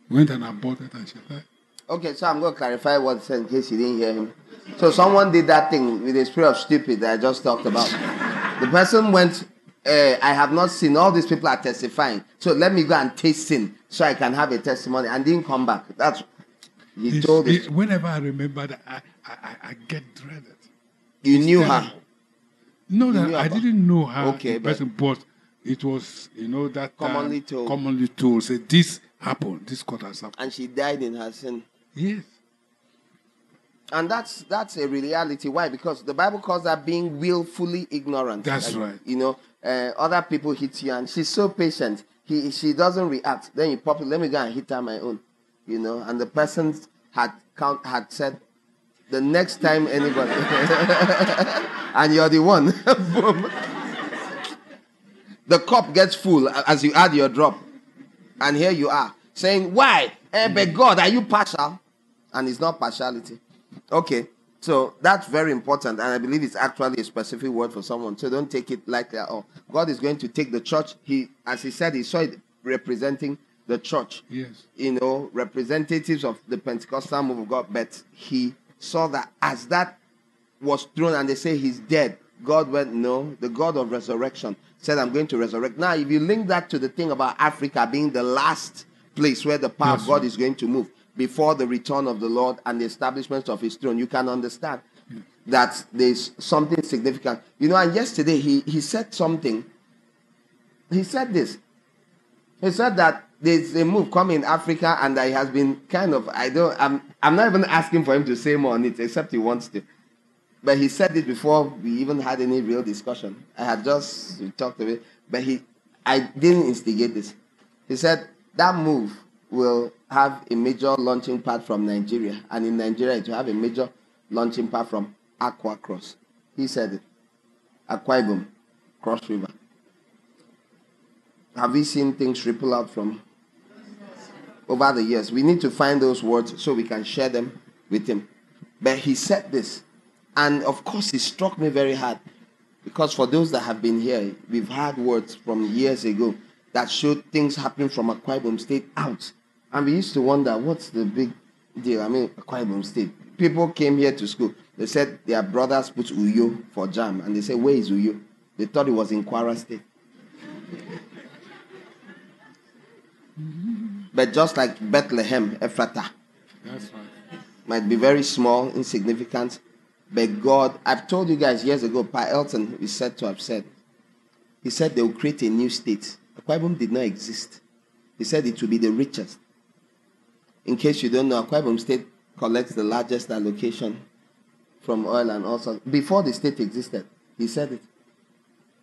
Went and aborted and she died. Okay, so I'm going to clarify what he said in case you didn't hear him. So someone did that thing with the spirit of stupid that I just talked about. The person went, eh, I have not seen, all these people are testifying. So let me go and taste sin so I can have a testimony, and didn't come back. That's He it's, told it, whenever I remember that, I, I, I get dreaded. You it's knew terrible. Her? No, that I her. didn't know her. Okay, but, person, but it was, you know, that commonly told. Commonly told. Say, this happened. This could have happened. And she died in her sin. Yes. And that's that's a reality. Why? Because the Bible calls that being willfully ignorant. That's like, right. You know, uh, other people hit you, and she's so patient. He, she doesn't react. Then you pop it. Let me go and hit her my own. You know, and the person had count had said, the next time anybody, and you're the one. The cup gets full as you add your drop, and here you are saying, "Why, eh, but God, are you partial?" And it's not partiality. Okay, so that's very important, and I believe it's actually a specific word for someone. So don't take it lightly at all. God is going to take the church. He, as he said, he saw it representing the church, yes, you know, representatives of the Pentecostal move of God, but he saw that as that was thrown and they say he's dead, God went, no, the God of resurrection said, I'm going to resurrect. Now, if you link that to the thing about Africa being the last place where the power yes, of God is going to move before the return of the Lord and the establishment of his throne, you can understand yes, that there's something significant. You know, and yesterday he, he said something. He said this. He said that there's a move coming in Africa, and I has been kind of, I don't, I'm, I'm not even asking for him to say more on it, except he wants to. But he said it before we even had any real discussion. I had just talked a bit, but he, I didn't instigate this. He said that move will have a major launching pad from Nigeria, and in Nigeria it will have a major launching pad from Akwa Cross. He said it. Akwa Ibom, Cross River. Have we seen things ripple out from over the years. We need to find those words so we can share them with him. But he said this, and of course it struck me very hard, because for those that have been here, we've had words from years ago that showed things happening from Akwa Ibom State out. And we used to wonder, what's the big deal? I mean, Akwa Ibom State. People came here to school. They said their brothers put Uyo for jam. And they said, where is Uyo? They thought it was in Kwara State. But just like Bethlehem, Ephrata, that's right, might be very small, insignificant. But God, I've told you guys years ago, Pa Elton is said to have said, he said they will create a new state. Akwa Ibom did not exist. He said it will be the richest. In case you don't know, Akwa Ibom State collects the largest allocation from oil and all sorts. Before the state existed, he said it.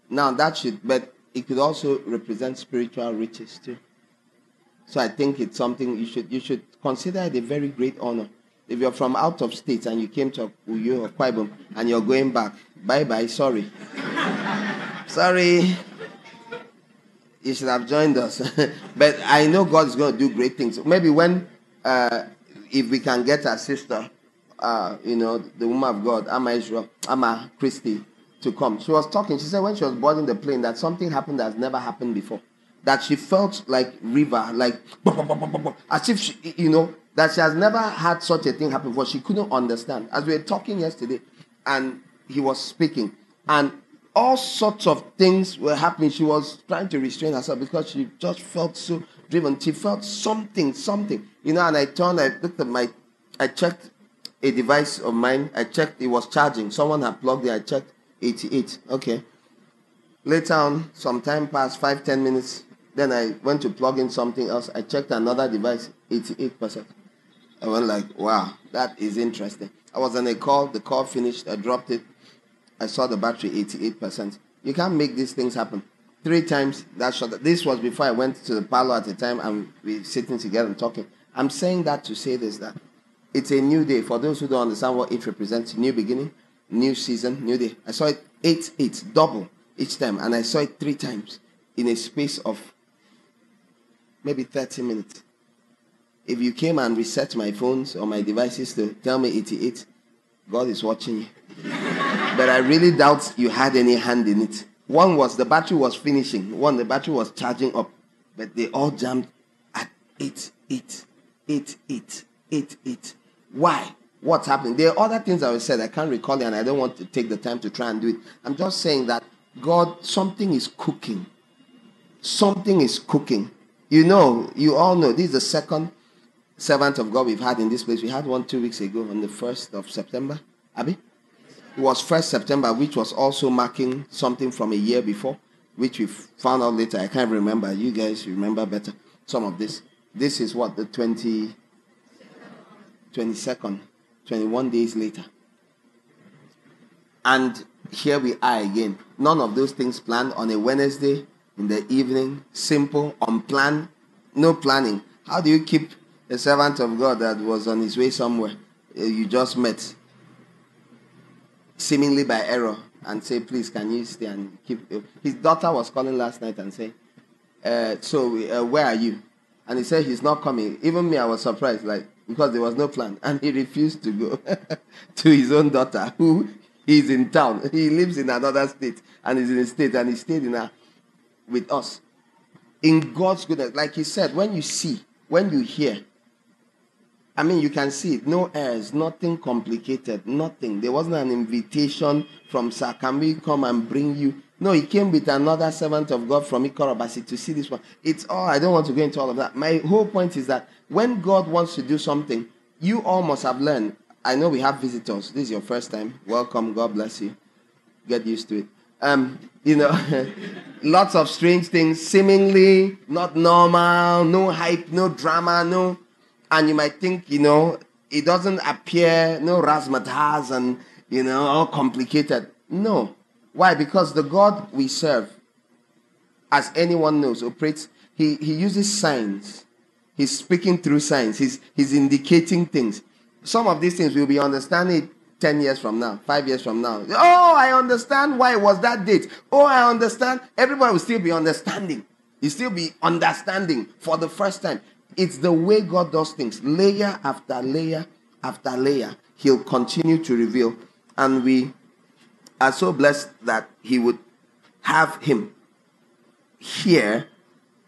Now that should, but it could also represent spiritual riches too. So I think it's something you should you should consider it a very great honor. If you're from out of state and you came to Uyo or Akwa Ibom and you're going back, bye bye, sorry. Sorry. You should have joined us. But I know God's going to do great things. Maybe when, uh, if we can get our sister, uh, you know, the woman of God, Amma Israel, Amma Christie, to come. She was talking. She said when she was boarding the plane that something happened that's never happened before. That she felt like river, like, as if, she, you know, that she has never had such a thing happen before. She couldn't understand. As we were talking yesterday, and he was speaking, and all sorts of things were happening. She was trying to restrain herself because she just felt so driven. She felt something, something. You know, and I turned, I looked at my, I checked a device of mine. I checked, it was charging. Someone had plugged it. I checked eighty-eight. Okay. Later on, some time passed, five, ten minutes. Then I went to plug in something else. I checked another device, eighty-eight percent. I went like, wow, that is interesting. I was on a call. The call finished. I dropped it. I saw the battery, eighty-eight percent. You can't make these things happen. Three times that shot. This was before I went to the parlor at the time and we were sitting together and talking. I'm saying that to say this, that it's a new day. For those who don't understand what it represents, new beginning, new season, new day. I saw it eight, eight, double each time. And I saw it three times in a space of maybe thirty minutes. If you came and reset my phones or my devices to tell me eighty-eight, God is watching you. But I really doubt you had any hand in it. One was, the battery was finishing. One, the battery was charging up. But they all jammed at eight, eight, eight, eight, eight, eight. Why? What's happening? There are other things I would say I can't recall, and I don't want to take the time to try and do it. I'm just saying that God, something is cooking. Something is cooking. You know, you all know, this is the second servant of God we've had in this place. We had one two weeks ago on the first of September. Abi? It was first September, which was also marking something from a year before, which we found out later. I can't remember. You guys remember better some of this. This is what, the twenty, twenty-second, twenty-one days later. And here we are again. None of those things planned on a Wednesday in the evening. Simple, unplanned, no planning. How do you keep a servant of God that was on his way somewhere, you just met, seemingly by error, and say, please, can you stay and keep... His daughter was calling last night and saying, uh, so, uh, where are you? And he said, he's not coming. Even me, I was surprised, like, because there was no plan. And he refused to go to his own daughter, who is in town. He lives in another state, and is in a state, and he stayed in a, with us. In God's goodness, like he said, when you see, when you hear, I mean, you can see it. No errors, nothing complicated, nothing. There wasn't an invitation from, sir, can we come and bring you? No, he came with another servant of God from Ikorobasi to see this one. It's all, I don't want to go into all of that. My whole point is that when God wants to do something, you all must have learned. I know we have visitors. This is your first time. Welcome. God bless you. Get used to it. Um, you know, lots of strange things, seemingly not normal, no hype, no drama, no... And you might think, you know, it doesn't appear, no razzmatazz and, you know, all complicated. No. Why? Because the God we serve, as anyone knows, operates, he, he uses signs. He's speaking through signs. He's, he's indicating things. Some of these things we'll be understanding ten years from now, five years from now. Oh, I understand why it was that date. Oh, I understand. Everybody will still be understanding. He'll still be understanding for the first time. It's the way God does things. Layer after layer after layer, he'll continue to reveal. And we are so blessed that he would have him here,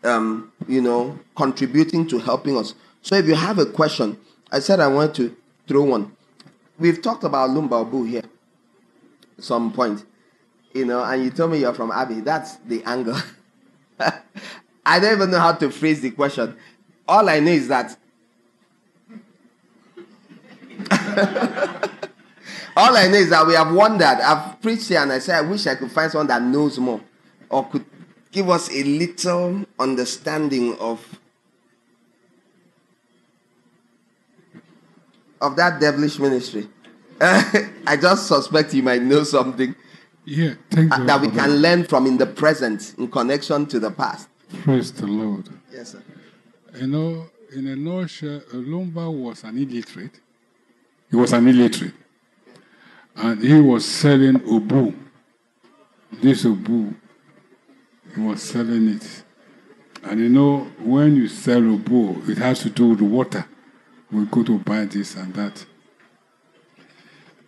um, you know, contributing to helping us. So if you have a question, I said I wanted to throw one. We've talked about Olumba Obu here at some point, you know, and you told me you're from Abbey. That's the angle. I don't even know how to phrase the question. All I know is that all I know is that we have wondered. I've preached here and I said I wish I could find someone that knows more or could give us a little understanding of of that devilish ministry. I just suspect you might know something. Yeah, thank you. That we can learn from in the present in connection to the past. Praise the Lord. Yes, sir. You know, in a nutshell, Olumba was an illiterate. He was an illiterate. And he was selling Obu. This Obu, he was selling it. And you know, when you sell Obu, it has to do with water. We go to buy this and that.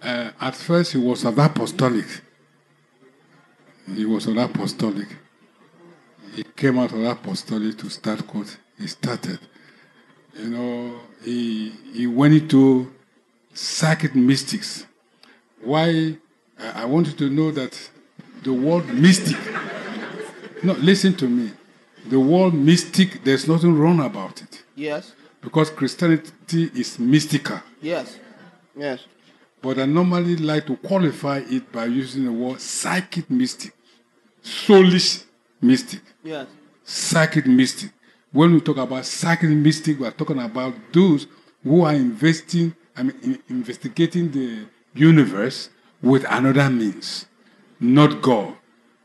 Uh, at first, he was of apostolic. He was an apostolic. He came out of apostolic to start court. He started. You know, he, he went into psychic mystics. Why? I want you to know that the word mystic. No, listen to me. The word mystic, there's nothing wrong about it. Yes. Because Christianity is mystical. Yes. Yes. But I normally like to qualify it by using the word psychic mystic, soulish mystic. Yes. Psychic mystic. When we talk about psychic mystic, we are talking about those who are investing, I mean, in investigating the universe with another means, not God.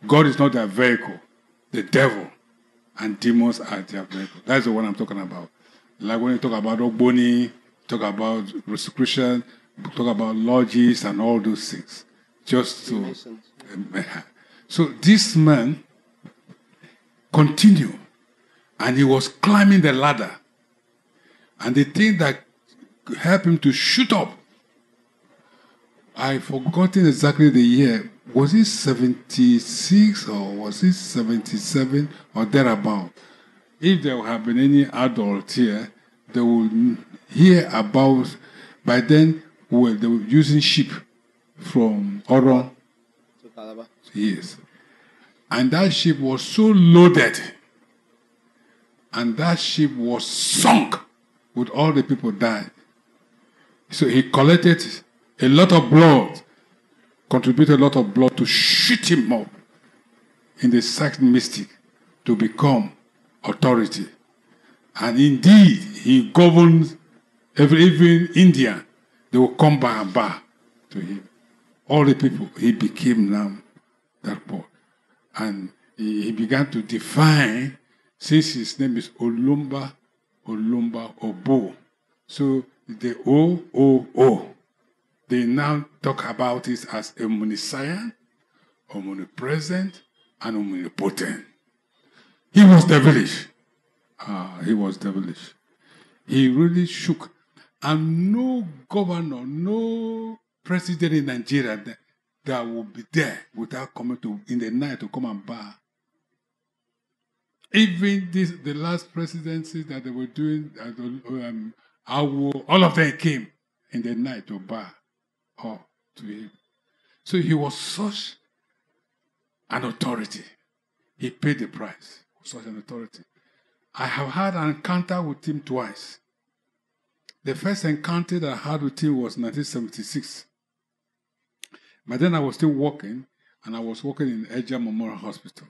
God is not their vehicle. The devil and demons are their vehicle. That's the one I'm talking about. Like when you talk about Ogboni, talk about Rosicrucian, talk about lodges and all those things. Just to... So this man continued, and he was climbing the ladder. And the thing that helped him to shoot up, I've forgotten exactly the year. Was it seventy-six or was it seventy-seven or thereabout? If there have been any adult here, they will hear about, by then, well, they were using sheep from Oron. To Calabar. Yes. And that ship was so loaded. And that ship was sunk with all the people died. So he collected a lot of blood, contributed a lot of blood to shoot him up in the Saxon mystic to become authority. And indeed, he governed every, even India. They will come by and by to him. All the people, he became now that boy. And he, he began to define, since his name is Olumba, Olumba Obu. So the O O O, they now talk about it as omniscient, omnipresent, and omnipotent. He was devilish. Ah, he was devilish. He really shook. And no governor, no president in Nigeria that, that will be there without coming to in the night to come and bar. Even this, the last presidency that they were doing, um, Awo, all of them came in the night to bar or to him. So he was such an authority. He paid the price for such an authority. I have had an encounter with him twice. The first encounter that I had with him was nineteen seventy-six. But then I was still working, and I was working in Eja Memorial Hospital.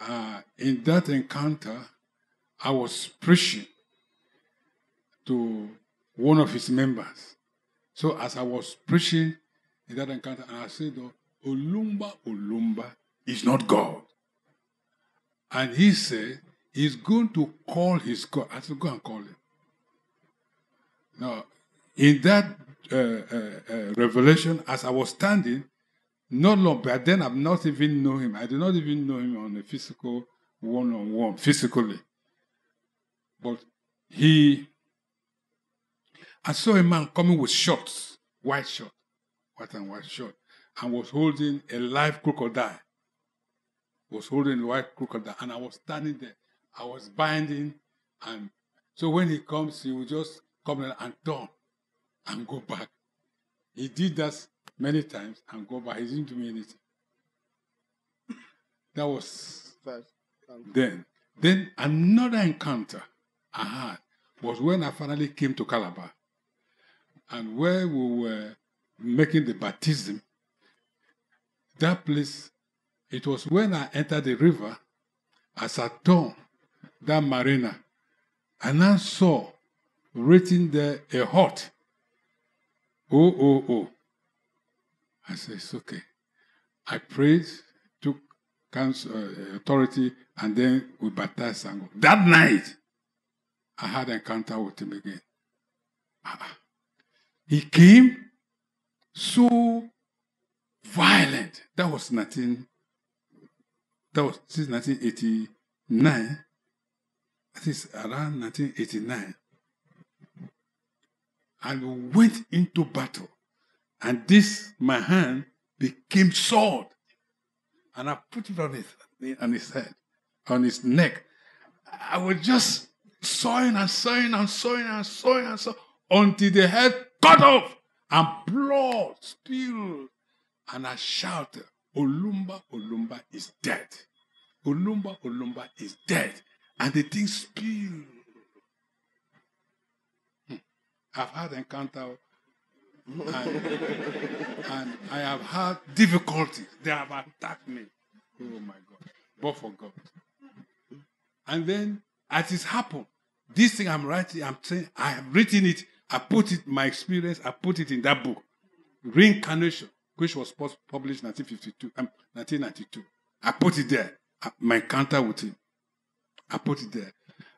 Uh, in that encounter, I was preaching to one of his members. So as I was preaching in that encounter, and I said, Olumba, Olumba is not God. And he said, he's going to call his God. I said, go and call him. Now, in that uh, uh, uh, revelation, as I was standing, not long, but then I've not even known him. I did not even know him on a physical one-on-one, physically. But he, I saw a man coming with shorts, white shorts, white and white shorts, and was holding a live crocodile. Was holding a white crocodile, and I was standing there. I was binding, and so when he comes, he will just come and turn and go back. He did that many times and go back. He didn't do me anything. That was then. Then another encounter I had was when I finally came to Calabar, and where we were making the baptism. That place, it was when I entered the river, as I turned that marina, and I saw written there a hut. Oh, oh, oh. I said, it's okay. I prayed, took counsel, uh, authority, and then we baptized Shango. That night, I had an encounter with him again. Ah, he came so violent. That was nineteen. That was since nineteen eighty-nine. That is around nineteen eighty-nine. And went into battle. And this, my hand, became sword. And I put it on his, on his head, on his neck. I was just sawing and sawing and sawing and sawing and sawing until the head cut off and blood spilled. And I shouted, Olumba, Olumba is dead. Olumba, Olumba is dead. And the thing spilled. I've had encounter, and, and I have had difficulties. They have attacked me. Oh my God. But for God. And then, as it happened, this thing I'm writing, I'm saying, I have written it, I put it, my experience, I put it in that book, Reincarnation, which was published in nineteen fifty-two, um, nineteen ninety-two. I put it there, my encounter with him. I put it there.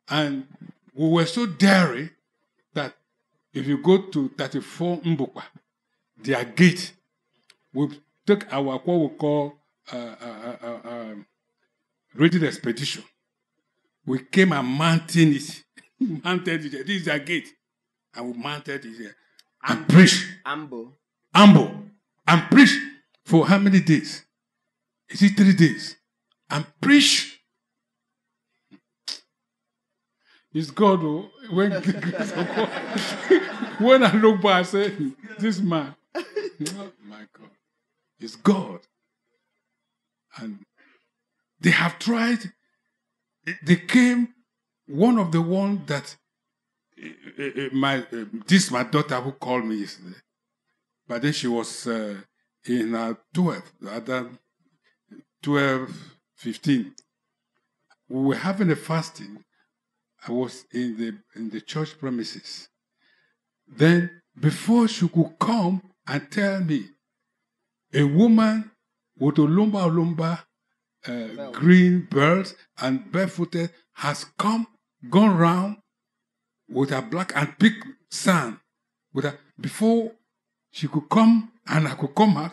And we were so daring that if you go to thirty-four Mbukwa, their gate, we took our what we call uh, uh, uh, uh, um, raided expedition. We came and mounted it. mounted it. This is their gate. And we mounted it here. And Ambo. Preached. Ambo. Ambo. And preached for how many days? Is it three days? And preached. It's God who, when, when I look back, I say, this man, oh my God, it's God. And they have tried, they came, one of the ones that, my this my daughter who called me yesterday, but then she was uh, in her twelve, fifteen. We were having a fasting. I was in the in the church premises. Then, before she could come and tell me, a woman with Olumba Olumba uh, no. green belt and barefooted has come, gone round with her black and big sand. With her, before she could come and I could come out,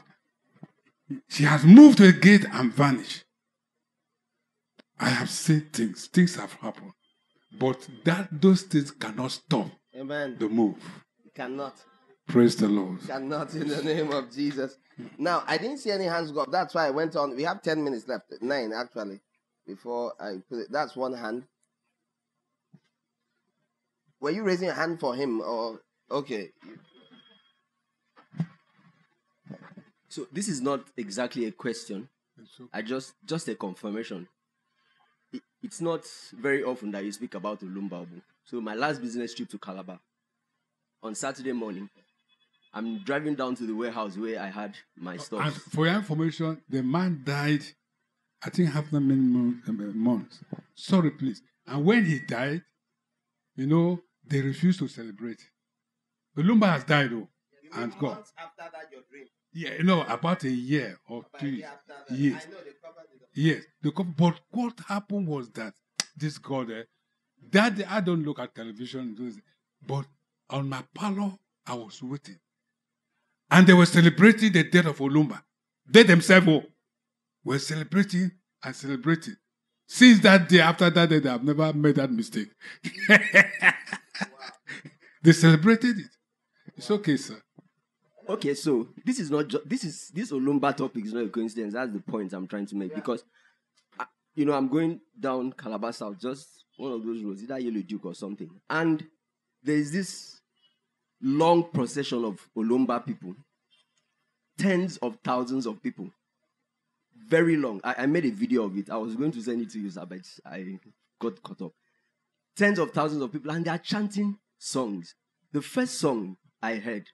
she has moved to a gate and vanished. I have seen things. Things have happened. But that those things cannot stop Amen. The move. It cannot. Praise the Lord. It cannot in the name of Jesus. Now, I didn't see any hands go up. That's why I went on. We have ten minutes left. Nine, actually, before I put it. That's one hand. Were you raising a hand for him? Or okay. So this is not exactly a question. Okay. I just just a confirmation. It's not very often that you speak about Olumba Obu. So my last business trip to Calabar, on Saturday morning, I'm driving down to the warehouse where I had my stuff. And for your information, the man died, I think, half a million months. Sorry, please. And when he died, you know, they refused to celebrate. Olumba has died, though, yeah, and gone. After that, your dream. Yeah, you know, about a year or about two years. Yes. I know they covered it up. Yes. They covered, but what happened was that this God, eh, that day, I don't look at television, but on my parlor, I was waiting. And they were celebrating the death of Olumba. They themselves were celebrating and celebrating. Since that day, after that day, I've never made that mistake. Wow. They celebrated it. It's wow. Okay, sir. Okay, so this is not just this is this Olumba topic is not a coincidence. That's the point I'm trying to make, yeah. Because I, you know, I'm going down Calabar South, just one of those roads, either Yellow Duke or something, and there is this long procession of Olumba people, tens of thousands of people. Very long. I, I made a video of it. I was going to send it to you, sir, but I got caught up. Tens of thousands of people, and they are chanting songs. The first song I heard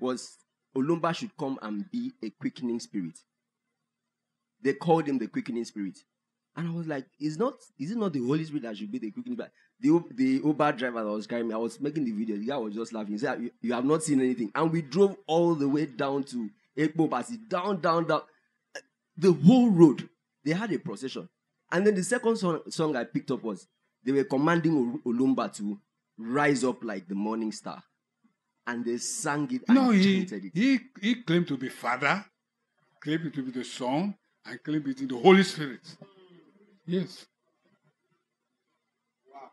was, Olumba should come and be a quickening spirit. They called him the quickening spirit. And I was like, is not, is it not the Holy Spirit that should be the quickening spirit? The, the Uber driver that was carrying me, I was making the video. The guy was just laughing. He said, you, you have not seen anything. And we drove all the way down to Ekpo Basi, down, down, down. The whole road, they had a procession. And then the second song, song I picked up was, they were commanding Olumba to rise up like the morning star. And they sang it and no, he, chanted it. He, he claimed to be Father, claimed it to be the Son, and claimed it to be the Holy Spirit. Yes. Wow.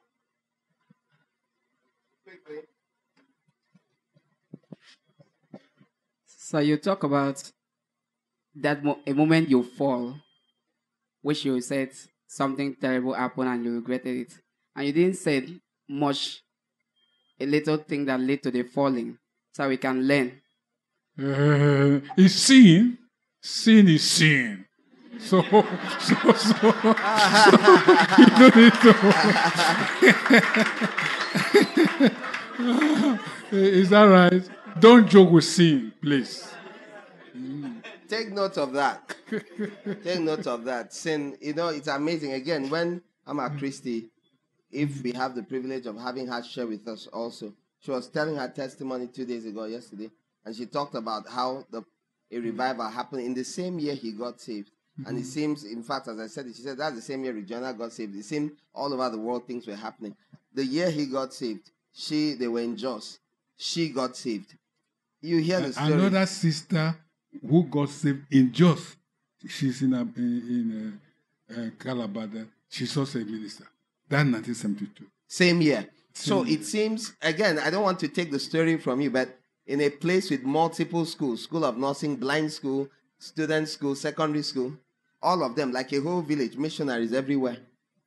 So you talk about that mo- a moment you fall, which you said something terrible happened and you regretted it. And you didn't say much, a little thing that led to the falling, so we can learn. Uh, it's sin. Sin is sin. So, so, so, so you don't need to. Is that right? Don't joke with sin, please. Take note of that. Take note of that. Sin, you know, it's amazing. Again, when Amma Christie, if we have the privilege of having her share with us also, she was telling her testimony two days ago, yesterday, and she talked about how the a revival happened in the same year he got saved. Mm-hmm. And it seems, in fact, as I said, she said that's the same year Regina got saved. It seemed all over the world things were happening. The year he got saved, she, they were in Jos. She got saved. You hear the story. Another sister who got saved in Jos. She's in a, in a, a Calabar. She's also a minister. That's nineteen seventy-two. Same year. Same so year. It seems, again, I don't want to take the story from you, but in a place with multiple schools, school of nursing, blind school, student school, secondary school, all of them, like a whole village, missionaries everywhere,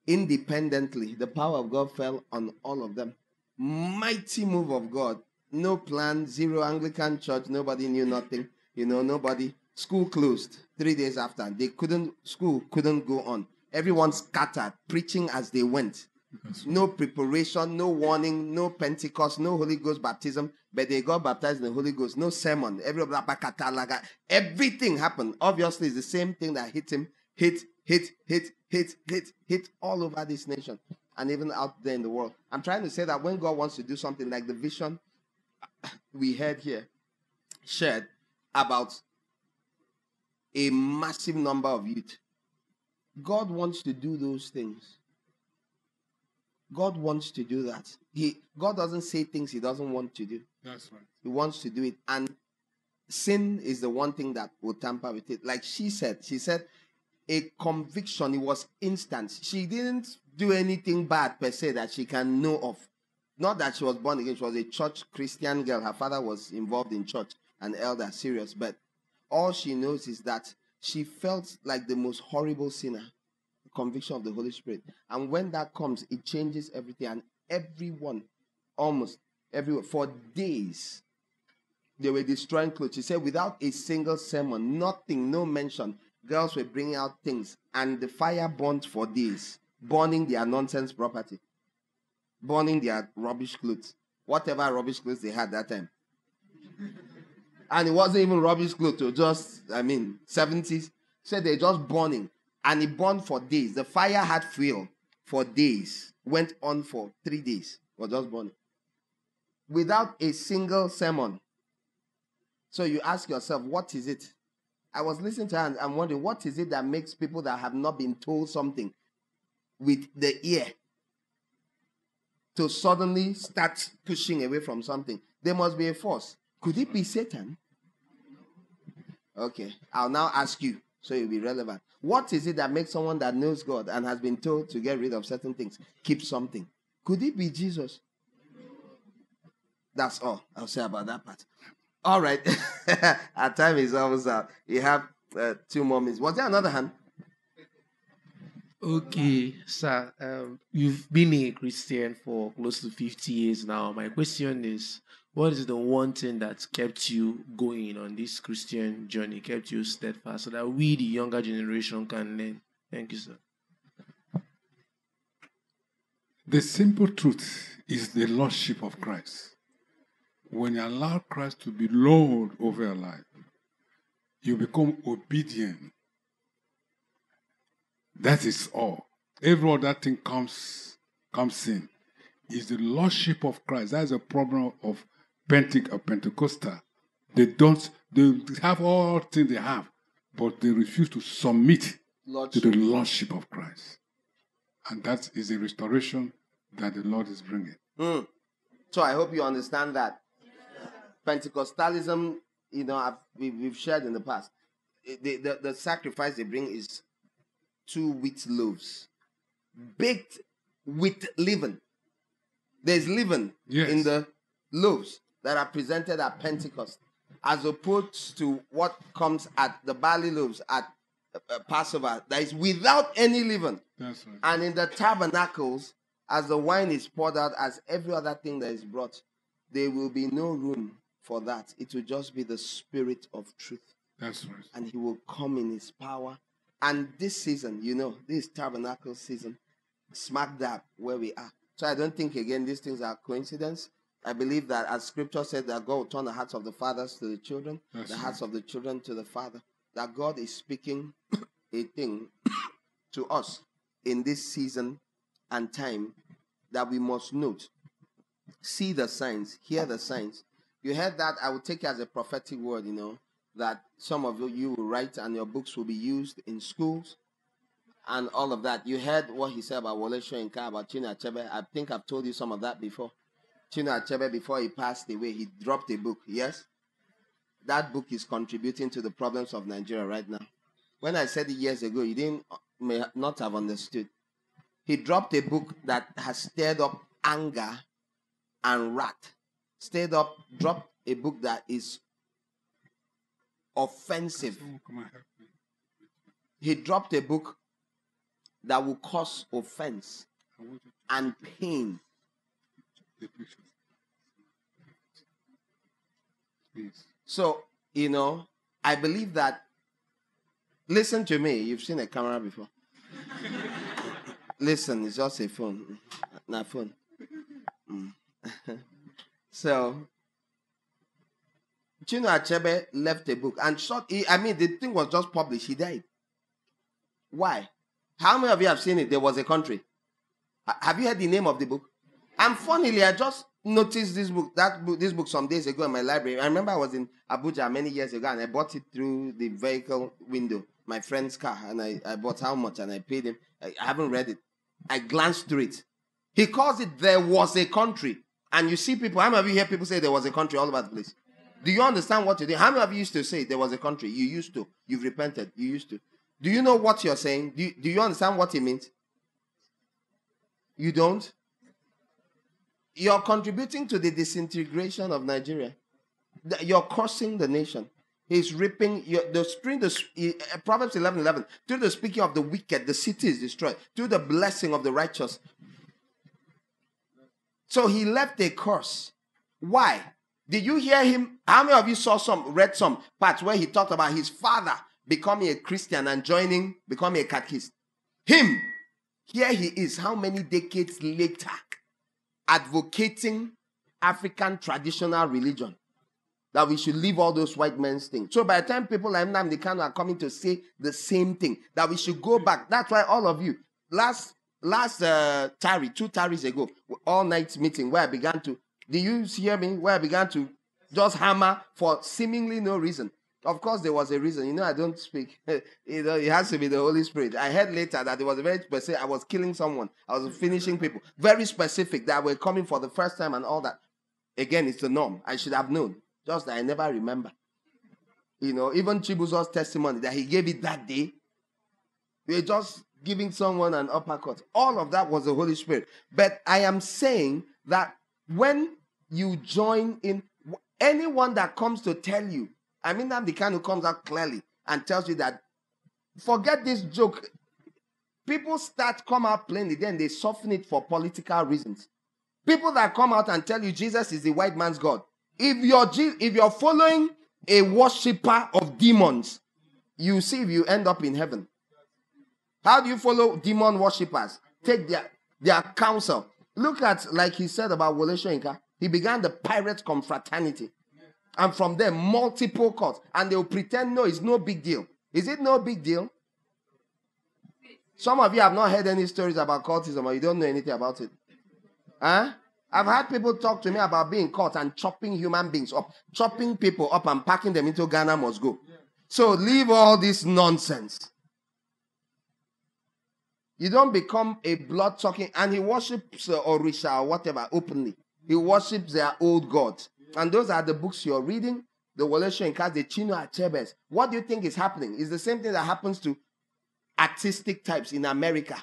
independently, the power of God fell on all of them. Mighty move of God. No plan, zero Anglican church, nobody knew nothing. You know, nobody. School closed three days after. They couldn't, school couldn't go on. Everyone scattered, preaching as they went. No preparation, no warning, no Pentecost, no Holy Ghost baptism, but they got baptized in the Holy Ghost. No sermon. Everything happened. Obviously, it's the same thing that hit him. Hit, hit, hit, hit, hit, hit all over this nation and even out there in the world. I'm trying to say that when God wants to do something like the vision we heard here, shared, about a massive number of youth. God wants to do those things. God wants to do that. He God doesn't say things he doesn't want to do. That's right. He wants to do it. And sin is the one thing that will tamper with it. Like she said, she said a conviction, it was instant. She didn't do anything bad per se that she can know of. Not that she was born again. She was a church Christian girl. Her father was involved in church. An elder, serious, but all she knows is that she felt like the most horrible sinner, the conviction of the Holy Spirit. And when that comes, it changes everything. And everyone, almost everyone, for days, they were destroying clothes. She said, without a single sermon, nothing, no mention, girls were bringing out things. And the fire burnt for days, burning their nonsense property, burning their rubbish clothes, whatever rubbish clothes they had that time. And it wasn't even rubbish clothes, it was just, I mean, seventies. So they're just burning. And it burned for days. The fire had fuel for days. Went on for three days. It was just burning. Without a single sermon. So you ask yourself, what is it? I was listening to her and I'm wondering, what is it that makes people that have not been told something with the ear to suddenly start pushing away from something? There must be a force. Could it be Satan? Okay, I'll now ask you. so you'll be relevant. What is it that makes someone that knows God and has been told to get rid of certain things keep something? Could it be Jesus? That's all I'll say about that part. All right. Our time is almost out. We have uh, two more minutes. Was there another hand? Okay, sir. Um, you've been a Christian for close to fifty years now. My question is, what is the one thing that kept you going on this Christian journey, kept you steadfast, so that we, the younger generation, can learn? Thank you, sir. The simple truth is the Lordship of Christ. When you allow Christ to be Lord over your life, you become obedient. That is all. Every other thing comes, comes in. It's the Lordship of Christ. That is a problem of Pente- or Pentecostal. They don't, they have all things they have, but they refuse to submit Lordship. to the Lordship of Christ. And that is the restoration that the Lord is bringing. Mm. So I hope you understand that. Pentecostalism, you know, I've, we've shared in the past, the, the, the sacrifice they bring is two wheat loaves, baked with leaven. There's leaven yes. in the loaves that are presented at Pentecost, as opposed to what comes at the barley loaves at uh, Passover, that is without any leaven. That's right. And in the tabernacles, as the wine is poured out, as every other thing that is brought, there will be no room for that. It will just be the Spirit of truth. That's right. And he will come in his power. And this season, you know, this tabernacle season, smack dab where we are. So I don't think, again, these things are coincidence. I believe that as Scripture said, that God will turn the hearts of the fathers to the children, That's the right. hearts of the children to the father, that God is speaking a thing to us in this season and time that we must note. See the signs, hear the signs. You heard that, I will take it as a prophetic word, you know, that some of you will write and your books will be used in schools and all of that. You heard what he said about Wole Soyinka, about Chinua Achebe. I think I've told you some of that before. Chinua Achebe, before he passed away, he dropped a book, yes? That book is contributing to the problems of Nigeria right now. When I said it years ago, you didn't, may not have understood. He dropped a book that has stirred up anger and wrath. Stayed up, dropped a book that is offensive. He dropped a book that will cause offense and pain. So, you know, I believe that, listen to me, you've seen a camera before. Listen, it's just a phone. Not a phone. Mm. So, Chinua Achebe left a book, and short, he, I mean, the thing was just published. He died. Why? How many of you have seen it? There was a country. H- have you heard the name of the book? And funnily, I just noticed this book, that book, this book some days ago in my library. I remember I was in Abuja many years ago, and I bought it through the vehicle window, my friend's car, and I, I bought how much, and I paid him. I, I haven't read it. I glanced through it. He calls it There Was a Country. And you see people, how many of you hear people say there was a country all over the place? Do you understand what you're doing? How many of you used to say there was a country? You used to. You've repented. You used to. Do you know what you're saying? Do you, do you understand what it means? You don't? You're contributing to the disintegration of Nigeria. You're cursing the nation. He's ripping your, the spring, the, uh, Proverbs eleven eleven. Through the speaking of the wicked, the city is destroyed. Through the blessing of the righteous. So he left a curse. Why? Did you hear him? How many of you saw some, read some parts where he talked about his father becoming a Christian and joining, becoming a catechist? Him, here he is, how many decades later, advocating African traditional religion, that we should leave all those white men's things. So by the time people like Nnamdi Kanu are coming to say the same thing, that we should go back. That's why all of you, last Last uh, tarry, two tarries ago, all night meeting where I began to, do you hear me? Where I began to just hammer for seemingly no reason. Of course, there was a reason. You know, I don't speak. You know, it has to be the Holy Spirit. I heard later that it was very specific. I was killing someone. I was finishing people. Very specific that were coming for the first time and all that. Again, it's the norm. I should have known. Just that I never remember. You know, even Chibuzo's testimony that he gave it that day, we're just giving someone an uppercut. All of that was the Holy Spirit. But I am saying that when you join in, anyone that comes to tell you, I mean, I'm the kind who comes out clearly and tells you that, forget this joke. People start come out plainly, then they soften it for political reasons. People that come out and tell you Jesus is the white man's God. If you're, if you're following a worshiper of demons, you see if you end up in heaven. How do you follow demon worshippers? Take their, their counsel. Look at, like he said about Wole Soyinka, he began the pirate confraternity. And from there, multiple cults. And they'll pretend, no, it's no big deal. Is it no big deal? Some of you have not heard any stories about cultism, or you don't know anything about it. Huh? I've had people talk to me about being caught and chopping human beings up, chopping people up and packing them into Ghana must go. So leave all this nonsense. You don't become a blood-sucking, and he worships uh, Orisha or whatever openly. He worships their old gods. And those are the books you're reading, the Wole Soyinkas, the Chinua Achebes. What do you think is happening? It's the same thing that happens to artistic types in America.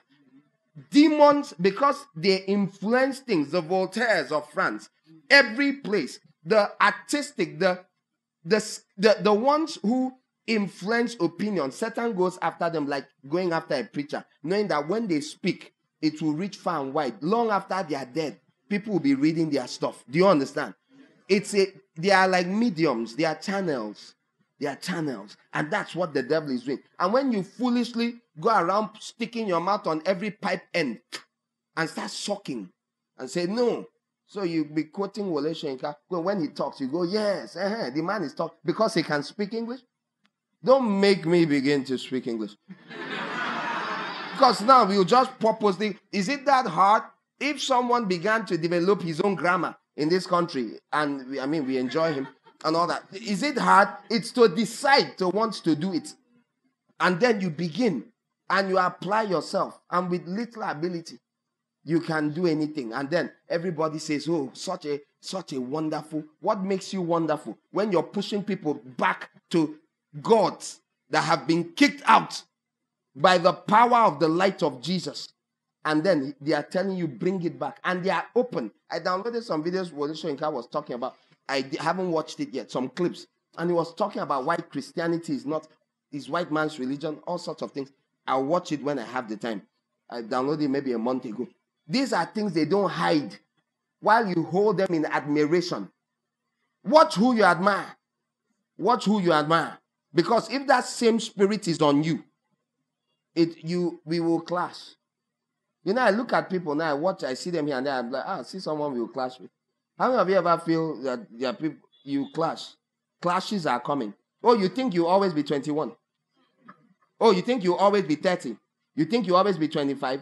Demons, because they influence things, the Voltaires of France, every place, the artistic, the, the, the, the ones who influence opinion, Satan goes after them like going after a preacher, knowing that when they speak, it will reach far and wide. Long after they are dead, people will be reading their stuff. Do you understand? It's a, they are like mediums, they are channels. They are channels. And that's what the devil is doing. And when you foolishly go around sticking your mouth on every pipe end and start sucking and say, no. So you be quoting Wole Soyinka. When he talks, you go, yes, uh-huh, the man is talking. Because he can speak English. Don't make me begin to speak English. Because now we'll just purposely, is it that hard? If someone began to develop his own grammar in this country, and we, I mean, we enjoy him, and all that. Is it hard? It's to decide to want to do it. And then you begin and you apply yourself. And with little ability, you can do anything. And then everybody says, oh, such a, such a wonderful. What makes you wonderful? When you're pushing people back to gods that have been kicked out by the power of the light of Jesus. And then they are telling you, bring it back. And they are open. I downloaded some videos Wole Soyinka was talking about. I haven't watched it yet, some clips. And he was talking about why Christianity is not, is white man's religion, all sorts of things. I'll watch it when I have the time. I downloaded it maybe a month ago. These are things they don't hide while you hold them in admiration. Watch who you admire. Watch who you admire. Because if that same spirit is on you, it you we will clash. You know, I look at people now, I watch, I see them here and there, I'm like, ah, see someone we will clash with. How many of you ever feel that there are people, you clash? Clashes are coming. Oh, you think you'll always be twenty-one. Oh, you think you'll always be thirty. You think you'll always be twenty-five.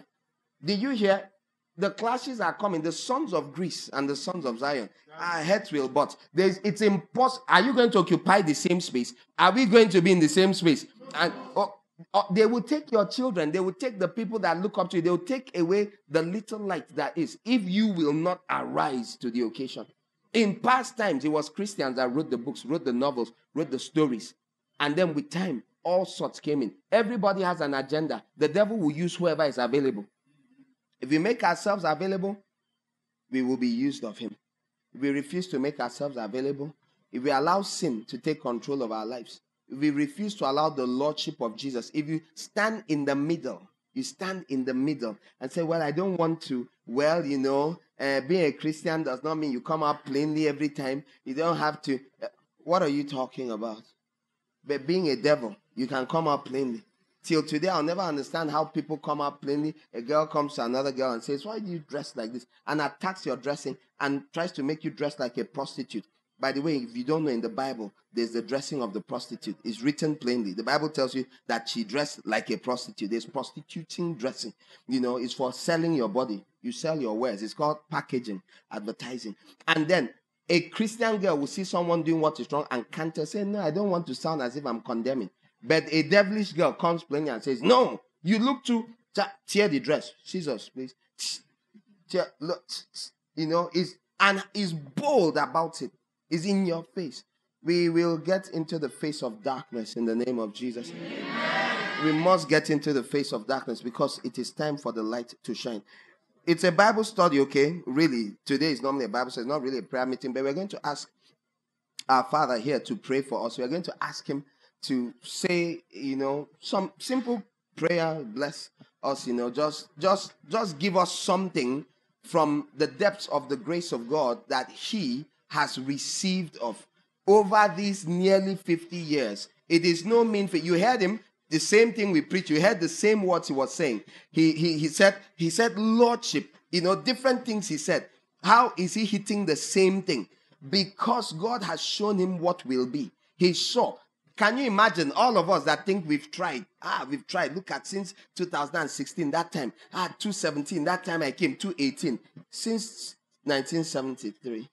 Did you hear? The clashes are coming. The sons of Greece and the sons of Zion are heads will butt. There's, it's impossible. Are you going to occupy the same space? Are we going to be in the same space? And oh, oh, they will take your children. They will take the people that look up to you. They will take away the little light that is, if you will not arise to the occasion. In past times, it was Christians that wrote the books, wrote the novels, wrote the stories. And then with time, all sorts came in. Everybody has an agenda. The devil will use whoever is available. If we make ourselves available, we will be used of him. If we refuse to make ourselves available, if we allow sin to take control of our lives, if we refuse to allow the lordship of Jesus, if you stand in the middle, you stand in the middle and say, well, I don't want to, well, you know, uh, being a Christian does not mean you come out plainly every time. You don't have to. Uh, what are you talking about? But being a devil, you can come out plainly. Till today, I'll never understand how people come out plainly. A girl comes to another girl and says, why do you dress like this? And attacks your dressing and tries to make you dress like a prostitute. By the way, if you don't know, in the Bible, there's the dressing of the prostitute. It's written plainly. The Bible tells you that she dressed like a prostitute. There's prostituting dressing. You know, it's for selling your body. You sell your wares. It's called packaging, advertising. And then a Christian girl will see someone doing what is wrong and can't say, no, I don't want to sound as if I'm condemning. But a devilish girl comes plainly and says, no, you look too, tear the dress. Scissors, please. Tear, look, you know, is and is bold about it. Is in your face. We will get into the face of darkness in the name of Jesus. Amen. We must get into the face of darkness because it is time for the light to shine. It's a Bible study, okay? Really, today is normally a Bible study. It's not really a prayer meeting, but we're going to ask our Father here to pray for us. We're going to ask him to say, you know, some simple prayer, bless us, you know, just, just, just give us something from the depths of the grace of God that he has received of over these nearly fifty years. It is no mean feat. You heard him. The same thing we preach. You heard the same words he was saying. He, he, he said, he said, Lordship, you know, different things he said. How is he hitting the same thing? Because God has shown him what will be. He saw. Can you imagine all of us that think we've tried? Ah, we've tried. Look at since two thousand sixteen, that time. Ah, two seventeen, that time I came. two eighteen, since nineteen seventy-three.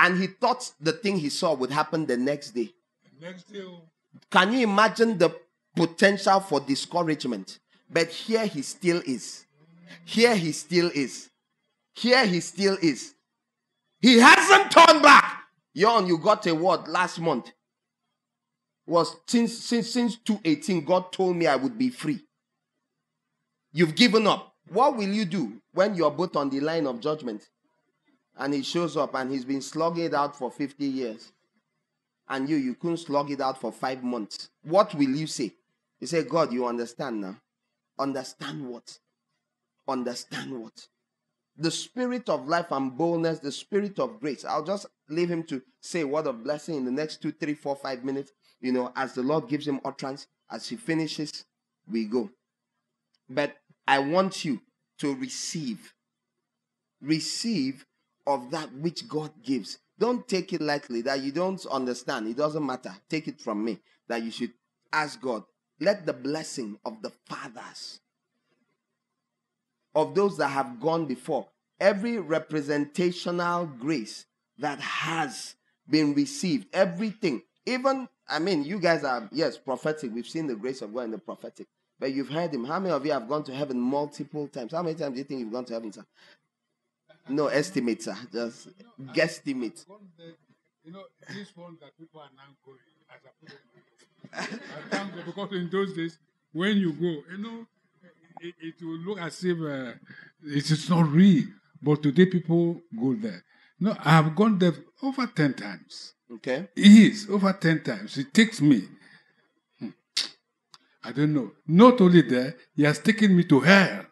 And he thought the thing he saw would happen the next day. Next day. Can you imagine the potential for discouragement? But here he still is. Here he still is. Here he still is. He hasn't turned back. Yon, you got a word last month. Was since since since two eighteen, God told me I would be free. You've given up. What will you do when you're both on the line of judgment? And he shows up and he's been slugging it out for fifty years. And you, you couldn't slug it out for five months. What will you say? You say, God, you understand now. Understand what? Understand what? The spirit of life and boldness, the spirit of grace. I'll just leave him to say a word of blessing in the next two, three, four, five minutes. You know, as the Lord gives him utterance, as he finishes, we go. But I want you to receive. Receive of that which God gives. Don't take it lightly that you don't understand. It doesn't matter. Take it from me that you should ask God. Let the blessing of the fathers, of those that have gone before, every representational grace that has been received, everything, even, I mean, you guys are, yes, prophetic. We've seen the grace of God in the prophetic. But you've heard him. How many of you have gone to heaven multiple times? How many times do you think you've gone to heaven, sir? No estimate, sir. Just you know, guesstimate. You know, this one that people are now going, as I put it, I thank God, because in those days, when you go, you know, it, it will look as if uh, it's, it's not real. But today, people go there. No, I have gone there over ten times. Okay. It is over ten times. It takes me. Hmm. I don't know. Not only there, he has taken me to hell.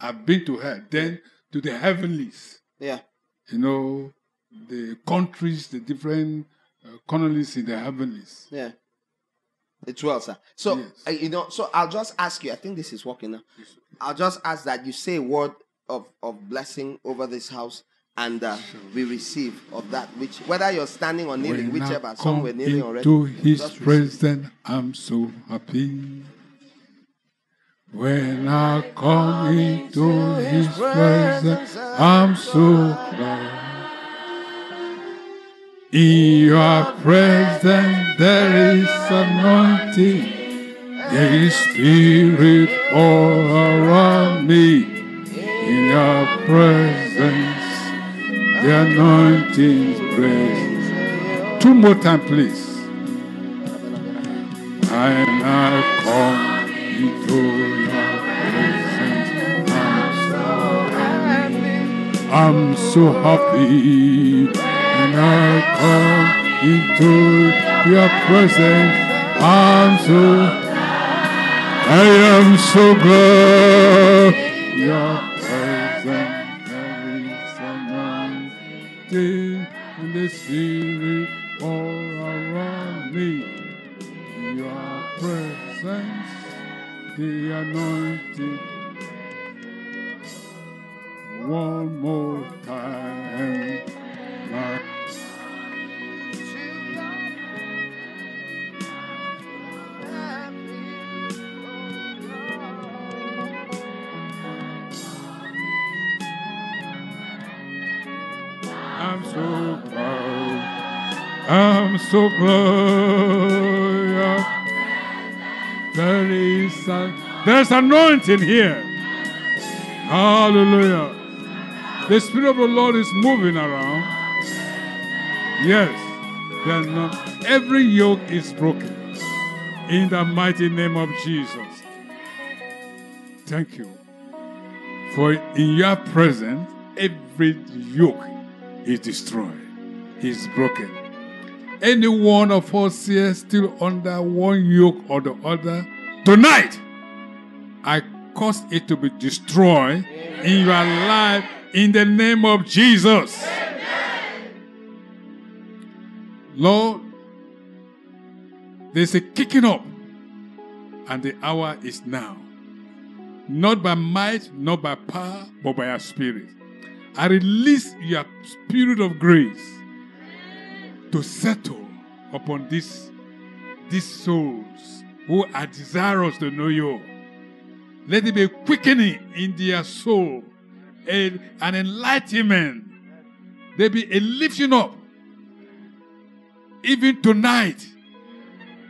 I've been to hell. Then. To the heavenlies. Yeah. You know, the countries, the different uh, colonies in the heavenlies. Yeah. It's well, sir. So, yes. uh, you know, so I'll just ask you, I think this is working now. Yes, I'll just ask that you say a word of, of blessing over this house and uh, sure. we receive of that, which, whether you're standing or kneeling, when whichever, somewhere kneeling already. To his presence, I'm so happy. When I come into his presence, I'm so glad. In your presence, there is anointing. There is spirit all around me. In your presence, the anointing is great. Two more times, please. And I come into I'm so happy when I come into your presence. I'm so, I am so glad. Your presence, there is anointing in the spirit all around me. Your presence, the anointing. One more time. My... I'm so proud. I'm so glad. There is a... There's anointing here. Hallelujah. The Spirit of the Lord is moving around. Yes. than none. Every yoke is broken in the mighty name of Jesus. Thank you. For in your presence, every yoke is destroyed, is broken. Any one of us here still under one yoke or the other, tonight, I cause it to be destroyed Amen. In your life in the name of Jesus. Amen. Lord, there's a kicking up, and the hour is now. Not by might, not by power, but by your spirit. I release your spirit of grace to settle upon this, these souls who are desirous to know you. Let it be quickening in their soul, a, an enlightenment. There be a lifting up. Even tonight,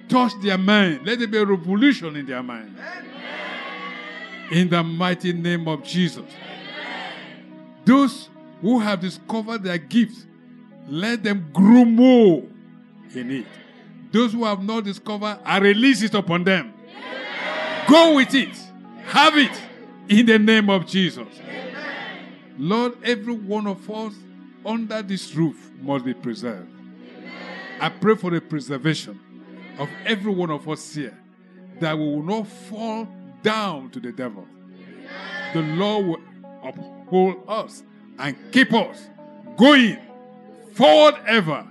touch their mind. Let there be a revolution in their mind. In the mighty name of Jesus. Amen. Those who have discovered their gifts, let them grow more in it. Those who have not discovered, I release it upon them. Amen. Go with it. Have it in the name of Jesus. Amen. Lord, every one of us under this roof must be preserved. Amen. I pray for the preservation of every one of us here, that we will not fall down to the devil. Amen. The Lord will uphold us and keep us going forward ever,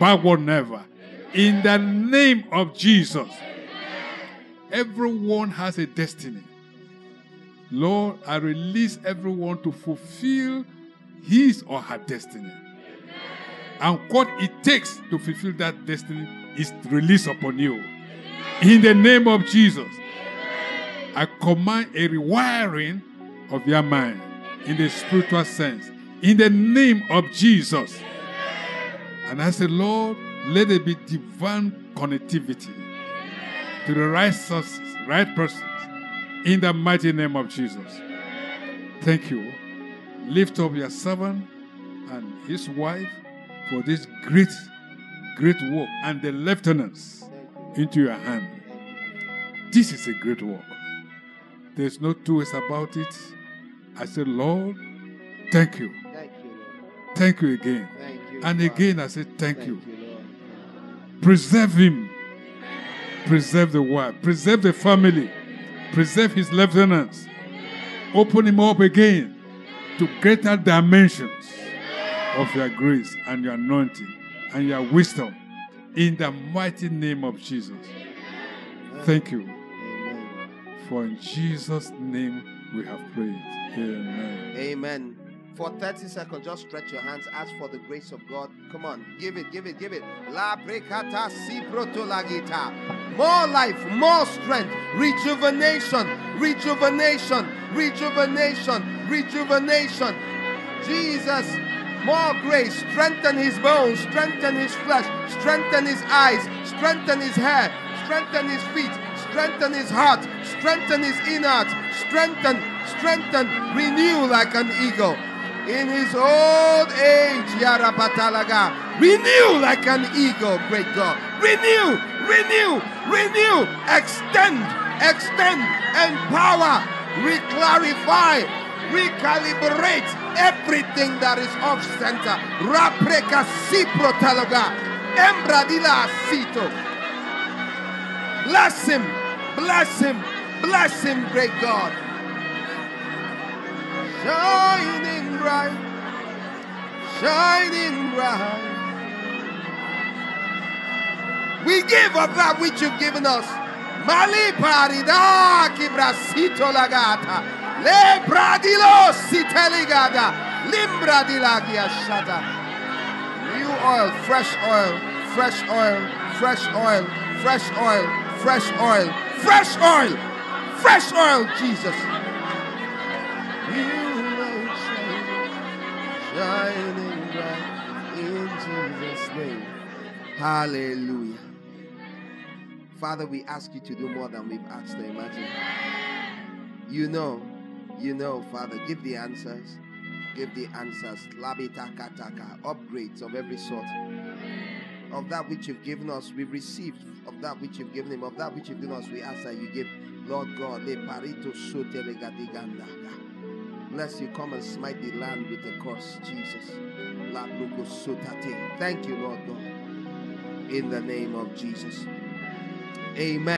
backward never. Amen. In the name of Jesus. Amen. Everyone has a destiny. Lord, I release everyone to fulfill his or her destiny. Amen. And what it takes to fulfill that destiny is released upon you. Amen. In the name of Jesus. I command a rewiring of your mind in the spiritual sense, in the name of Jesus. And I say, Lord, let there be divine connectivity to the right sources, right persons, in the mighty name of Jesus. Thank you. Lift up your servant and his wife for this great, great work, and the lieutenants into your hand. This is a great work. There's no two ways about it. I said, Lord, thank you. Thank you, Lord. Thank you again. Thank you, and again, I said, thank, thank you. you Lord. Preserve him. Preserve the wife. Preserve the family. Preserve his lieutenants. Open him up again to greater dimensions of your grace and your anointing and your wisdom in the mighty name of Jesus. Thank you. For in Jesus' name we have prayed. Amen. Amen. For thirty seconds, just stretch your hands. Ask for the grace of God. Come on. Give it, give it, give it. La precata si protolagita. More life, more strength. Rejuvenation, rejuvenation, rejuvenation, rejuvenation. Jesus, more grace. Strengthen his bones. Strengthen his flesh. Strengthen his eyes. Strengthen his hair. Strengthen his feet. Strengthen his heart, strengthen his innards, strengthen, strengthen, renew like an eagle. In his old age, Yarapatalaga, renew like an eagle, great God. Renew, renew, renew, extend, extend, empower, reclarify, recalibrate everything that is off center. Rapreka siprotalaga, embradila sito. Bless him. Bless him, bless him, great God. Shining bright, shining bright. We give up that which you've given us. Mali parida kibrasito lagata. Le bradilo siteligada. Limbra dilagia shada. New oil, fresh oil, fresh oil, fresh oil, fresh oil, fresh oil. Fresh oil, fresh oil, Jesus. You will shine, shining bright in Jesus' name. Hallelujah. Father, we ask you to do more than we've asked to imagine. You know, you know, Father, give the answers, give the answers. Labita kataka, upgrades of every sort. of that which you've given us, we've received of that which you've given him, of that which you've given us, we ask that you give, Lord God. Unless you come and smite the land with the curse, Jesus. Thank you, Lord God. In the name of Jesus. Amen.